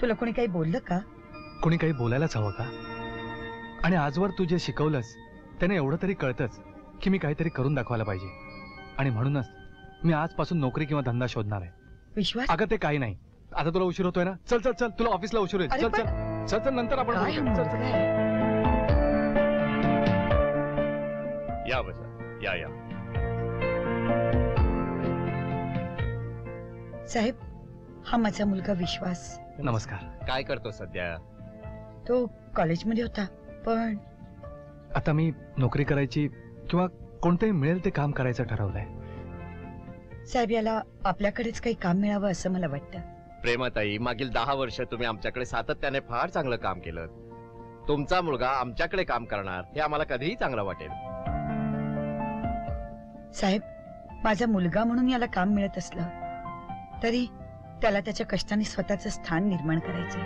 तुला कोणी काही बोललं का? कोणी काही बोलायलाच हवं का? आणि आजवर तू जे शिकवलंस त्याने एवढं तरी कळतंच की मी काहीतरी करून दाखवायला पाहिजे, आणि म्हणूनच मी आजपासून नोकरी किंवा धंदा शोधणार आहे। विश्वास, अगं ते काही नाही, आता तुला उशीर होतोय ना, चल चल चल, तुला ऑफिसला उशीर होईल। चल चल चल चल, नंतर आपण या बसा, या या। साहेब, हा माझा मुलगा विश्वास। नमस्कार। काय करतो सध्या? तो कॉलेजमध्ये होता, पण आता मी नोकरी करायची किंवा कोणतंही मिळेल ते काम करायचं ठरवलंय। साहेब, याला आपल्याकडेच काही काम मिळावं असं मला वाटतं। प्रेमाताई, मागील 10 वर्ष तुम्ही आमच्याकडे सातत्याने फार चांगलं काम केलं। तुमचा मुलगा आमच्याकडे काम करणार हे आम्हाला कधीही चांगलं वाटेल। साहेब, माझा मुलगा म्हणून याला काम मिळत असलं तरी त्याला त्याच्या कष्टाने स्वतःचं स्थान निर्माण करायचंय,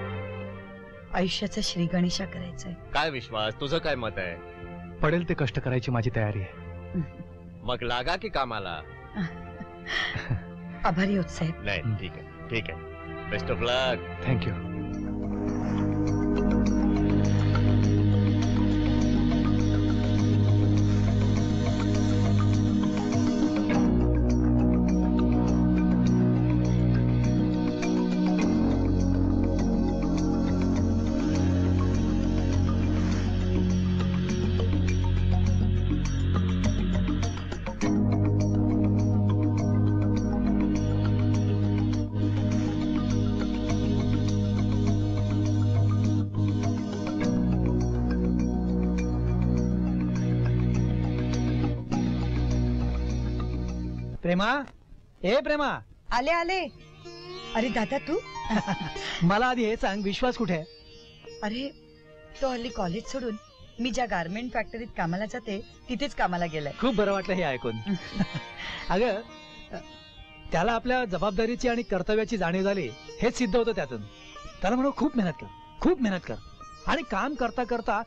आयुष्याचा श्रीगणेशा करायचंय। काय विश्वास, तुझं काय मत आहे? पडेल ते कष्ट करायची माझी तयारी आहे। मग लागा की कामाला। आभारी होत साहेब। नाही, ठीक आहे ठीक आहे, best of luck. Thank you. Prema, ए प्रेमा। आले आले। अरे दादा तू? मला आधी हे सांग, विश्वास कुठे? अरे तो हल्ली कॉलेज सोडून मी ज्या गारमेंट फॅक्टरीत कामाला जाते तिथेच कामाला गेलाय। खूप बरं वाटलं हे ऐकून। अगं त्याला आपल्या जबाबदारीची आणि कर्तव्याची जाणीव झाली, हेच सिद्ध होतं त्यातून। त्याला म्हणून खूप मेहनत कर, खूप मेहनत कर, आणि काम करता करता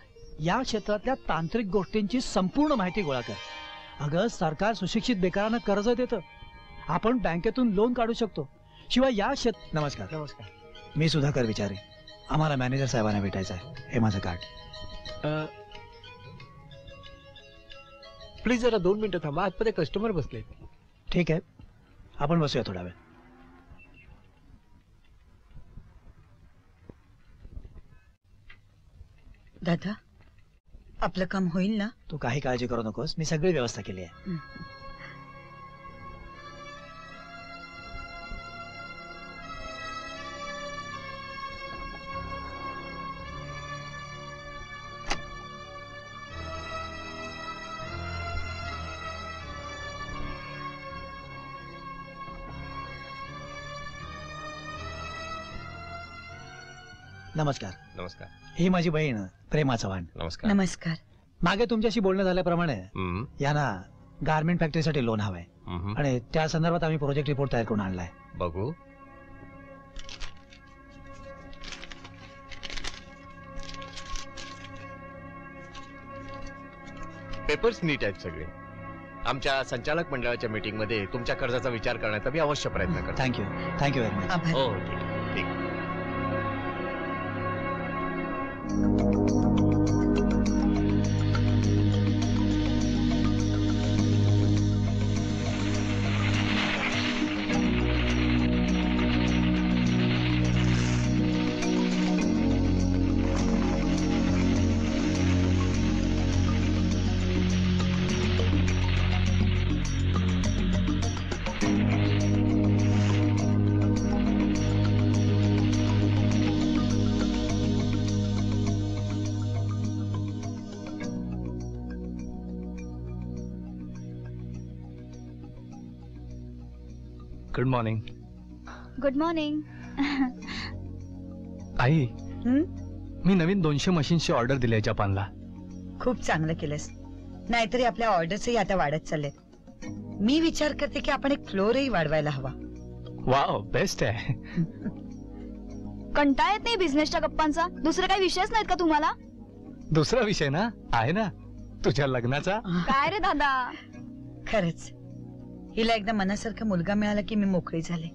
या क्षेत्रातल्या तांत्रिक गोष्टींची संपूर्ण माहिती गोळा कर। अगं सरकार सुशिक्षित बेकारांना कर्ज देतं, आपण बँकेतून लोन काढू शकतो। शिवाय या क्षेत्र नमस्कार नमस्कार मी सुधाकर विचारे, आम्हाला मॅनेजर साहेबांना भेटायचं आहे। हे माझं कार्ड प्लीज जरा 2 मिनिटं थांबा, आतमध्ये कस्टमर बसले। ठीक आहे आपण बसूया थोडा वेळ। दादा आपलं काम होईल ना? तू काही काळजी करू नकोस, मी सगळी व्यवस्था केली आहे। नमस्कार नमस्कार ही माझी बहीण प्रेमा चव्हाण। नमस्कार नमस्कार। मागे तुमच्याशी बोलणं झाल्याप्रमाणे यांना गारमेंट फॅक्टरीसाठी लोन हवंय आणि त्या संदर्भात आम्ही प्रोजेक्ट रिपोर्ट तयार करून आणलाय। बघू पेपर्स नीट आहेत सगळे। आमच्या संचालक मंडळाच्या मीटिंग मध्ये तुमच्या कर्जाचा विचार करण्याचा मी अवश्य प्रयत्न करतो। Thank you thank you very much. हो ठीक। Good morning. गुड मॉर्निंग आई। मी नवीन 200 मशीन्सची ऑर्डर दिली आहे जपानला। खूप चांगलं केलंस, नाहीतरी आपल्या ऑर्डर्सही आता वाढत चालले। मी विचार करते की आपण एक फ्लोरही वाढवायला हवा। वाव बेस्ट आहे। कंटाळा येत नाही बिझनेसच्या गप्पांचा? दुसरा काही विषयच नाहीत का तुम्हाला? दुसरा विषय ना आहे ना, तुझ्या लग्नाचा। काय रे दादा, खरंच हिला एकदा मनासारखा मुलगा मिळाला की मी मोकळी झाले।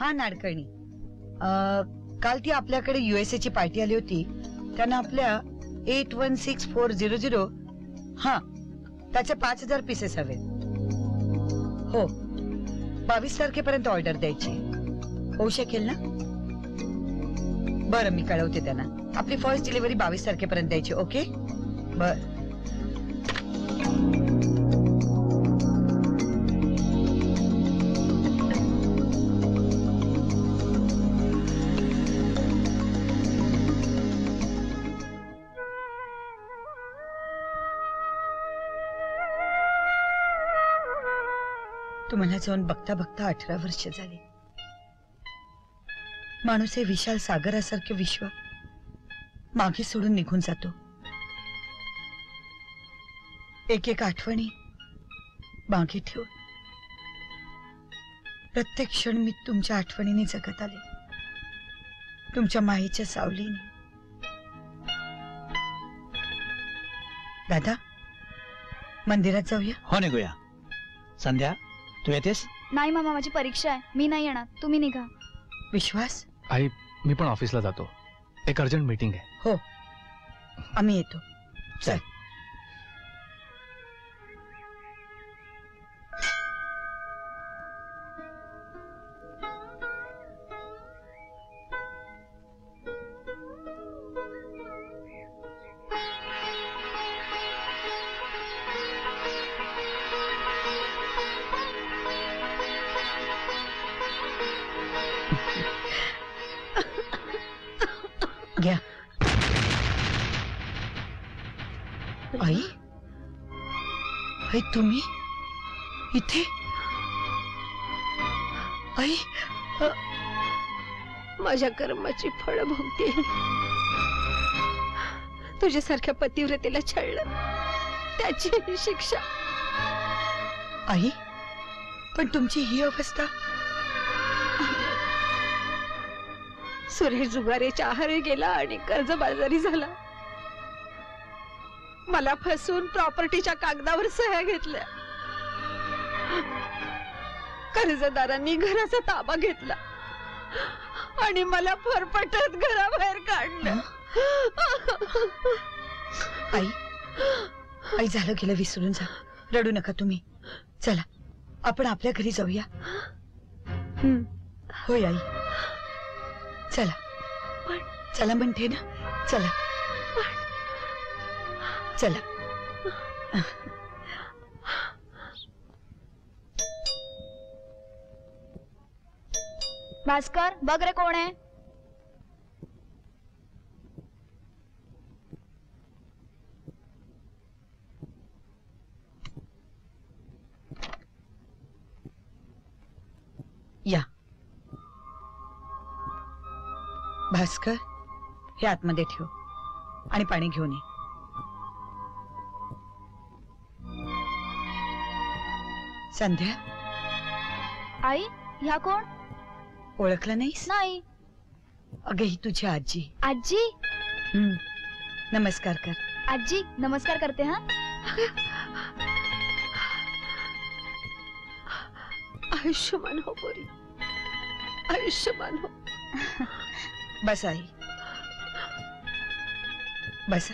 हा नाडकर्णी, काल ती आपल्याकडे यूएसए ची पार्टी आली होती, त्यांना आपल्या 816400 हा त्याचे 5000 पीसेस हवे। हो 22 तारखेपर्यंत ऑर्डर द्यायची, होऊ शकेल ना? बरं मी कळवते त्यांना, आपली फर्स्ट डिलिव्हरी 22 तारखेपर्यंत द्यायची। ओके बर। तुम्हाला जाऊन बघता बघता 18 वर्ष झाली। माणूस हे विशाल सागरासारखे विश्व मागे सोडून निघून जातो। एक एक आठवणी मागे ठेवून प्रत्येक क्षण मी तुमच्या आठवणीने जगत आले, तुमच्या मायेच्या सावलीने। दादा मंदिरात जाऊया? हो निघूया। संध्या तू येतेस? नाही मामा, माझी परीक्षा आहे, मी नाही येणार, तुम्ही निघा। विश्वास? आई मी पण ऑफिसला जातो, एक अर्जंट मीटिंग आहे। हो आम्ही येतो। चल आई, तुम्ही इथे? आई माझ्या कर्माची फळ भोगते तुझ्यासारख्या पतिव्रतेला छळलं त्याची शिक्षा। आई पण तुमची ही अवस्था सुरेश जुगारेच्या आहारी गेला आणि कर्जबाजारी झाला मला फसून प्रॉपर्टीच्या कागदावर सह्या घेतल्या कर्जदारांनी घराचा ताबा घेतला आणि मला फरफटत घराबाहेर काढलं। आई आई झालं गेलं विसरून जा रडू नका तुम्ही चला आपण आपल्या घरी जाऊया। होय आई चला चला म्हणते ना चला चला। भास्कर बघ रे कोण आहे या भास्कर हे आतमध्ये ठेव आणि पाणी घेऊन ये। संध्या आई ह्या कोण ओळखलं नाहीस? नाही। अगे ही तुझी आजी। आजी नमस्कार कर। आजी नमस्कार करते हैं। आयुष्मान हो बोरी आयुष्मान हो। बस आई बस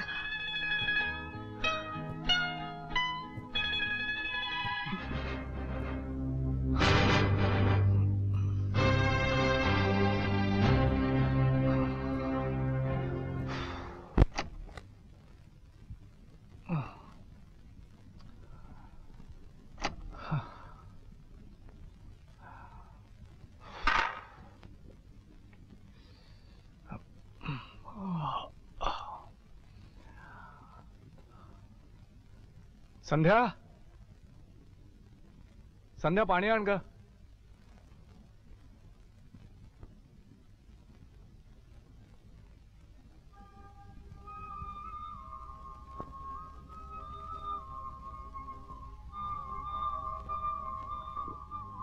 संध्या संध्या पाणी आण ग।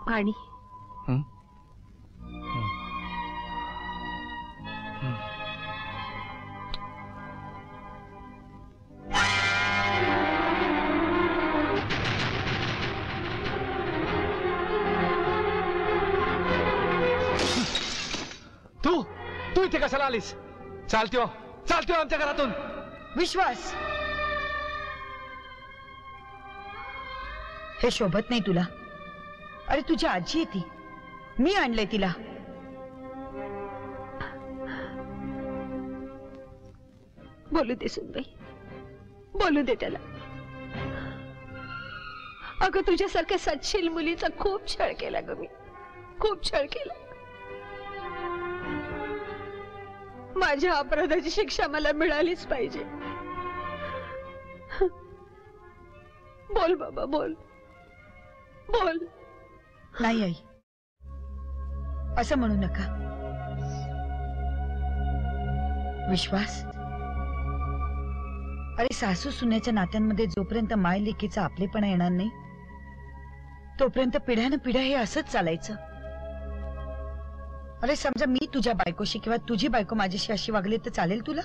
पाणी कशाला आलीस चालते हो चालते हो आमच्या घरातून। विश्वास हे शोभत नाही तुला। अरे तुझी आजी आहे ती मी आणले तिला। बोलू दे सुनबाई बोलू दे त्याला। अगं तुझ्यासारख्या सच्शील मुलीचा खूप छळ केला ग मी खूप छळ केला। माझ्या अपराधाची शिक्षा मला मिळालीच पाहिजे। बोल बाबा बोल बोल। नाही आई असं म्हणू नका। विश्वास अरे सासू सुनेच्या नात्यांमध्ये जोपर्यंत माय लेकीचा आपलेपणा येणार नाही तोपर्यंत पिढ्यानं पिढ्या हे असंच चालायचं। अरे समझा मी तुझ्या बायकोशी किंवा तुझी बायको माझ्याशी अशी वागली तर चालेल तुला?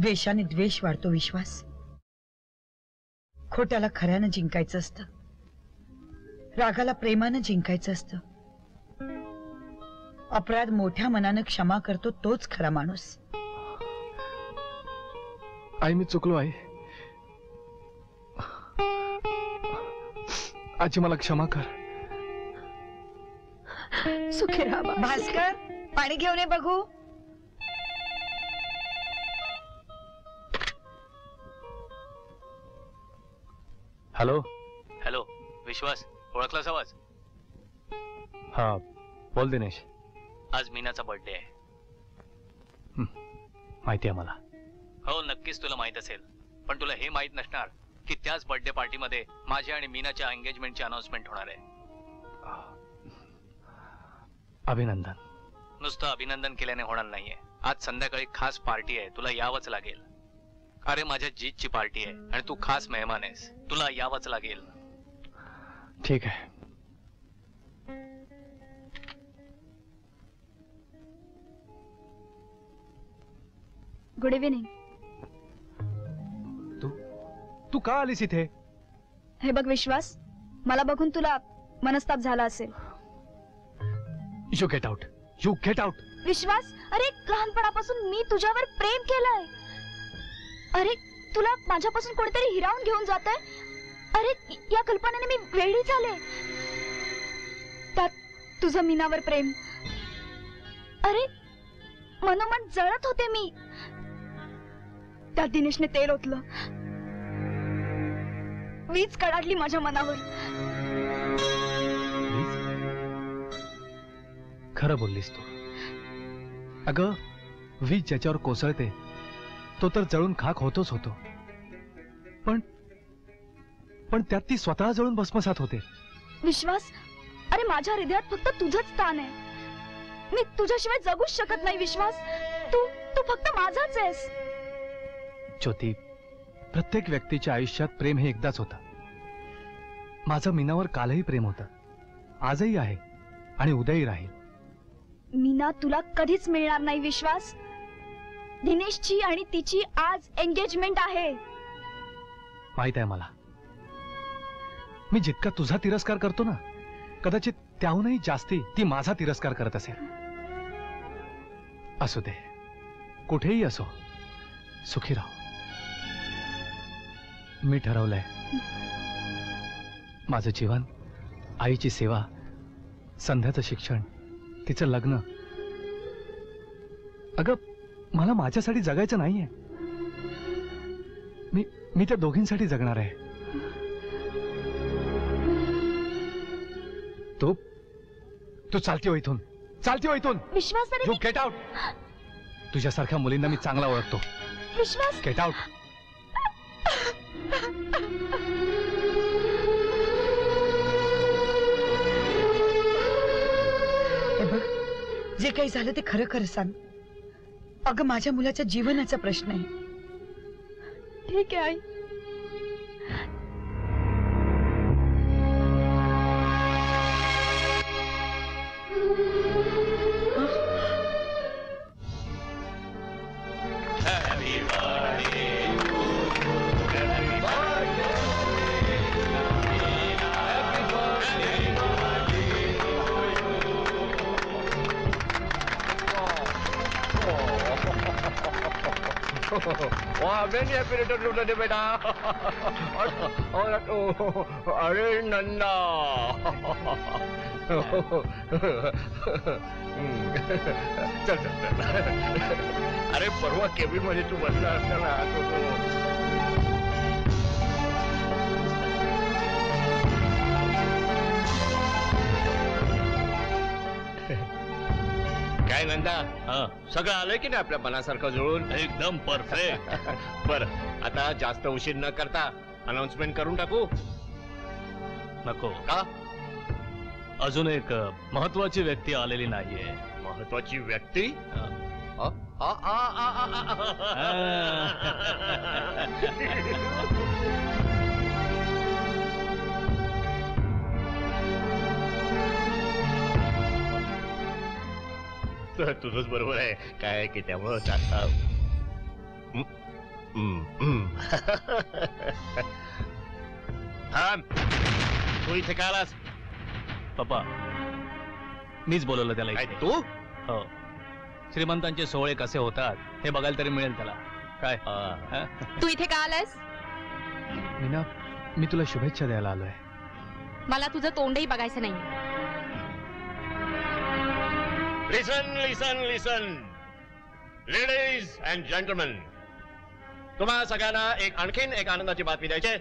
द्वेषाने द्वेष वाढतो विश्वास। खोट्याला खऱ्यानं जिंकायचं असतं रागाला प्रेमानं जिंकायचं असतं। अपराध मोठ्या मनानं क्षमा करतो तोच खरा माणूस। आई मी चुकलो आई आजी मला क्षमा कर। सुखी राहा भास्कर पाणी घेऊन ये बघू। हॅलो हॅलो विश्वास ओळखलास आवाज? हा बोल दिनेश आज मीनाचा बर्थडे आहे। माहिती आहे मला। हो नक्कीच तुला माहित असेल पण तुला हे माहित नसणार की त्याच बर्थडे पार्टीमध्ये माझ्या आणि मीनाच्या एंगेजमेंटची अनाउन्समेंट होणार आहे। अभिनंदन. नुसतं अभिनंदन केल्याने होणार नाहीये. आज संध्याकाळी खास पार्टी आहे, तुला यावंच लागेल. अरे माझ्या जीतची पार्टी आहे आणि तू खास मेहमान आहेस, तुला यावंच लागेल. ठीक आहे. Good evening. तू तू का आलीस इथे? हे बघ विश्वास, मला बघून तुला मनस्ताप झाला असेल. You get out. You get out. विश्वास, अरे लहानपणापासून मी तुझ्यावर प्रेम केलंय. अरे तुला माझ्यापासून कोणीतरी हिरावून घेऊन जात आहे. अरे या कल्पनेने मी वेडी झाले. त्यात तुझं मीनावर प्रेम, अरे मनोमन जळत होते मी. त्यात दिनेशने तेल ओतलं, वीज कडाडली माझ्या मनावर. खरं बोललीस तू. अगं वीज ज्याच्यावर कोसळते तो तर जळून खाक होतोच होतो, पण त्यात ती स्वतः जळून भस्मसात होते. विश्वास, अरे माझ्या हृदयात फक्त तुझंच स्थान आहे. मी तुझ्याशिवाय जगूच शकत नाही विश्वास. तू तू फक्त माझाच आहेस. ज्योती, प्रत्येक व्यक्तीच्या आयुष्यात प्रेम हे एकदाच होतं. माझं मीनावर कालही प्रेम होतं, आजही आहे आणि उद्याही राहील. मीना तुला कधीच मिळणार नाही विश्वास. दिनेशची आणि तिची आज एंगेजमेंट आहे. माहित आहे मला. मी जितका तुझा तिरस्कार करतो ना, कदाचित त्याहूनही जास्ती ती माझा तिरस्कार करत असेल. असू दे, कुठेही असो, सुखी राहू. मी ठरवलंय, माझं जीवन आईची सेवा, संध्याचं शिक्षण, तिचं लग्न. अगं मला माझ्यासाठी जगायचं नाहीये, मी त्या दोघींसाठी जगणार आहे. तू तू चालती हो इथून, चालती हो इथून. विश्वास, तू गेट आउट. तुझ्यासारख्या मुलींना मी चांगला ओळखतो. विश्वास, गेट आउट. जे काही झालं ते खरं खरं सांग. अगं माझ्या मुलाच्या जीवनाचा प्रश्न आहे. ठीक आहे आई. बेटा, अरे नन्ना, चल चल चल. अरे परवा केबिन मध्ये तू बसला असताना काय नंदा, सगळं आलंय की नाही आपल्या मनासारखं जुळून? एकदम परफेक्ट. बर आता जास्त उशीर न करता अनाउन्समेंट करून टाकू. नको का? अजून एक महत्वाची व्यक्ती आलेली नाहीये. महत्वाची व्यक्ती? तुझंच बरोबर आहे काय की त्यामुळं तू इथे का आलास? पप्पा मीच बोलवलं त्याला. तू? हो, श्रीमंतांचे सोहळे कसे होतात हे बघायला तरी मिळेल त्याला. काय तू इथे का आलास? मीना, मी तुला शुभेच्छा द्यायला आलोय. मला तुझं तोंडही बघायचं नाही. Listen, listen, listen, ladies and gentlemen. तुम्हा सगळ्यांना एक आणखीन एक आनंदाची बातमी द्यायची.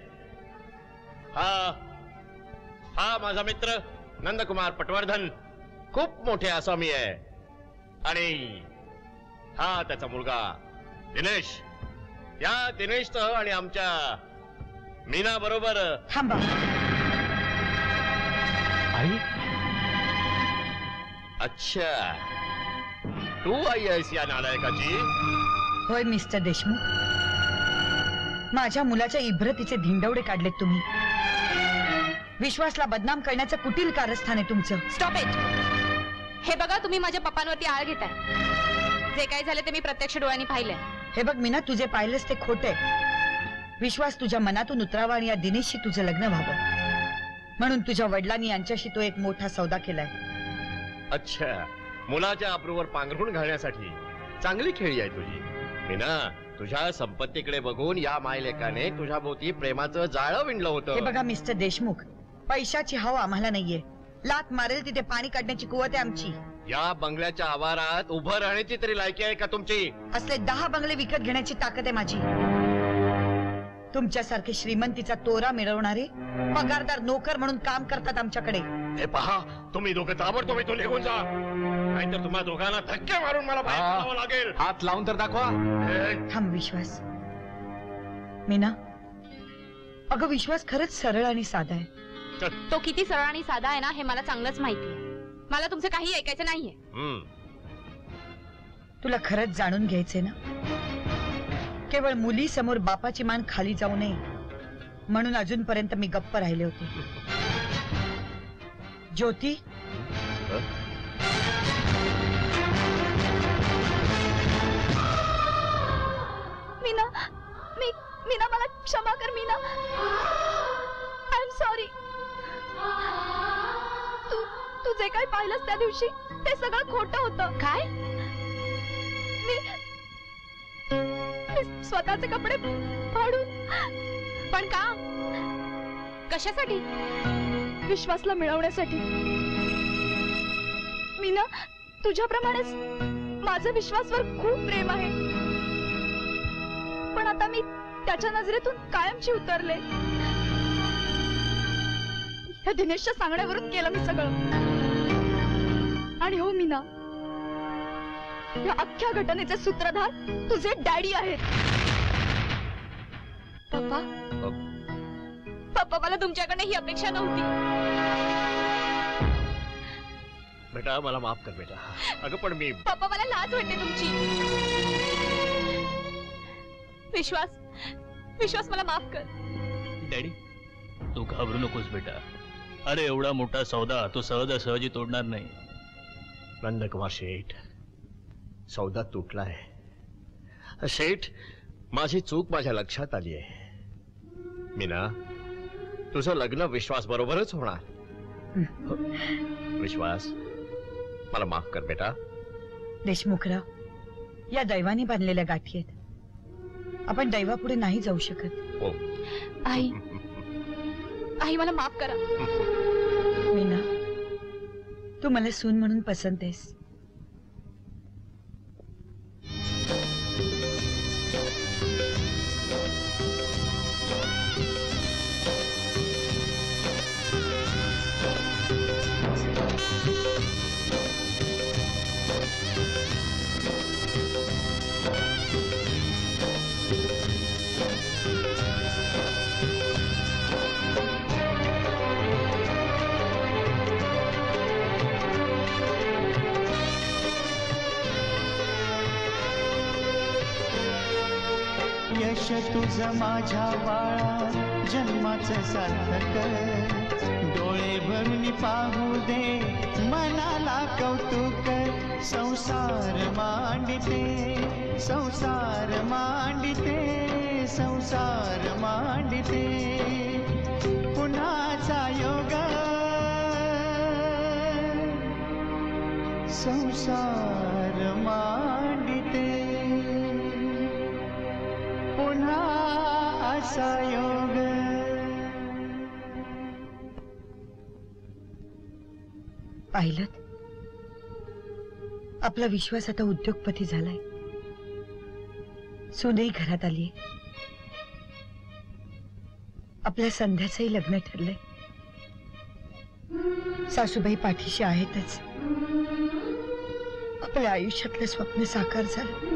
हा हा माझा मित्र नंदकुमार पटवर्धन खूप मोठे आसामी आहे, आणि हा त्याचा मुलगा दिनेश. या दिनेशसह आणि आमच्या मीना बरोबर. थांबा आई, अच्छा तू आई आहेस या नालायकाची? होय मिस्टर देशमुख, माझ्या मुलाच्या इब्रतीचे धिंडवडे काढलेत तुम्ही. विश्वासला बदनाम करण्याचं कुटील कारस्थान आहे तुमचं. Stop it. हे बघा तुम्ही माझ्या पप्पांवरती आळ घेताय. जे काय झाले ते मी प्रत्यक्ष डोळ्यांनी पाहिलंय. हे बघ मीना, तुझे पाहिलंस ते खोटे. विश्वास तुझ्या मनातून उतरावा आणि या दिनेशशी तुझं लग्न व्हावं म्हणून तुझ्या वडिलांनी यांच्याशी तो एक मोठा सौदा केलाय. अच्छा, मुलाच्या अप्रूवर पांघरून घालण्यासाठी चांगली खेळी आहे तुझी मीना. तुझ्या संपत्तीकडे बघून या मायलेकाने तुझ्या भोवती प्रेमाचं जाळं विणलं होतं. हे बघा मिस्टर देशमुख, पैशाची हवा आम्हाला नाहीये. लात मारेल तिथे पाणी काढण्याची कुवत आहे आमची. या बंगल्याच्या आवारात उभं राहण्याची तरी लायकी आहे का तुमची? असले 10 बंगले विकत घेण्याची ताकद आहे माझी. तुमच्यासारखे श्रीमंतीचा तोरा मिळवणारे पगारदार नोकर म्हणून काम करतात आमच्याकडे. हे पहा, तुम्ही दोघे ताबडतोब इथून निघून जा, नाहीतर तुम्हा दोघांना धक्के मारून मला बाहेर काढावं लागेल. हात लावून तर दाखवा. थांब विश्वास. मीना, अगं विश्वास खरंच सरळ आणि साधा आहे. तो किती सरळ आणि साधा आहे ना हे मला चांगलंच माहिती आहे. मला तुमचं काही ऐकायचं नाहीये. तुला खरंच जाणून घ्यायचंय ना? केवळ मुली समोर बापाची मान खाली जाऊ नये म्हणून अजूनपर्यंत मी गप्प राहिले होते. ज्योती, मीना, मीना मला क्षमा कर मीना. आय एम सॉरी. तू जे काय पाहिलंस त्या दिवशी ते सगळं खोटं होतं. काय? मी स्वतःचे कपडे फाडू. पण का? कशासाठी? विश्वासला मिळवण्यासाठी. मीना, तुझ्याप्रमाणेच माझं विश्वासवर खूप प्रेम आहे, पण आता मी त्याच्या नजरेतून कायमची उतरले. हे दिनेशच्या सांगण्यावरून केलं मी सगळं. आणि हो मीना, या अख्ख्या घटनेचे सूत्रधार तुझे डॅडी आहेत. पप्पा, पप्पा मला तुमच्याकडे ही अपेक्षा नव्हती. बेटा मला माफ कर बेटा. अगं पण मी, पप्पा मला लाज वाटते तुमची. विश्वास, विश्वास मला माफ कर. डॅडी तू घाबरू नकोस बेटा. अरे एवढा मोठा सौदा तो सहजासहजी तोडणार नाही. नंदकुमार शेठ, सौदा तुटलाय शेठ. माझी चूक माझ्या लक्षात आली आहे. मीना, तुझं लग्न विश्वास बरोबरच होणार. विश्वास मला माफ कर बेटा. देशमुखराव, या दैवाने बांधलेल्या गाठी आहेत. आपण दैवापुढे नाही जाऊ शकत. हो आई, आई मला माफ करा. मीना, तू मला सून म्हणून पसंत आहेस. तुझा माझ्या बाळा जन्माचं सार्थक. डोळे भरून पाहू दे, मनाला कौतुक. संसार मांडिते, संसार मांडिते, संसार मांडिते. पुन्हाचा योग संसार मांडिते. पुन्हा असा योग. पाहिलं, आपला विश्वास आता उद्योगपती झालाय. सुनेही घरात आली. आपल्या संध्याचंही लग्न ठरलंय. सासूबाई पाठीशी आहेतच. आपल्या आयुष्यातलं स्वप्न साकार झालं.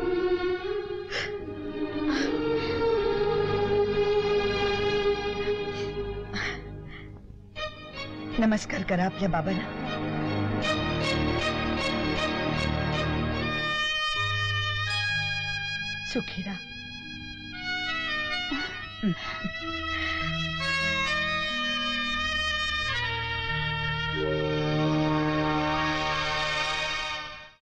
नमस्कार करा आपल्या बाबांना. सुखी रहा।